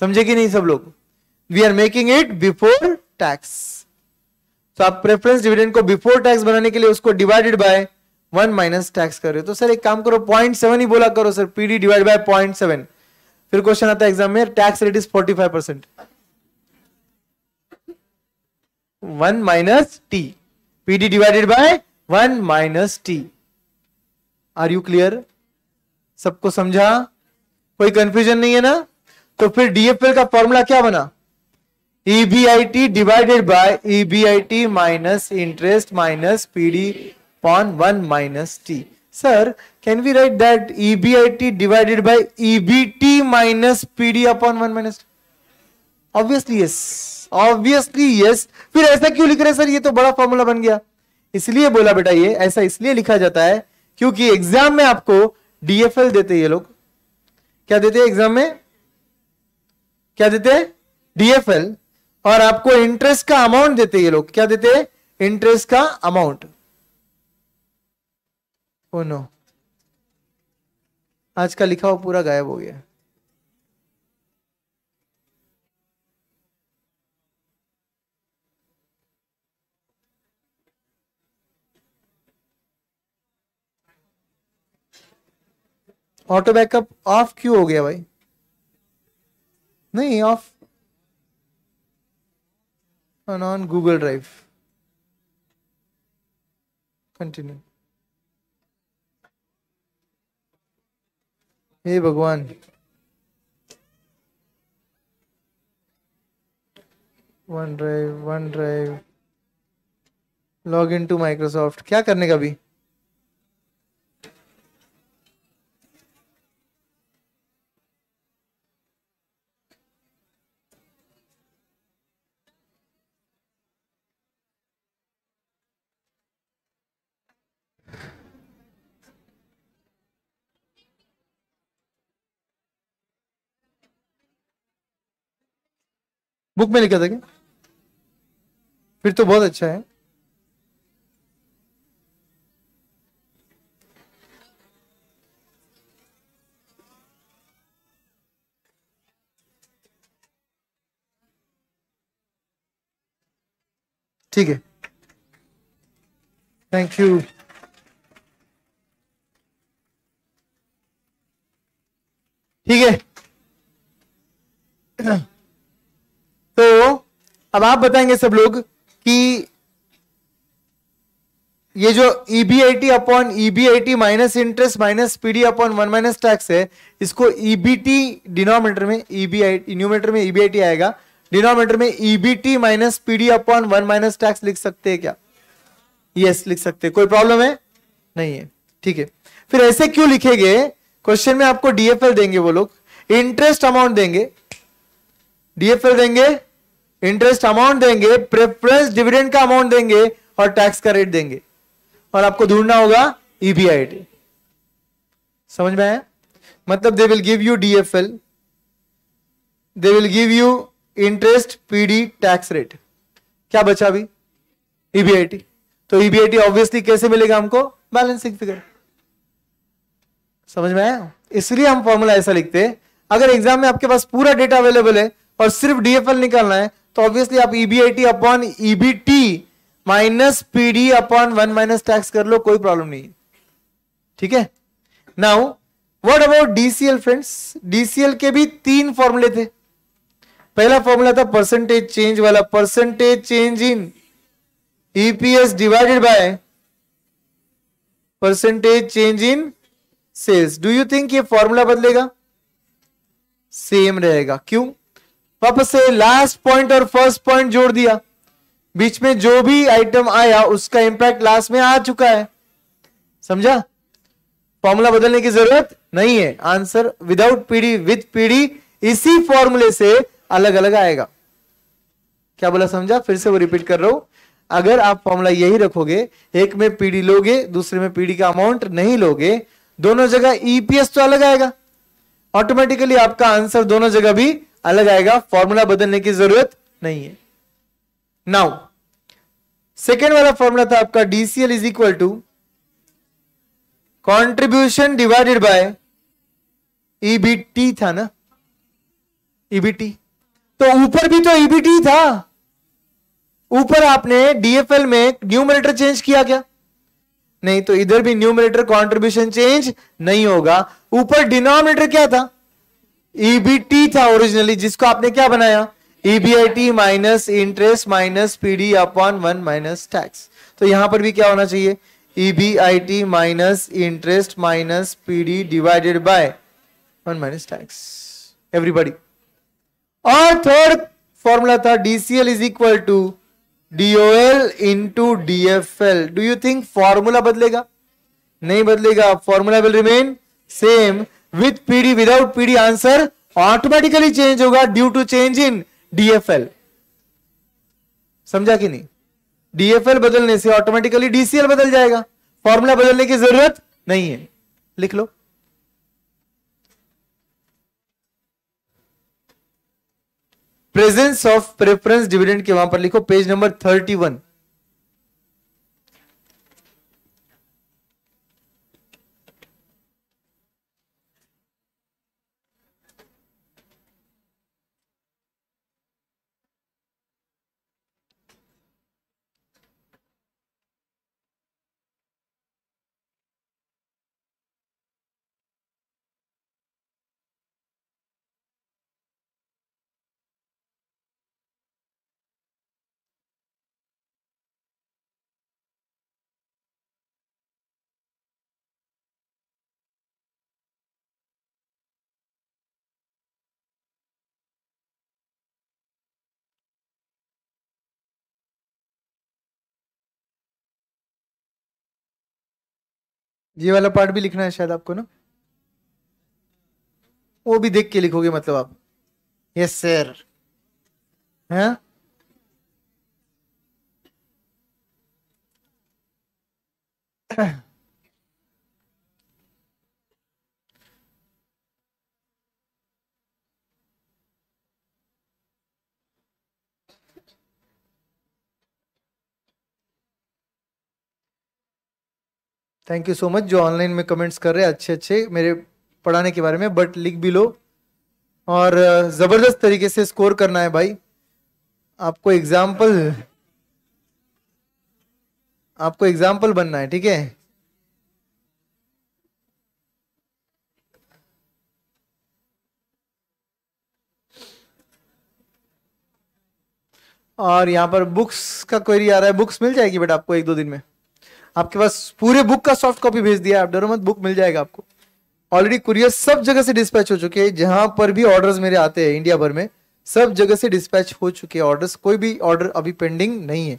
समझे कि नहीं सब लोग? We are making it before tax. तो आप प्रेफरेंस डिविडेंड को बिफोर टैक्स बनाने के लिए उसको divided by one minus tax कर रहे हो। तो सर एक काम करो पॉइंट सेवन ही बोला करो sir, PD divide by point seven. फिर क्वेश्चन आता है एग्जाम में, tax rate is forty five percent, one minus T, PD divided by one minus T. Are you clear? सबको समझा? कोई कंफ्यूजन नहीं है ना? तो फिर डीएफएल का फॉर्मूला क्या बना? EBIT divided by EBIT minus interest minus PD upon one minus T. Sir can we write that EBIT divided by EBT minus PD upon one minus T? Obviously yes, obviously yes. फिर ऐसा क्यों लिख रहे sir, ये तो बड़ा formula बन गया। इसलिए बोला बेटा ये ऐसा इसलिए लिखा जाता है क्योंकि एग्जाम में आपको डीएफएल देते हैं ये लोग। क्या देते हैं एग्जाम में? क्या देते हैं? डीएफएल। और आपको इंटरेस्ट का अमाउंट देते हैं ये लोग। क्या देते हैं? इंटरेस्ट का अमाउंट। ओ नो, आज का लिखा हुआ पूरा गायब हो गया। ऑटो बैकअप ऑफ क्यों हो गया भाई? नहीं off, on Google drive. Continue. हे भगवान, one drive one drive log in to Microsoft, क्या करने का भी। बुक में लिखा था क्या? फिर तो बहुत अच्छा है। ठीक है, थैंक यू। ठीक है, तो अब आप बताएंगे सब लोग कि ये जो EBIT upon EBIT minus interest minus PD upon one minus tax है, इसको ईबीटी डिनोमिनेटर में, ईबीआईटी न्यूमेरेटर में ईबीआईटी आएगा, डिनोमिनेटर में EBT minus PD upon one minus tax लिख सकते हैं क्या? यस yes, लिख सकते हैं। कोई प्रॉब्लम है? नहीं है। ठीक है, फिर ऐसे क्यों लिखेंगे? क्वेश्चन में आपको डीएफएल देंगे वो लोग, इंटरेस्ट अमाउंट देंगे, डीएफएल देंगे, इंटरेस्ट अमाउंट देंगे, प्रेफरेंस डिविडेंड का अमाउंट देंगे और टैक्स का रेट देंगे, और आपको ढूंढना होगा ईबीआईटी। समझ में आया? मतलब they will give you DFL, they will give you interest, PD, tax rate. क्या बचा अभी? ईबीआईटी। तो ईबीआईटी ऑब्वियसली कैसे मिलेगा हमको? Balancing figure. समझ में आया? इसलिए हम फॉर्मूला ऐसा लिखते हैं। अगर एग्जाम में आपके पास पूरा डेटा अवेलेबल है और सिर्फ डीएफएल निकालना है तो ऑब्वियसली आप EBIT upon EBT minus PD upon one minus tax कर लो, कोई प्रॉब्लम नहीं है। ठीक है, now what about DCL friends? DCL के भी तीन फॉर्मूले थे। पहला फॉर्मूला था परसेंटेज चेंज वाला, percentage change in EPS divided by percentage change in sales. Do you think ये फॉर्मूला बदलेगा? सेम रहेगा। क्यों? वापस से लास्ट पॉइंट और फर्स्ट पॉइंट जोड़ दिया, बीच में जो भी आइटम आया उसका इंपैक्ट लास्ट में आ चुका है। समझा? फॉर्मूला बदलने की जरूरत नहीं है। Answer without PD with PD इसी फॉर्मूले से अलग अलग आएगा। क्या बोला? समझा? फिर से वो रिपीट कर रहा हूं, अगर आप फॉर्मूला यही रखोगे, एक में पीडी लोगे, दूसरे में पीडी का अमाउंट नहीं लोगे, दोनों जगह ईपीएस तो अलग आएगा, ऑटोमेटिकली आपका आंसर दोनों जगह भी अलग आएगा। फॉर्मूला बदलने की जरूरत नहीं है। नाउ सेकेंड वाला फॉर्मूला था आपका DCL is equal to contribution divided by EBT था ना, ईबीटी तो ऊपर भी तो ईबीटी था, ऊपर आपने डीएफएल में न्यूमरेटर चेंज किया गया नहीं, तो इधर भी न्यूमरेटर कंट्रीब्यूशन चेंज नहीं होगा। ऊपर डिनोमिनेटर क्या था, ईबीटी था ओरिजिनली, जिसको आपने क्या बनाया, EBIT minus interest minus PD upon one minus tax. तो यहां पर भी क्या होना चाहिए, EBIT minus interest minus PD divided by one minus tax everybody. और थर्ड फॉर्मूला था DCL is equal to DOL into DFL. Do you think formula बदलेगा? नहीं बदलेगा, formula will remain same. With PD without PD answer automatically change होगा due to change in DFL. समझा कि नहीं? DFL बदलने से ऑटोमेटिकली डीसीएल बदल जाएगा, फॉर्मूला बदलने की जरूरत नहीं है। लिख लो प्रेजेंस ऑफ प्रेफरेंस डिविडेंड के वहां पर लिखो पेज नंबर थर्टी वन। ये वाला पार्ट भी लिखना है शायद आपको ना, वो भी देख के लिखोगे मतलब आप। यस सर, है थैंक यू सो मच जो ऑनलाइन में कमेंट्स कर रहे हैं अच्छे अच्छे मेरे पढ़ाने के बारे में। बट लिख भी लो और ज़बरदस्त तरीके से स्कोर करना है भाई आपको। एग्जाम्पल आपको एग्जाम्पल बनना है, ठीक है? और यहाँ पर बुक्स का क्वेरी आ रहा है, बुक्स मिल जाएगी बेटा आपको एक दो दिन में। आपके पास पूरे बुक का सॉफ्ट कॉपी भेज दिया, आप डरो मत, बुक मिल जाएगा आपको। ऑलरेडी कुरियर सब जगह से डिस्पैच हो चुके हैं, जहां पर भी ऑर्डर्स मेरे आते हैं इंडिया भर में सब जगह से डिस्पैच हो चुके हैं ऑर्डर्स। कोई भी ऑर्डर अभी पेंडिंग नहीं है।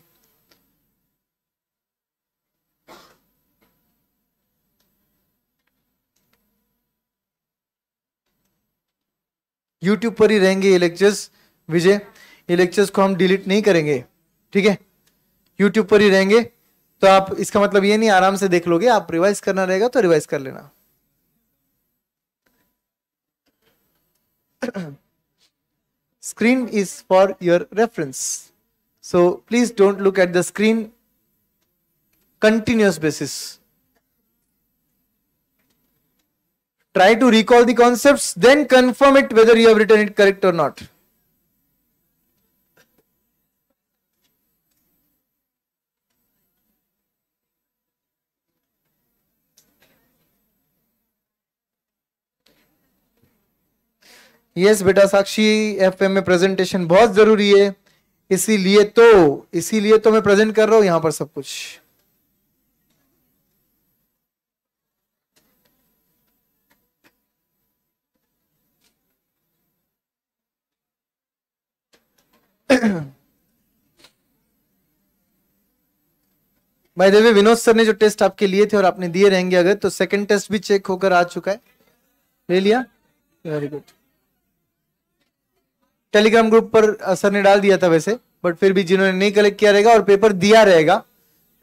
यूट्यूब पर ही रहेंगे ये लेक्चर्स विजय, ये लेक्चर्स को हम डिलीट नहीं करेंगे, ठीक है? यूट्यूब पर ही रहेंगे, तो आप इसका मतलब ये नहीं आराम से देख लोगे, आप रिवाइज करना रहेगा तो रिवाइज कर लेना। Screen is for your reference, so please don't look at the screen continuous basis. Try to recall the concepts, then confirm it whether you have written it correct और नॉट। यस yes, बेटा Sakshi FM में presentation बहुत जरूरी है, इसीलिए तो इसीलिए तो मैं प्रेजेंट कर रहा हूं यहां पर सब कुछ। By the way Vinod sir ने जो टेस्ट आपके लिए थे और आपने दिए रहेंगे अगर, तो सेकंड टेस्ट भी चेक होकर आ चुका है, ले लिया? Very good. टेलीग्राम ग्रुप पर सर ने डाल दिया था वैसे, बट फिर भी जिन्होंने नहीं कलेक्ट किया रहेगा और पेपर दिया रहेगा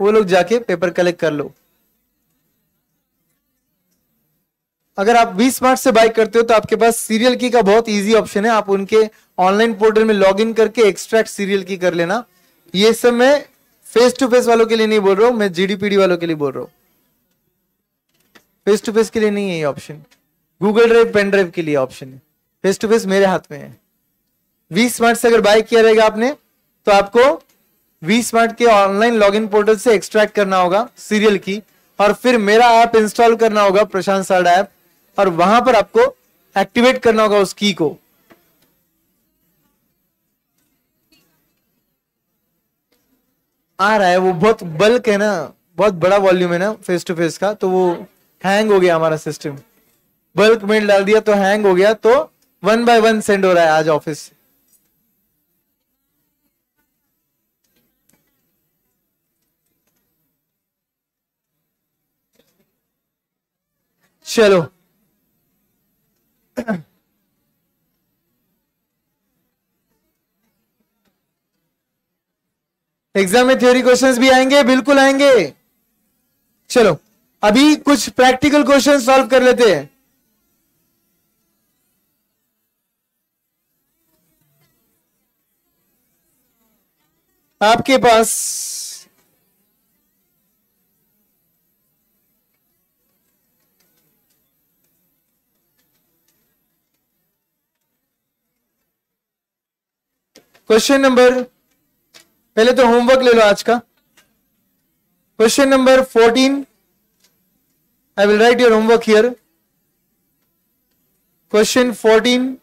वो लोग जाके पेपर कलेक्ट कर लो। अगर आप बीस मार्च से बाय करते हो तो आपके पास सीरियल की का बहुत इजी ऑप्शन है, आप उनके ऑनलाइन पोर्टल में लॉग इन करके एक्सट्रैक्ट सीरियल की कर लेना। ये सब मैं फेस टू फेस वालों के लिए नहीं बोल रहा हूँ, मैं जीडीपीडी वालों के लिए बोल रहा हूँ, फेस टू फेस के लिए नहीं है ये option. Google drive pen drive के लिए ऑप्शन है। फेस टू फेस मेरे हाथ में है। वी स्मार्ट से अगर बाय किया रहेगा आपने तो आपको वी स्मार्ट के ऑनलाइन लॉगिन पोर्टल से एक्सट्रैक्ट करना होगा सीरियल की, और फिर मेरा ऐप इंस्टॉल करना होगा प्रशांत सारडा ऐप, और वहां पर आपको एक्टिवेट करना होगा उस की को। आ रहा है वो, बहुत बल्क है ना, बहुत बड़ा वॉल्यूम है ना फेस टू फेस का, तो वो हैंग हो गया हमारा सिस्टम। बल्क मेल डाल दिया तो हैंग हो गया, तो वन बाय वन सेंड हो रहा है आज ऑफिस से। चलो एग्जाम में थ्योरी क्वेश्चंस भी आएंगे, बिल्कुल आएंगे। चलो अभी कुछ प्रैक्टिकल क्वेश्चन सॉल्व कर लेते हैं। आपके पास क्वेश्चन नंबर, पहले तो होमवर्क ले लो आज का। Question number fourteen, I will write your homework here. Question fourteen,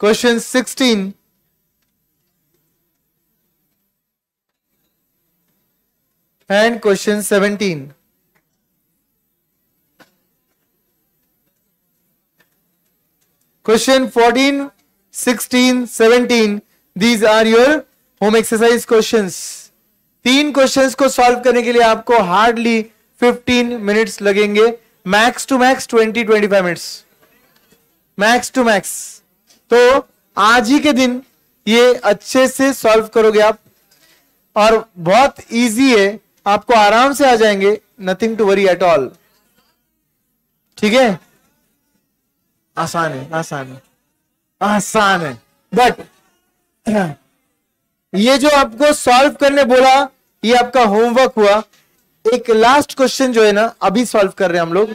question sixteen, and question seventeen. Question fourteen, sixteen, seventeen, these are your home exercise questions. तीन questions को solve करने के लिए आपको hardly fifteen minutes लगेंगे, max to max twenty to twenty-five minutes, max to max। तो आज ही के दिन ये अच्छे से solve करोगे आप, और बहुत easy है, आपको आराम से आ जाएंगे, nothing to worry at all। ठीक है, आसान है, आसान है, आसान है। बट ये जो आपको सॉल्व करने बोला ये आपका होमवर्क हुआ। एक लास्ट क्वेश्चन जो है ना अभी सॉल्व कर रहे हैं हम लोग।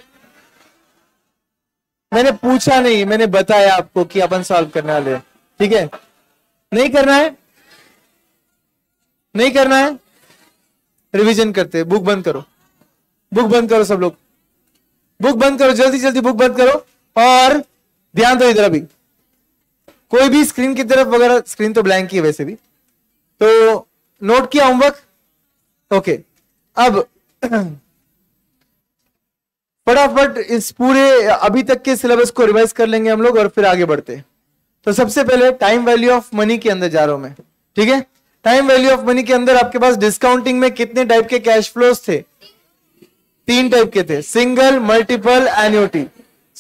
मैंने पूछा नहीं, मैंने बताया आपको कि अपन सॉल्व करने वाले हैं। ठीक है, नहीं करना है, नहीं करना है, रिवीजन करते हैं। बुक बंद करो, बुक बंद करो सब लोग, बुक बंद करो, जल्दी जल्दी बुक बंद करो। और ध्यान दो इधर, अभी कोई भी स्क्रीन की तरफ वगैरह, स्क्रीन तो ब्लैंक ही है वैसे भी। तो नोट किया होमवर्क, ओके। अब फटाफट इस पूरे अभी तक के सिलेबस को रिवाइज कर लेंगे हम लोग और फिर आगे बढ़ते हैं। तो सबसे पहले टाइम वैल्यू ऑफ मनी के अंदर जा रहा हूं मैं। ठीक है, टाइम वैल्यू ऑफ मनी के अंदर आपके पास डिस्काउंटिंग में कितने टाइप के कैश फ्लोज थे? तीन टाइप के थे, single, multiple, annuity.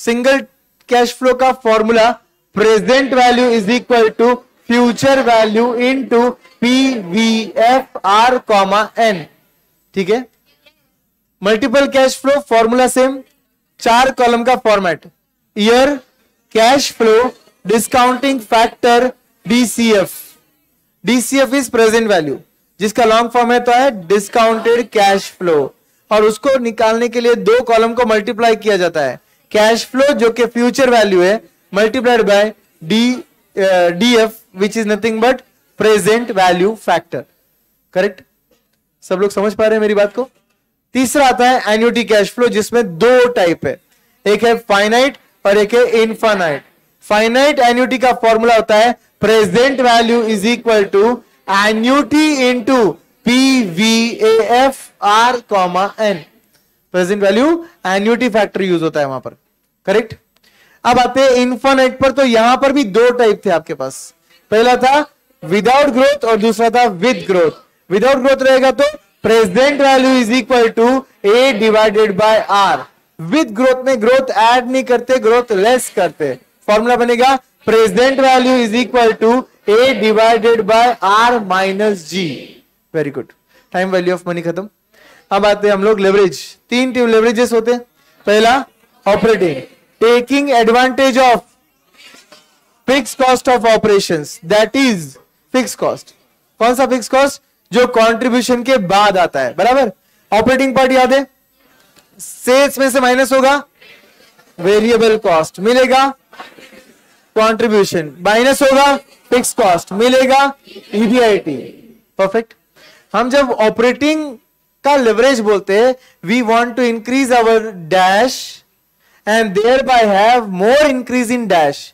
Single cash flow का formula present value is equal to future value into P V F R comma N. ठीक है, multiple cash flow formula same, चार column का format, year, cash flow, discounting factor, DCF. DCF is present value, जिसका long form है तो है discounted cash flow, और उसको निकालने के लिए दो कॉलम को मल्टीप्लाई किया जाता है, कैश फ्लो जो कि फ्यूचर वैल्यू है multiplied by D D F which is nothing but present value factor. Correct, सब लोग समझ पा रहे हैं मेरी बात को? तीसरा आता है एन्युटी कैश फ्लो, जिसमें दो टाइप है, एक है फाइनाइट और एक है इनफाइनाइट। फाइनाइट एन्युटी का फॉर्मूला होता है present value is equal to annuity into P V F R comma N. Present value annuity factor use होता है वहां पर। करेक्ट, अब आते हैं इनफाइनाइट पर। तो यहां पर भी दो टाइप थे आपके पास, पहला था विदाउट ग्रोथ और दूसरा था विद ग्रोथ। विदाउट ग्रोथ रहेगा तो present value is equal to A divided by R. With growth में ग्रोथ ऐड नहीं करते, ग्रोथ लेस करते, फॉर्मूला बनेगा present value is equal to A divided by R minus G. Very good, time value of money खत्म। अब आते हैं हम लोग लेवरेज। तीन टाइप लेवरेजेस होते हैं, पहला operating, taking advantage of fix cost of operations, that is fix cost. कौन सा फिक्स कॉस्ट? जो कंट्रीब्यूशन के बाद आता है, बराबर। ऑपरेटिंग पार्ट याद है, सेल्स में से माइनस होगा वेरिएबल कॉस्ट, मिलेगा कंट्रीब्यूशन, माइनस होगा फिक्स कॉस्ट, मिलेगा ईबीआईटी। परफेक्ट। हम जब ऑपरेटिंग का लेवरेज बोलते हैं, we want to increase our dash and there bye have more increase in dash,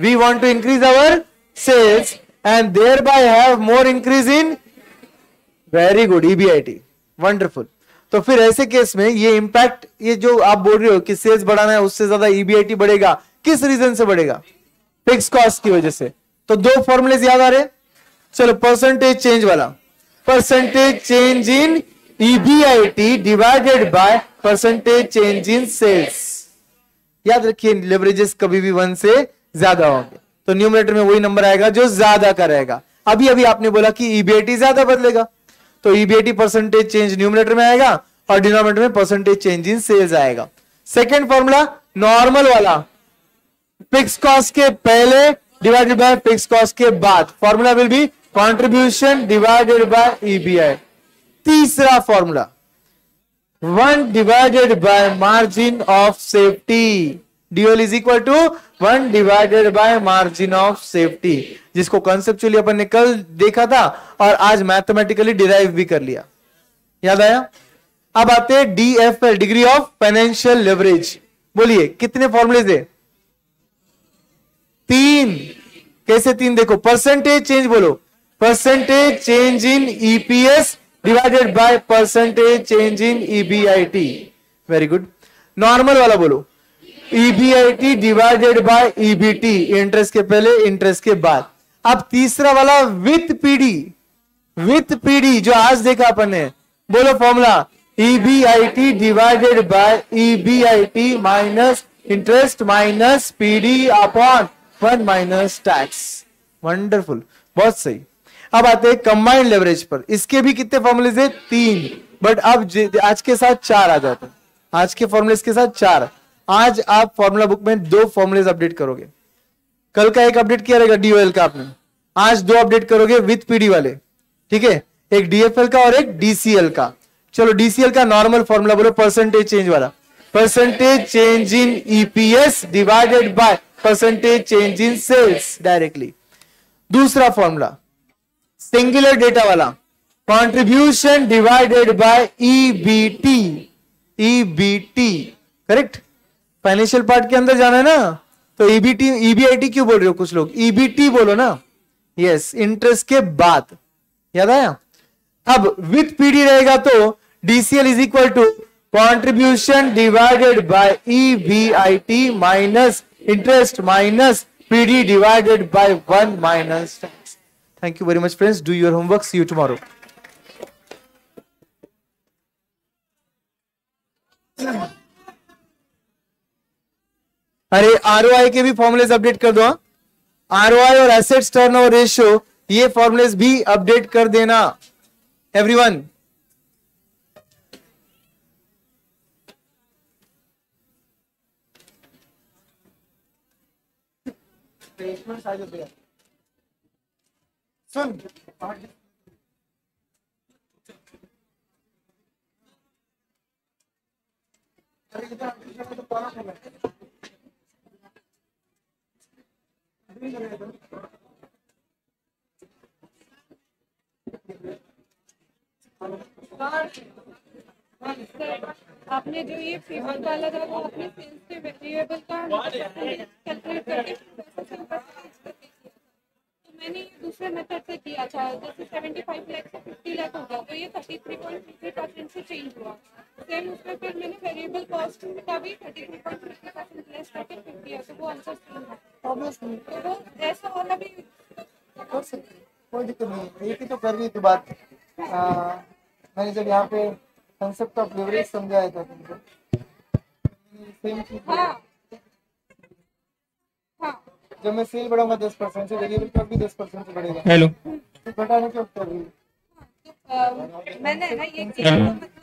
we want to increase our sales and there bye have more increase in, very good, EBIT, wonderful. तो फिर ऐसे case में ये impact, ये जो आप बोल रहे हो कि सेल्स बढ़ाना है उससे ज्यादा ईबीआईटी बढ़ेगा, किस रीजन से बढ़ेगा? फिक्स कॉस्ट की वजह से। तो दो फॉर्मूले याद आ रहे, चलो परसेंटेज चेंज वाला, percentage change in EBIT divided by percentage change in sales. याद रखिए लेवरेजेस कभी भी वन से ज्यादा होंगे, तो न्यूमरेटर में वही नंबर आएगा जो ज्यादा का रहेगा। अभी अभी आपने बोला कि ईबीआईटी ज्यादा बदलेगा, तो ईबीआईटी परसेंटेज चेंज न्यूमरेटर में आएगा और डिनोमिनेटर में परसेंटेज चेंज इन सेल्स आएगा। सेकंड फॉर्मूला नॉर्मल वाला, फिक्स कॉस्ट के पहले डिवाइडेड बाय फिक्स कॉस्ट के बाद, formula will be contribution divided by EBI. तीसरा formula one divided by margin of safety, DOL is equal to one divided by margin of safety, जिसको conceptually अपन ने कल देखा था और आज मैथमेटिकली डिराइव भी कर लिया। याद आया? अब आते हैं DFL, degree of financial leverage. बोलिए कितने फॉर्मूले थे? तीन। कैसे तीन? देखो परसेंटेज चेंज बोलो, percentage change in EPS divided by percentage change in EBIT, very good. Normal वाला बोलो, EBIT divided by EBT, interest के पहले इंटरेस्ट के बाद। अब तीसरा वाला विथ पीडी, विथ पीडी जो आज देखा अपन ने, बोलो formula, EBIT divided by EBIT minus interest minus PD upon one minus tax, wonderful, बहुत सही। अब आते हैं कंबाइंड लेवरेज पर, इसके भी कितने फॉर्मूलेज है? तीन, बट अब आज के साथ चार आ जाते हैं, आज के फॉर्मूलेज के साथ चार। आज आप फॉर्मूला बुक में दो फॉर्मूलेज अपडेट करोगे, कल का एक अपडेट किया रहेगा डीओएल का आपने, आज दो अपडेट करोगे विथ पीडी वाले, ठीक है, एक डीएफएल का और एक डीसीएल का। चलो डीसीएल का नॉर्मल फॉर्मूला बोलो, परसेंटेज चेंज वाला, percentage change in EPS divided by percentage change in sales directly. दूसरा फॉर्मूला सिंगुलर डेटा वाला, contribution divided by EBT, EBT, correct. Financial part के अंदर जाना है ना, तो ईबीटी, ईबीआईटी क्यों बोल रहे हो कुछ लोग, ईबीटी बोलो ना, यस, इंटरेस्ट के बाद। याद आया? अब विथ पीडी रहेगा तो DCL is equal to contribution divided by EBIT minus interest minus PD divided by one minus tax. Thank you very much friends, do your homework, see you tomorrow. अरे ROI के भी formulas update कर दो, ROI और assets turnover ratio, ये formulas भी update कर देना एवरीवन। सुन आपने जो ये फिगर डाला था वो आपने सेल्स से वेरिएबल का कैलकुलेट करके तो मैंने ये दूसरे मेथड से किया था, जैसे सेवेंटी फाइव लाख से फिफ्टी लाख होगा तो ये thirty three point fifty percent से चेंज हुआ। सेम उसमें फिर मैंने वेरिएबल कॉस्ट का भी thirty three point fifty percent less करके फिफ्टी है, तो वो आंसर सेम है। तो वो ऐसा वाला भी कर सकते हैं, कोई दिक्कत नहीं, एक ही तो कर रही थी बात। आ, मैंने जब यहाँ पे कंसेप्ट ऑफ लेवरेज समझाया था तुमको, सेम चीज, हाँ हाँ, जब मैं सेल बढ़ाऊंगा दस परसेंट से, वेरिएबल कॉस्ट भी दस परसेंट से बढ़ेगा, हेलो, तो घटाने के ऊपर भी मैंने ना ये